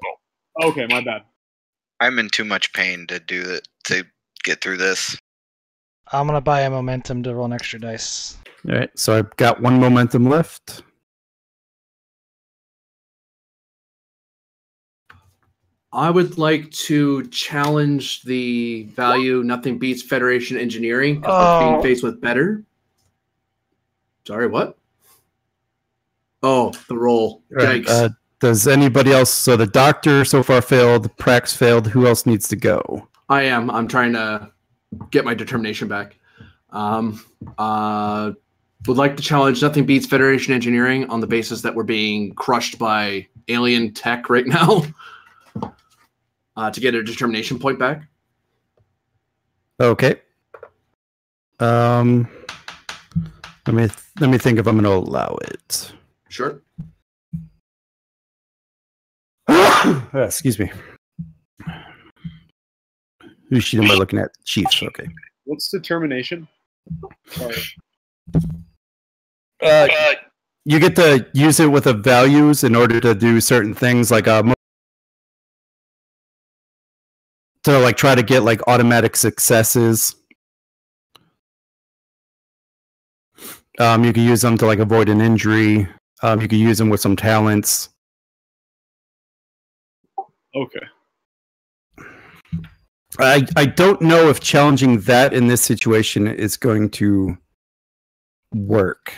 Okay. My bad. I'm in too much pain to do that to get through this. I'm going to buy a momentum to roll an extra dice. All right, so I've got one momentum left. I would like to challenge the value nothing beats Federation Engineering because oh. being faced with better. Sorry, what? Oh, the roll. Right. Uh, does anybody else? So the doctor so far failed. Prax failed. Who else needs to go? I am. I'm trying to... get my determination back. Um, uh, would like to challenge nothing beats Federation Engineering on the basis that we're being crushed by alien tech right now uh, to get a determination point back. Okay. Um, let me th- let me think if I'm going to allow it. Sure. ah, excuse me. Who's she am I looking at? Chiefs, okay. What's determination? Sorry. Uh, you get to use it with the values in order to do certain things, like uh, to like try to get like automatic successes. Um, you can use them to like avoid an injury. Um, you can use them with some talents. Okay. I, I don't know if challenging that in this situation is going to work.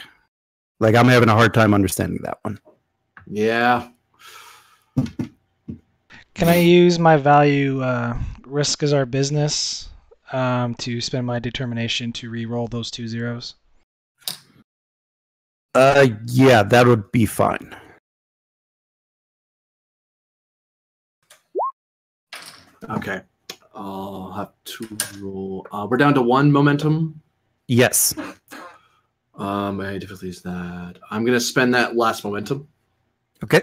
Like, I'm having a hard time understanding that one. Yeah. Can I use my value, uh, risk is our business, um, to spend my determination to re-roll those two zeros? Uh, yeah, that would be fine. Okay. I'll have to roll. Uh, we're down to one momentum. Yes. Um, I difficulty is that. I'm gonna spend that last momentum. Okay.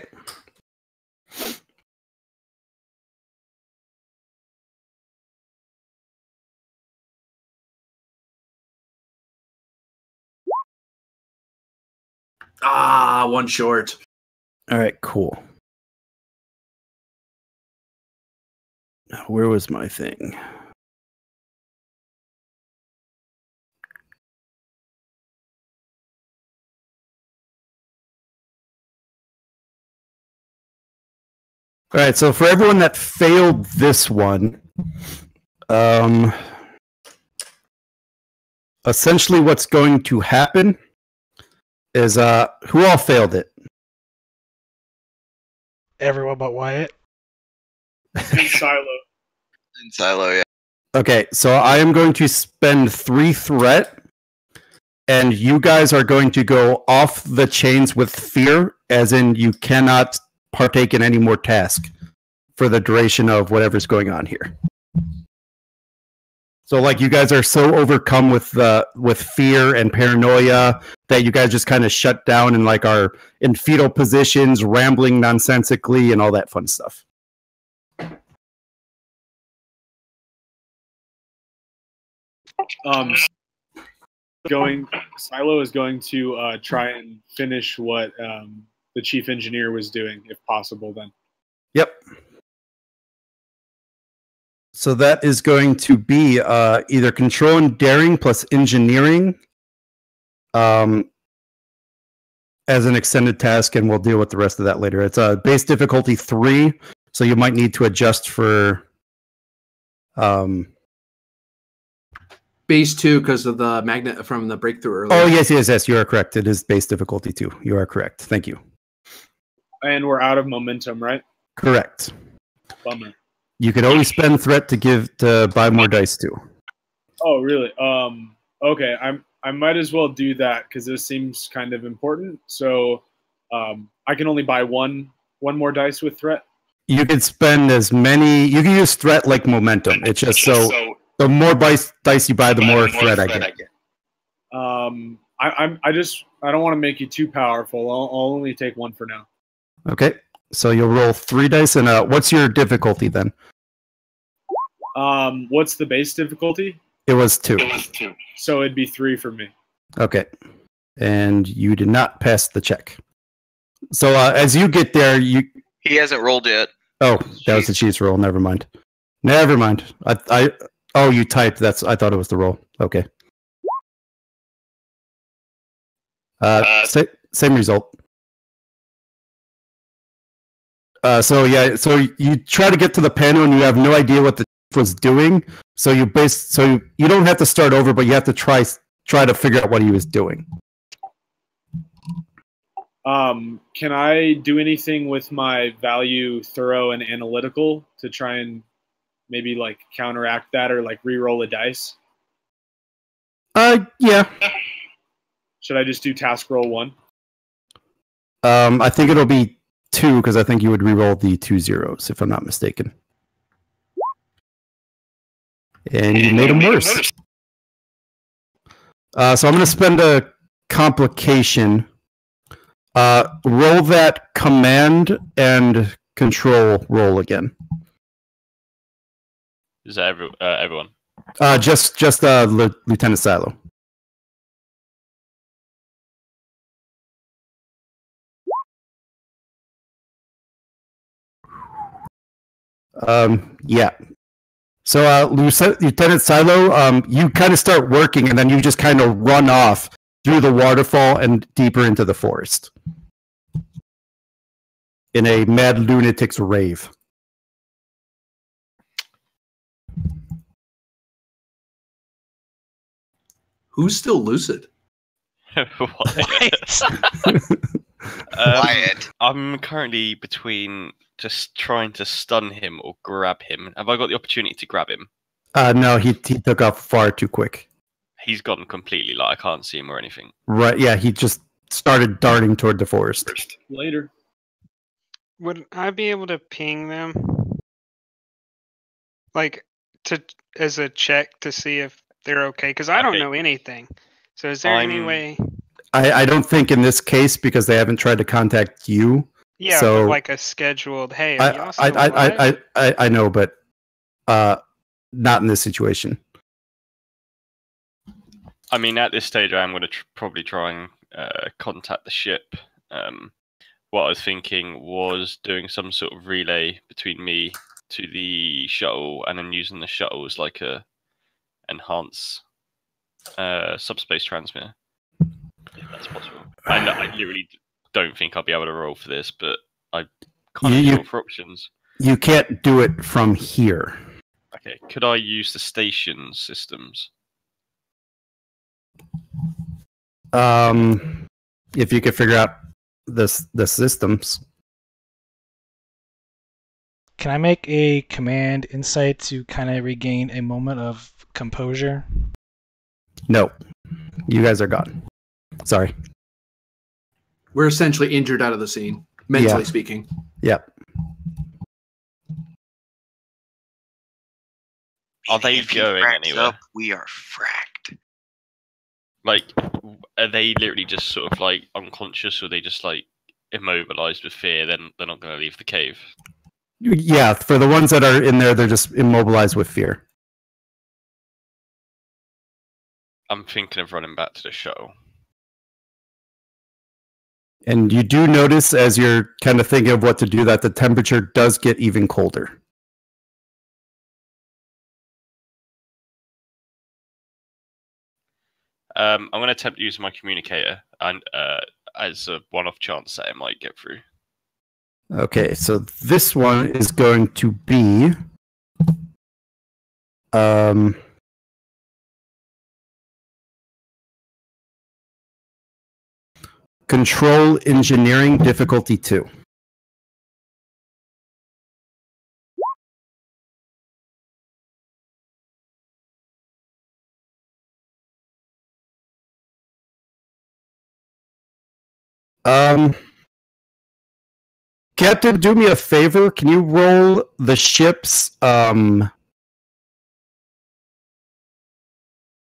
Ah, one short. All right, cool. Where was my thing? All right, so for everyone that failed this one, um, essentially what's going to happen is uh, who all failed it? Everyone but Wyatt. In Silo. In Silo, yeah. Okay, so I am going to spend three threat, and you guys are going to go off the chains with fear, as in you cannot partake in any more task for the duration of whatever's going on here. So, like, you guys are so overcome with uh, with fear and paranoia that you guys just kind of shut down and, like, are in fetal positions, rambling nonsensically, and all that fun stuff. Um, going, Silo is going to uh, try and finish what um, the chief engineer was doing, if possible, then. Yep. So that is going to be uh, either control and daring plus engineering um, as an extended task, and we'll deal with the rest of that later. It's a base difficulty three, so you might need to adjust for um, base two because of the magnet from the breakthrough earlier. Oh, yes, yes, yes, you are correct. It is base difficulty two. You are correct. Thank you. And we're out of momentum, right? Correct. Bummer. You could always spend threat to give to buy more dice too. Oh, really? Um, okay, I'm I might as well do that because this seems kind of important. So um, I can only buy one one more dice with threat. You can spend as many. You can use threat like momentum. It's just so, so the more dice dice you buy, the more, more threat, threat I get. I get. Um, I, I'm I just I don't want to make you too powerful. I'll, I'll only take one for now. Okay. So you'll roll three dice, and uh, what's your difficulty then? Um, what's the base difficulty? It was two. It was two. So it'd be three for me. Okay. And you did not pass the check. So uh, as you get there, you... He hasn't rolled yet. Oh, that was the cheese roll. Never mind. Never mind. I, I, oh, you typed. That's. I thought it was the roll. Okay. Uh, uh, sa same result. Uh, so yeah, so you try to get to the panel and you have no idea what the chief was doing. So you base, so you, you don't have to start over, but you have to try try to figure out what he was doing. Um, can I do anything with my value, thorough, and analytical to try and maybe like counteract that or like re-roll a dice? Uh, yeah. Should I just do task roll one? Um, I think it'll be two, because I think you would re-roll the two zeros, if I'm not mistaken. And you made them worse. Uh, so I'm going to spend a complication. Uh, roll that command and control roll again. Is that every, uh, everyone? Uh, just just uh, L Lieutenant Silo. Um, yeah. So, uh, Lieutenant Silo, um, you kind of start working, and then you just kind of run off through the waterfall and deeper into the forest in a mad lunatic's rave. Who's still lucid? Wyatt. Wyatt. um, I'm currently between just trying to stun him or grab him. Have I got the opportunity to grab him? Uh, no, he, he took off far too quick. He's gone completely, like, I can't see him or anything. Right, yeah, he just started darting toward the forest. Later. Would I be able to ping them? Like, to as a check to see if they're okay? Because I okay. don't know anything. So is there I'm... any way... I, I don't think in this case, because they haven't tried to contact you, Yeah, so, but like a scheduled. Hey, are y'all still alive? I, I, I, I, I know, but uh, not in this situation. I mean, at this stage, I'm going to tr probably try and uh, contact the ship. Um, what I was thinking was doing some sort of relay between me to the shuttle, and then using the shuttle as like a enhance uh, subspace transmitter. If that's possible. I, I literally don't think I'll be able to roll for this, but I can't you, roll for options. You can't do it from here. Okay, could I use the station systems? Um, if you could figure out this the systems. Can I make a command insight to kind of regain a moment of composure? No, you guys are gone. Sorry. We're essentially injured out of the scene, mentally yeah. speaking. Yep. Are they if going anywhere? Up, we are fracked. Like, are they literally just sort of like unconscious, or are they just like immobilized with fear? Then they're not going to leave the cave. Yeah, for the ones that are in there, they're just immobilized with fear. I'm thinking of running back to the shuttle. And you do notice, as you're kind of thinking of what to do, that the temperature does get even colder. Um, I'm going to attempt to use my communicator, and uh, as a one-off chance that it might get through. Okay, so this one is going to be... Um... Control engineering difficulty two. Um, Captain, do me a favor. Can you roll the ship's? Um,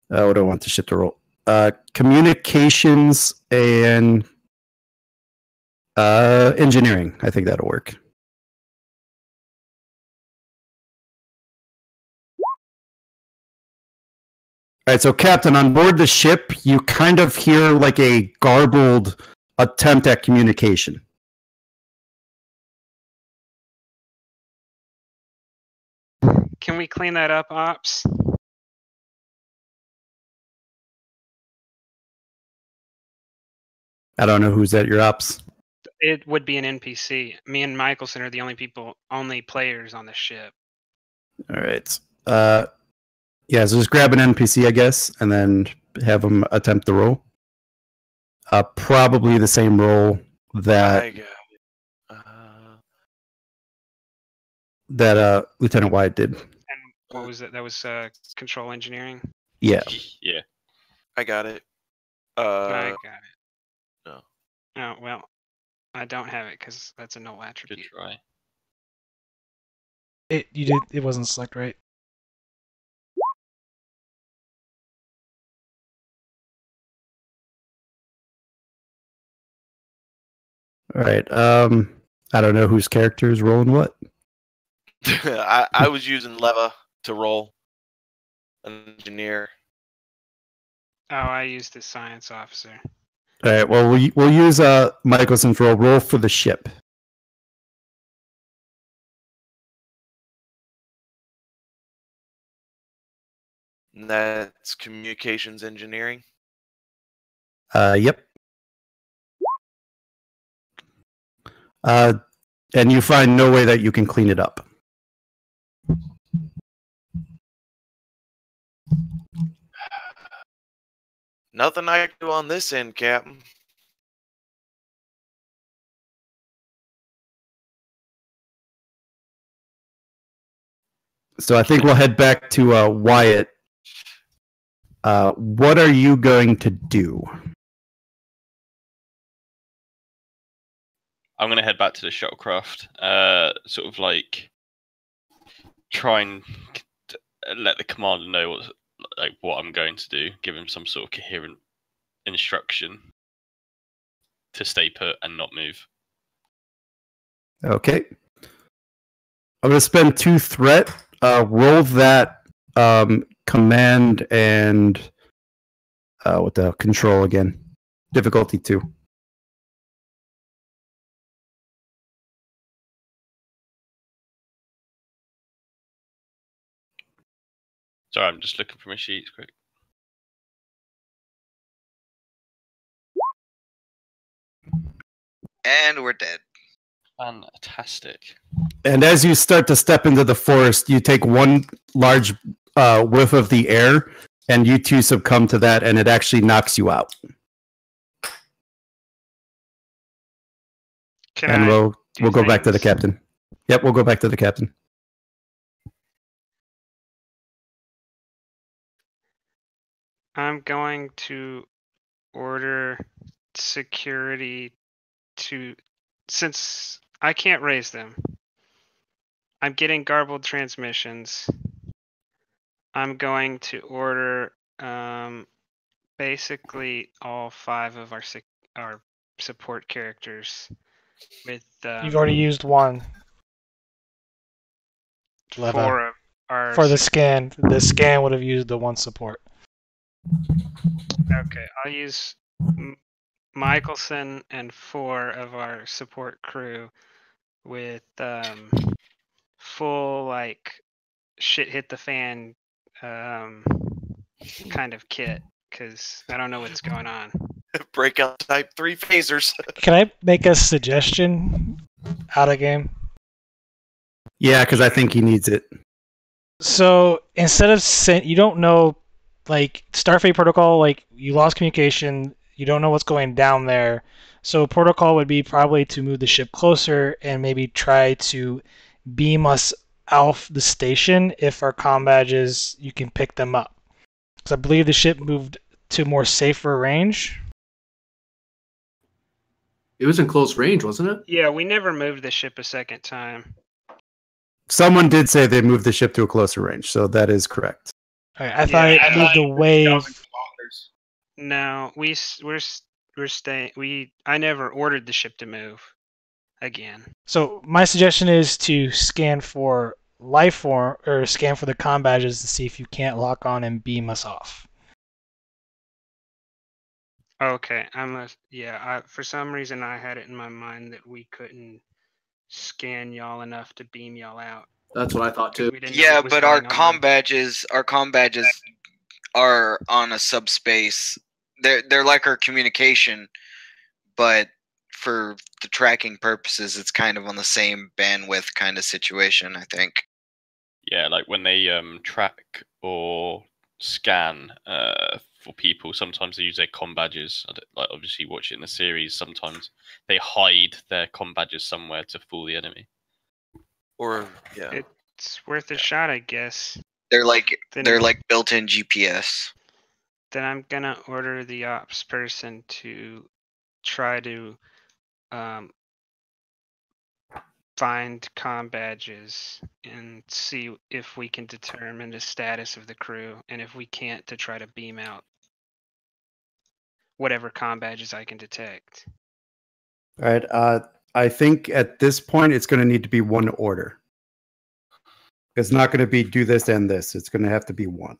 oh, I don't want the ship to roll. Uh, communications and uh, engineering. I think that'll work. All right, so Captain, on board the ship, you kind of hear like a garbled attempt at communication. Can we clean that up, Ops? I don't know who's at your ops. It would be an N P C. Me and Michelson are the only people, only players on the ship. All right. Uh, yeah, so just grab an N P C, I guess, and then have them attempt the roll. Uh, probably the same roll that I got it. Uh... that uh, Lieutenant Wyatt did. And what was that? That was uh, control engineering. Yeah. Yeah. I got it. Uh... I got it. Oh, well, I don't have it because that's a null attribute. Good try. It, you did, it wasn't select, right? All right, um, I don't know whose character is rolling what. I, I was using Leva to roll an engineer. Oh, I used the science officer. All right, well, we, we'll use uh, Michelson for a roll for the ship. And that's communications engineering? Uh, yep. Uh, and you find no way that you can clean it up. Nothing I can do on this end, Captain. So I think we'll head back to uh, Wyatt. Uh, what are you going to do? I'm going to head back to the shuttlecraft. Uh, sort of like try and let the commander know what's like what I'm going to do, give him some sort of coherent instruction to stay put and not move. Okay. I'm going to spend two threat. Uh, roll that um, command and uh, what the hell, control again. Difficulty two. Sorry, I'm just looking for my sheets quick. And we're dead. Fantastic. And as you start to step into the forest, you take one large uh, whiff of the air, and you two succumb to that, and it actually knocks you out. Can and I we'll, we'll go things? back to the captain. Yep, we'll go back to the captain. I'm going to order security to... Since I can't raise them, I'm getting garbled transmissions. I'm going to order um, basically all five of our our support characters. With um, you've already used one. Leva. Four of our for the scan. The scan would have used the one support. Okay, I'll use Michelson and four of our support crew with um, full, like, shit hit the fan um, kind of kit, because I don't know what's going on. Breakout type three phasers. Can I make a suggestion out of game? Yeah, because I think he needs it. So instead of sent, you don't know, like, Starfleet Protocol, like, you lost communication. You don't know what's going down there. So protocol would be probably to move the ship closer and maybe try to beam us off the station if our comm badges, you can pick them up. Because I believe the ship moved to more safer range. It was in close range, wasn't it? Yeah, we never moved the ship a second time. Someone did say they moved the ship to a closer range, so that is correct. All right, I thought yeah, it I moved thought away... No, we we're we're staying. We I never ordered the ship to move again. So my suggestion is to scan for life form or scan for the comm badges to see if you can't lock on and beam us off. Okay, I'm a, yeah. I, for some reason, I had it in my mind that we couldn't scan y'all enough to beam y'all out. That's what I thought too. Yeah, but our comm badges, our comm badges are on a subspace. They're, they're like our communication, but for the tracking purposes, it's kind of on the same bandwidth kind of situation, I think. Yeah, like when they um, track or scan uh, for people, sometimes they use their comm badges. I don't, like obviously, watch it in the series, sometimes they hide their comm badges somewhere to fool the enemy. Or yeah, it's worth a shot, I guess. They're like then, they're like built-in G P S. Then I'm gonna order the ops person to try to um, find comm badges and see if we can determine the status of the crew, and if we can't, to try to beam out whatever comm badges I can detect. All right. Uh, I think at this point it's gonna need to be one order. It's not going to be do this and this. It's going to have to be one.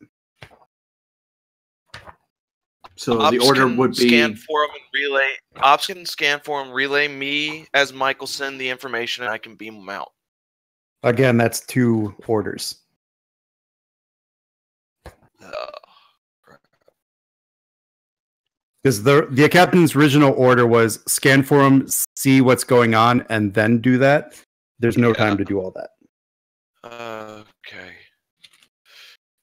So Ops the order would be scan for them and relay. Ops can scan for them, relay me as Michelson the information, and I can beam them out. Again, that's two orders. Because the the captain's original order was scan for them, see what's going on, and then do that. There's no yeah. time to do all that. Okay.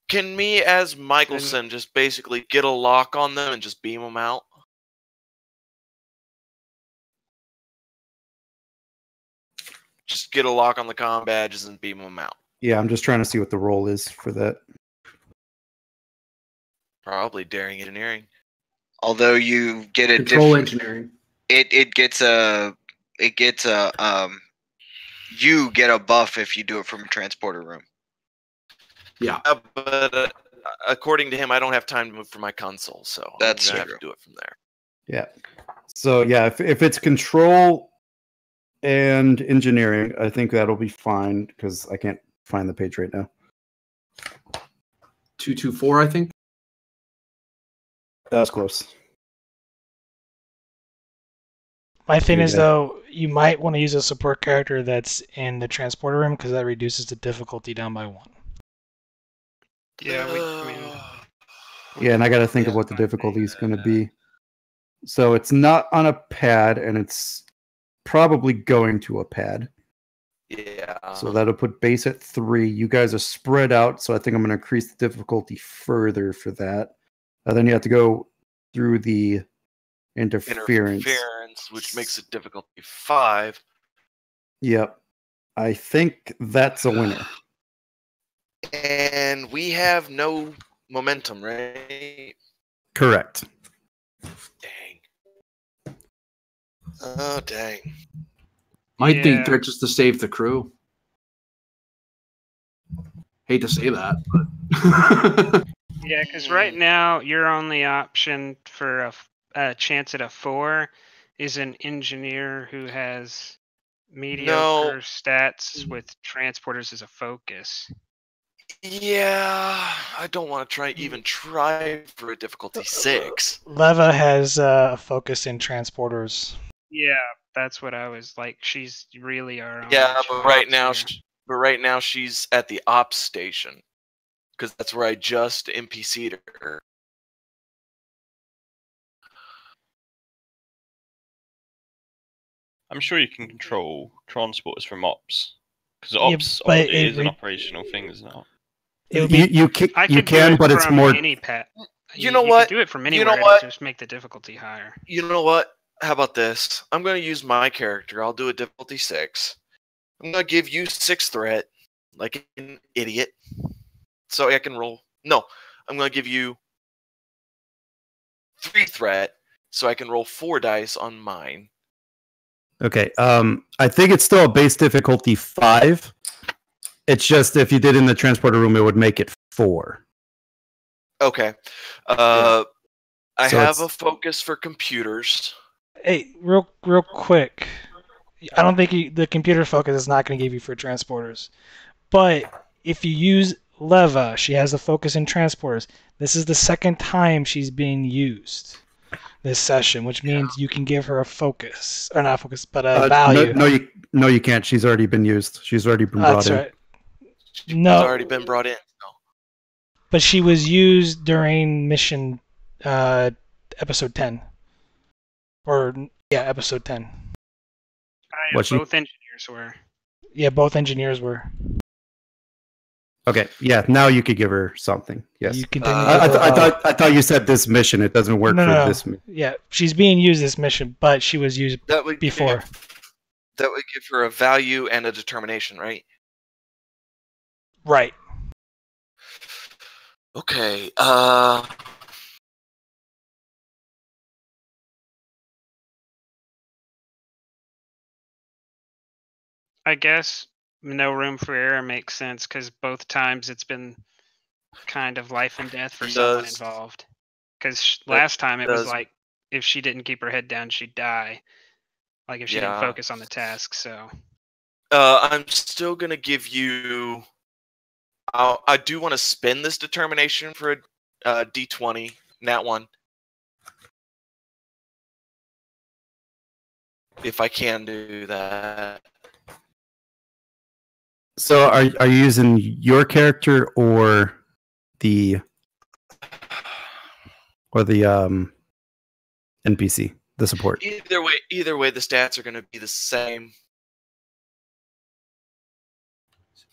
Can me as Michelson just basically get a lock on them and just beam them out? Just get a lock on the comm badges and beam them out. Yeah, I'm just trying to see what the role is for that. Probably daring engineering. Although you get a control engineering, it it gets a it gets a um. You get a buff if you do it from a transporter room. Yeah, uh, but uh, according to him, I don't have time to move from my console, so that's I'm gonna have to do it from there. Yeah. So yeah, if if it's control and engineering. I think that'll be fine because I can't find the page right now. two two four, I think. That's close. My thing yeah. is, though, you might want to use a support character that's in the transporter room because that reduces the difficulty down by one. Yeah, we, I mean, yeah, and I got to think yeah, of what the difficulty is going to be. So it's not on a pad, and it's probably going to a pad. Yeah. So that'll put base at three. You guys are spread out, so I think I'm going to increase the difficulty further for that. Uh, then you have to go through the interference. Interference, which makes it difficulty five. Yep. I think that's a winner. And we have no momentum, right? Correct. Dang. Oh, dang. Might yeah. think they're just to save the crew. Hate to say that, but... Yeah, because right now your only option for a, a chance at a four is an engineer who has mediocre no. stats with transporters as a focus. Yeah, I don't want to try even try for a difficulty six. Leva has a uh, focus in transporters. Yeah, that's what I was like. She's really our. Yeah, but right now, she, but right now she's at the ops station, because that's where I just N P C'd her. I'm sure you can control transporters from ops, because ops yeah, is an operational thing, isn't it? You, you can, I you can, but it's more. Any pet. You, you know you what? Can do it from anywhere. You know what? Just make the difficulty higher. You know what? How about this? I'm going to use my character. I'll do a difficulty six. I'm going to give you six threat, like an idiot. So I can roll. No, I'm going to give you three threat, so I can roll four dice on mine. Okay. Um, I think it's still a base difficulty five. It's just if you did in the transporter room, it would make it four. Okay. Uh, yeah. I so have it's... a focus for computers. Hey, real, real quick. I don't think you, the computer focus is not going to give you for transporters, but if you use Leva, she has the focus in transporters. This is the second time she's being used this session, which means yeah. you can give her a focus, or not focus, but a uh, value. No, no, you, no, you can't. She's already been used. She's already been brought That's in. Right. She's no, already been brought in. No. But she was used during mission uh, episode ten. Or, yeah, episode ten. I, both you... engineers were. Yeah, both engineers were. Okay, yeah, now you could give her something. Yes. You can. Uh, I, th I, thought, I thought you said this mission. It doesn't work no, for no, this mission. Yeah, she's being used this mission, but she was used that would before. Give, that would give her a value and a determination, right? Right. Okay, uh... I guess no room for error makes sense because both times it's been kind of life and death for does, someone involved. Because last time it does. was like if she didn't keep her head down, she'd die. Like if she yeah. didn't focus on the task. So uh, I'm still gonna give you. I'll, I do want to spend this determination for a uh, D twenty. Nat one. If I can do that. So are are you using your character or the or the um N P C, the support? Either way, either way the stats are going to be the same.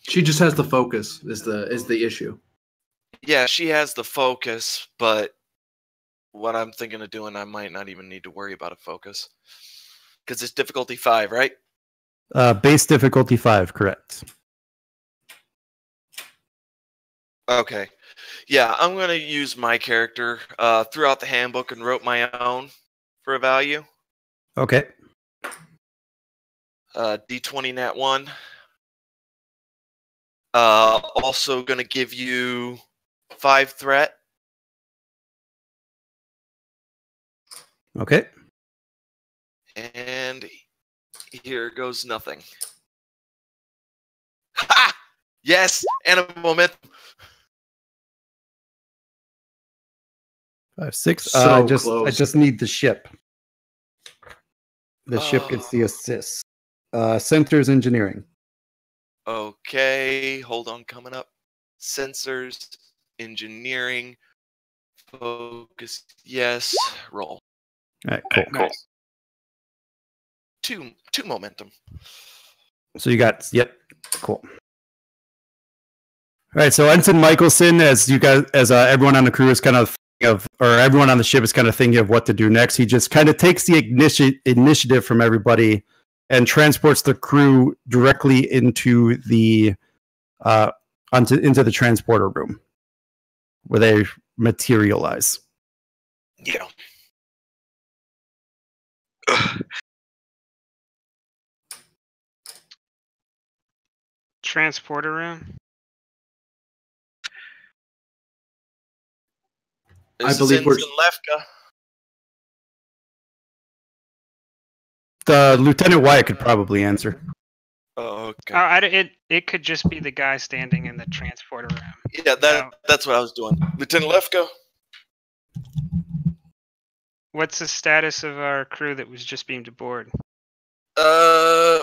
She just has the focus is the is the issue. Yeah, she has the focus, but what I'm thinking of doing, I might not even need to worry about a focus because it's difficulty five, right? Uh, base difficulty five, correct. Okay. Yeah, I'm going to use my character uh, throughout the handbook and wrote my own for a value. Okay. Uh, D twenty nat one. Uh, also going to give you five threat. Okay. And Here goes nothing. Ha! Yes! And a momentum. Five, six. So uh, I just, close. I just need the ship. The uh, ship gets the assist. Uh, sensors engineering. Okay, hold on, coming up. Sensors engineering. Focus. Yes. Roll. All right, cool. Cool. Nice. Two, two momentum. So you got, yep, cool. All right, so Ensign Michelson, as you guys, as uh, everyone on the crew is kind of thinking of, or everyone on the ship is kind of thinking of what to do next, he just kind of takes the initi initiative from everybody and transports the crew directly into the uh, onto into the transporter room where they materialize. Yeah. Ugh. Transporter room. This I believe we're Lefka. The Lieutenant Wyatt could probably answer. Oh, okay. Oh, I, it it could just be the guy standing in the transporter room. Yeah, that so, that's what I was doing. Lieutenant Lefka. What's the status of our crew that was just beamed aboard? Uh,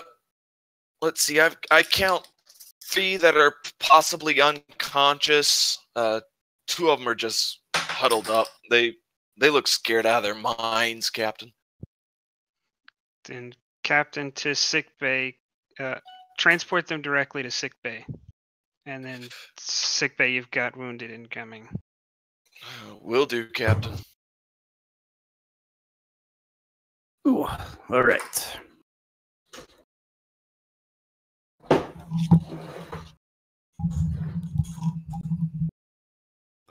let's see. I I count three that are possibly unconscious. Uh, two of them are just huddled up. They they look scared out of their minds, Captain. And Captain to sick bay. Uh, transport them directly to sick bay, and then sick bay. You've got wounded incoming. Will do, Captain. Ooh, all right.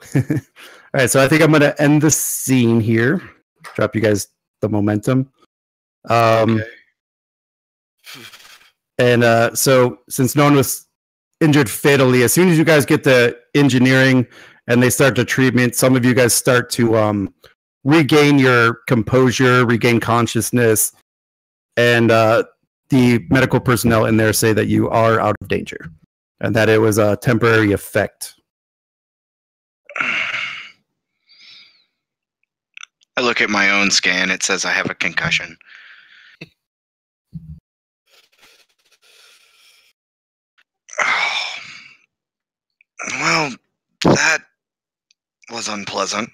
All right, so I think I'm going to end the scene here. Drop you guys the momentum. Um, okay. And uh, so since no one was injured fatally, as soon as you guys get the engineering and they start the treatment, some of you guys start to um, regain your composure, regain consciousness, and uh, the medical personnel in there say that you are out of danger and that it was a temporary effect. I look at my own scan. It says I have a concussion. Oh. Well, that was unpleasant.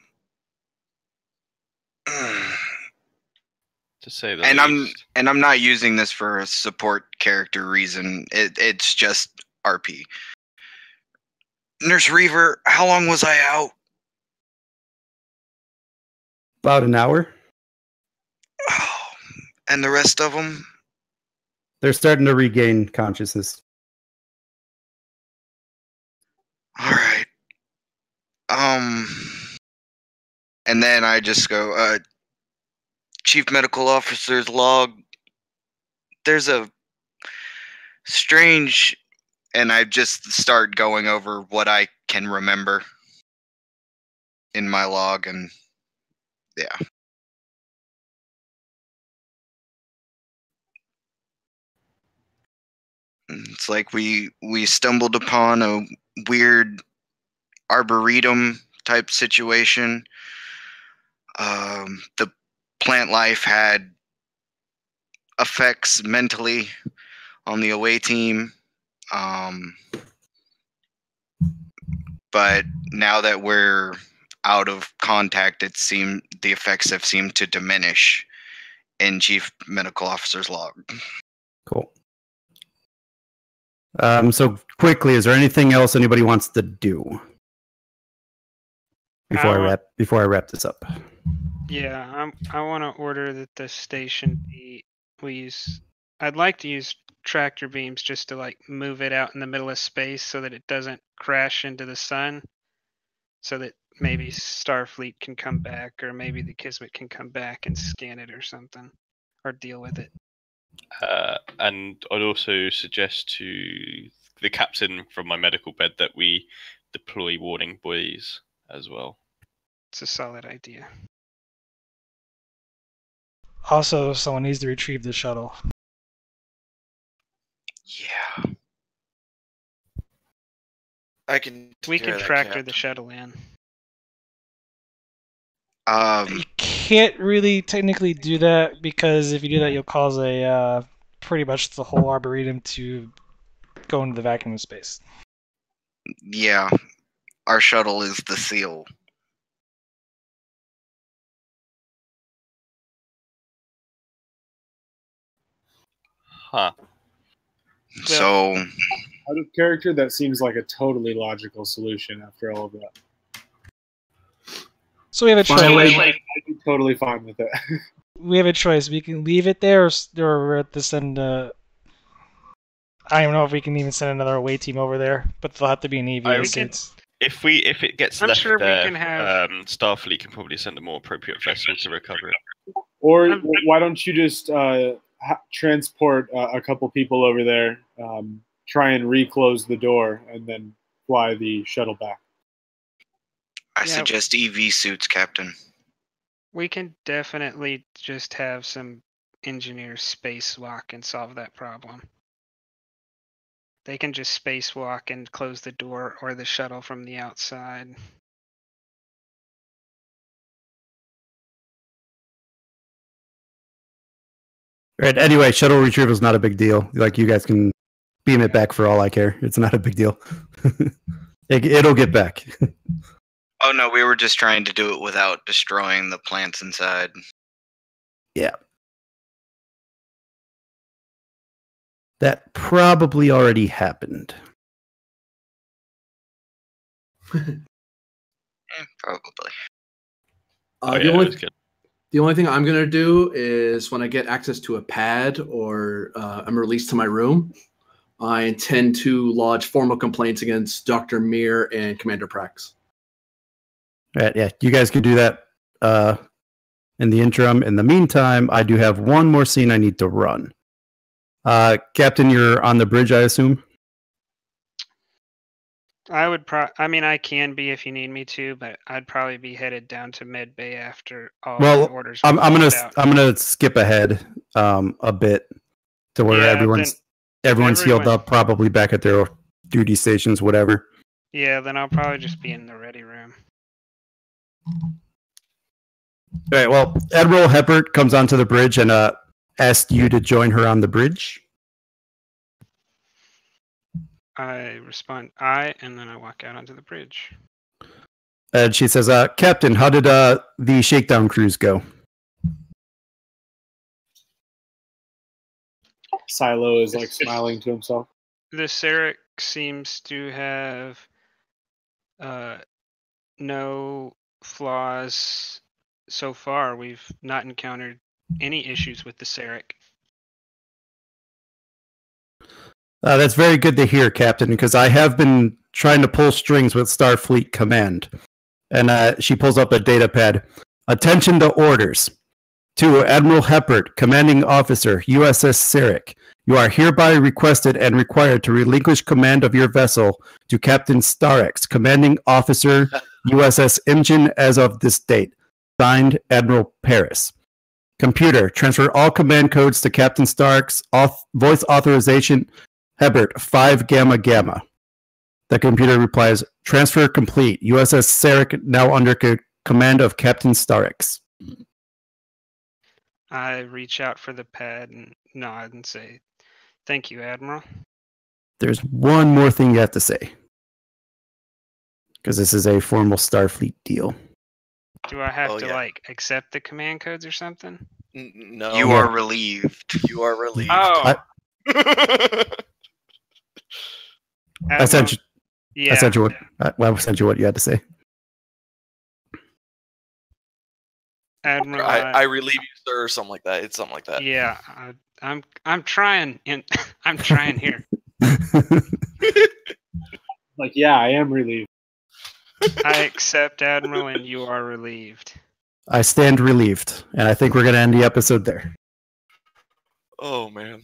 To say the and least. I'm and I'm not using this for a support character reason. It, it's just R P. Nurse Reaver, how long was I out? About an hour. Oh, and the rest of them? They're starting to regain consciousness. All right. Um, and then I just go, uh, Chief Medical Officer's log. There's a strange... And I just start going over what I can remember in my log, and yeah. It's like we we stumbled upon a weird arboretum type situation. Um, the plant life had effects mentally on the away team. Um, but now that we're out of contact, it seemed the effects have seemed to diminish in Chief Medical Officer's log. Cool. Um, so quickly, is there anything else anybody wants to do before I, I wrap before I wrap this up? Yeah, I'm, I want to order that the station be. We use. I'd like to use tractor beams just to like move it out in the middle of space so that it doesn't crash into the sun, so that maybe Starfleet can come back, or maybe the Kismet can come back and scan it or something, or deal with it. Uh, and I'd also suggest to the captain from my medical bed that we deploy warning buoys as well. It's a solid idea. Also, someone needs to retrieve the shuttle. Yeah. I can. We can tractor the shuttle in. Um, you can't really technically do that because if you do that, you'll cause a uh, pretty much the whole arboretum to go into the vacuum of space. Yeah, our shuttle is the seal. Huh. So, so... out of character, that seems like a totally logical solution after all of that. So we have a choice. Wait, wait, wait. I'd be totally fine with it. We have a choice. We can leave it there, or, or at this end. Uh, I don't know if we can even send another away team over there, but they'll have to be an E V A since. If we if it gets I'm left sure there, we can have... um, Starfleet can probably send a more appropriate vessel to recover it. Or um, why don't you just uh, transport uh, a couple people over there, um, try and reclose the door, and then fly the shuttle back. I yeah, suggest E V suits, Captain. We can definitely just have some engineers spacewalk and solve that problem. They can just spacewalk and close the door or the shuttle from the outside. Right. Anyway, shuttle retrieval is not a big deal. Like, you guys can beam it back for all I care. It's not a big deal. it, it'll get back. Oh, no, we were just trying to do it without destroying the plants inside. Yeah. That probably already happened. eh, probably. Uh, oh, the, yeah, only, the only thing I'm going to do is when I get access to a pad or uh, I'm released to my room, I intend to lodge formal complaints against Doctor Mir and Commander Prax. All right, yeah, you guys can do that uh, in the interim. In the meantime, I do have one more scene I need to run. Uh, Captain, you're on the bridge, I assume? I would pro I mean, I can be if you need me to, but I'd probably be headed down to Med Bay after all well, the orders. I'm, I'm gonna out. I'm gonna skip ahead um, a bit to where yeah, everyone's everyone's everyone... healed up, probably back at their duty stations, whatever. Yeah, then I'll probably just be in the ready room. All right, well, Admiral Heppert comes onto the bridge and uh, asks you to join her on the bridge. I respond, aye, and then I walk out onto the bridge. And she says, uh, Captain, how did uh, the shakedown cruise go? Silo is, like, smiling to himself. The Sarek seems to have uh, no... flaws so far. We've not encountered any issues with the Sarek. Uh, that's very good to hear, Captain, because I have been trying to pull strings with Starfleet Command. And uh, she pulls up a data pad. Attention to orders. To Admiral Heppert, Commanding Officer, U S S Sarek. You are hereby requested and required to relinquish command of your vessel to Captain Starx, Commanding Officer, U S S Imjin, as of this date. Signed, Admiral Paris. Computer, transfer all command codes to Captain Starx. Auth voice authorization, Heppert, five gamma gamma. The computer replies, transfer complete. U S S Sarek now under command of Captain Starx. I reach out for the pad and nod and say, thank you, Admiral. There's one more thing you have to say, because this is a formal Starfleet deal. Do I have oh, to, yeah. like, accept the command codes or something? N no. You are relieved. You are relieved. Oh. I, I sent you, yeah. I sent you what, I, well, I sent you what you had to say. Admiral, I, I relieve you, sir, or something like that. It's something like that. Yeah, I, I'm. I'm trying, and I'm trying here. Like, yeah, I am relieved. I accept, Admiral, and you are relieved. I stand relieved, and I think we're going to end the episode there. Oh man.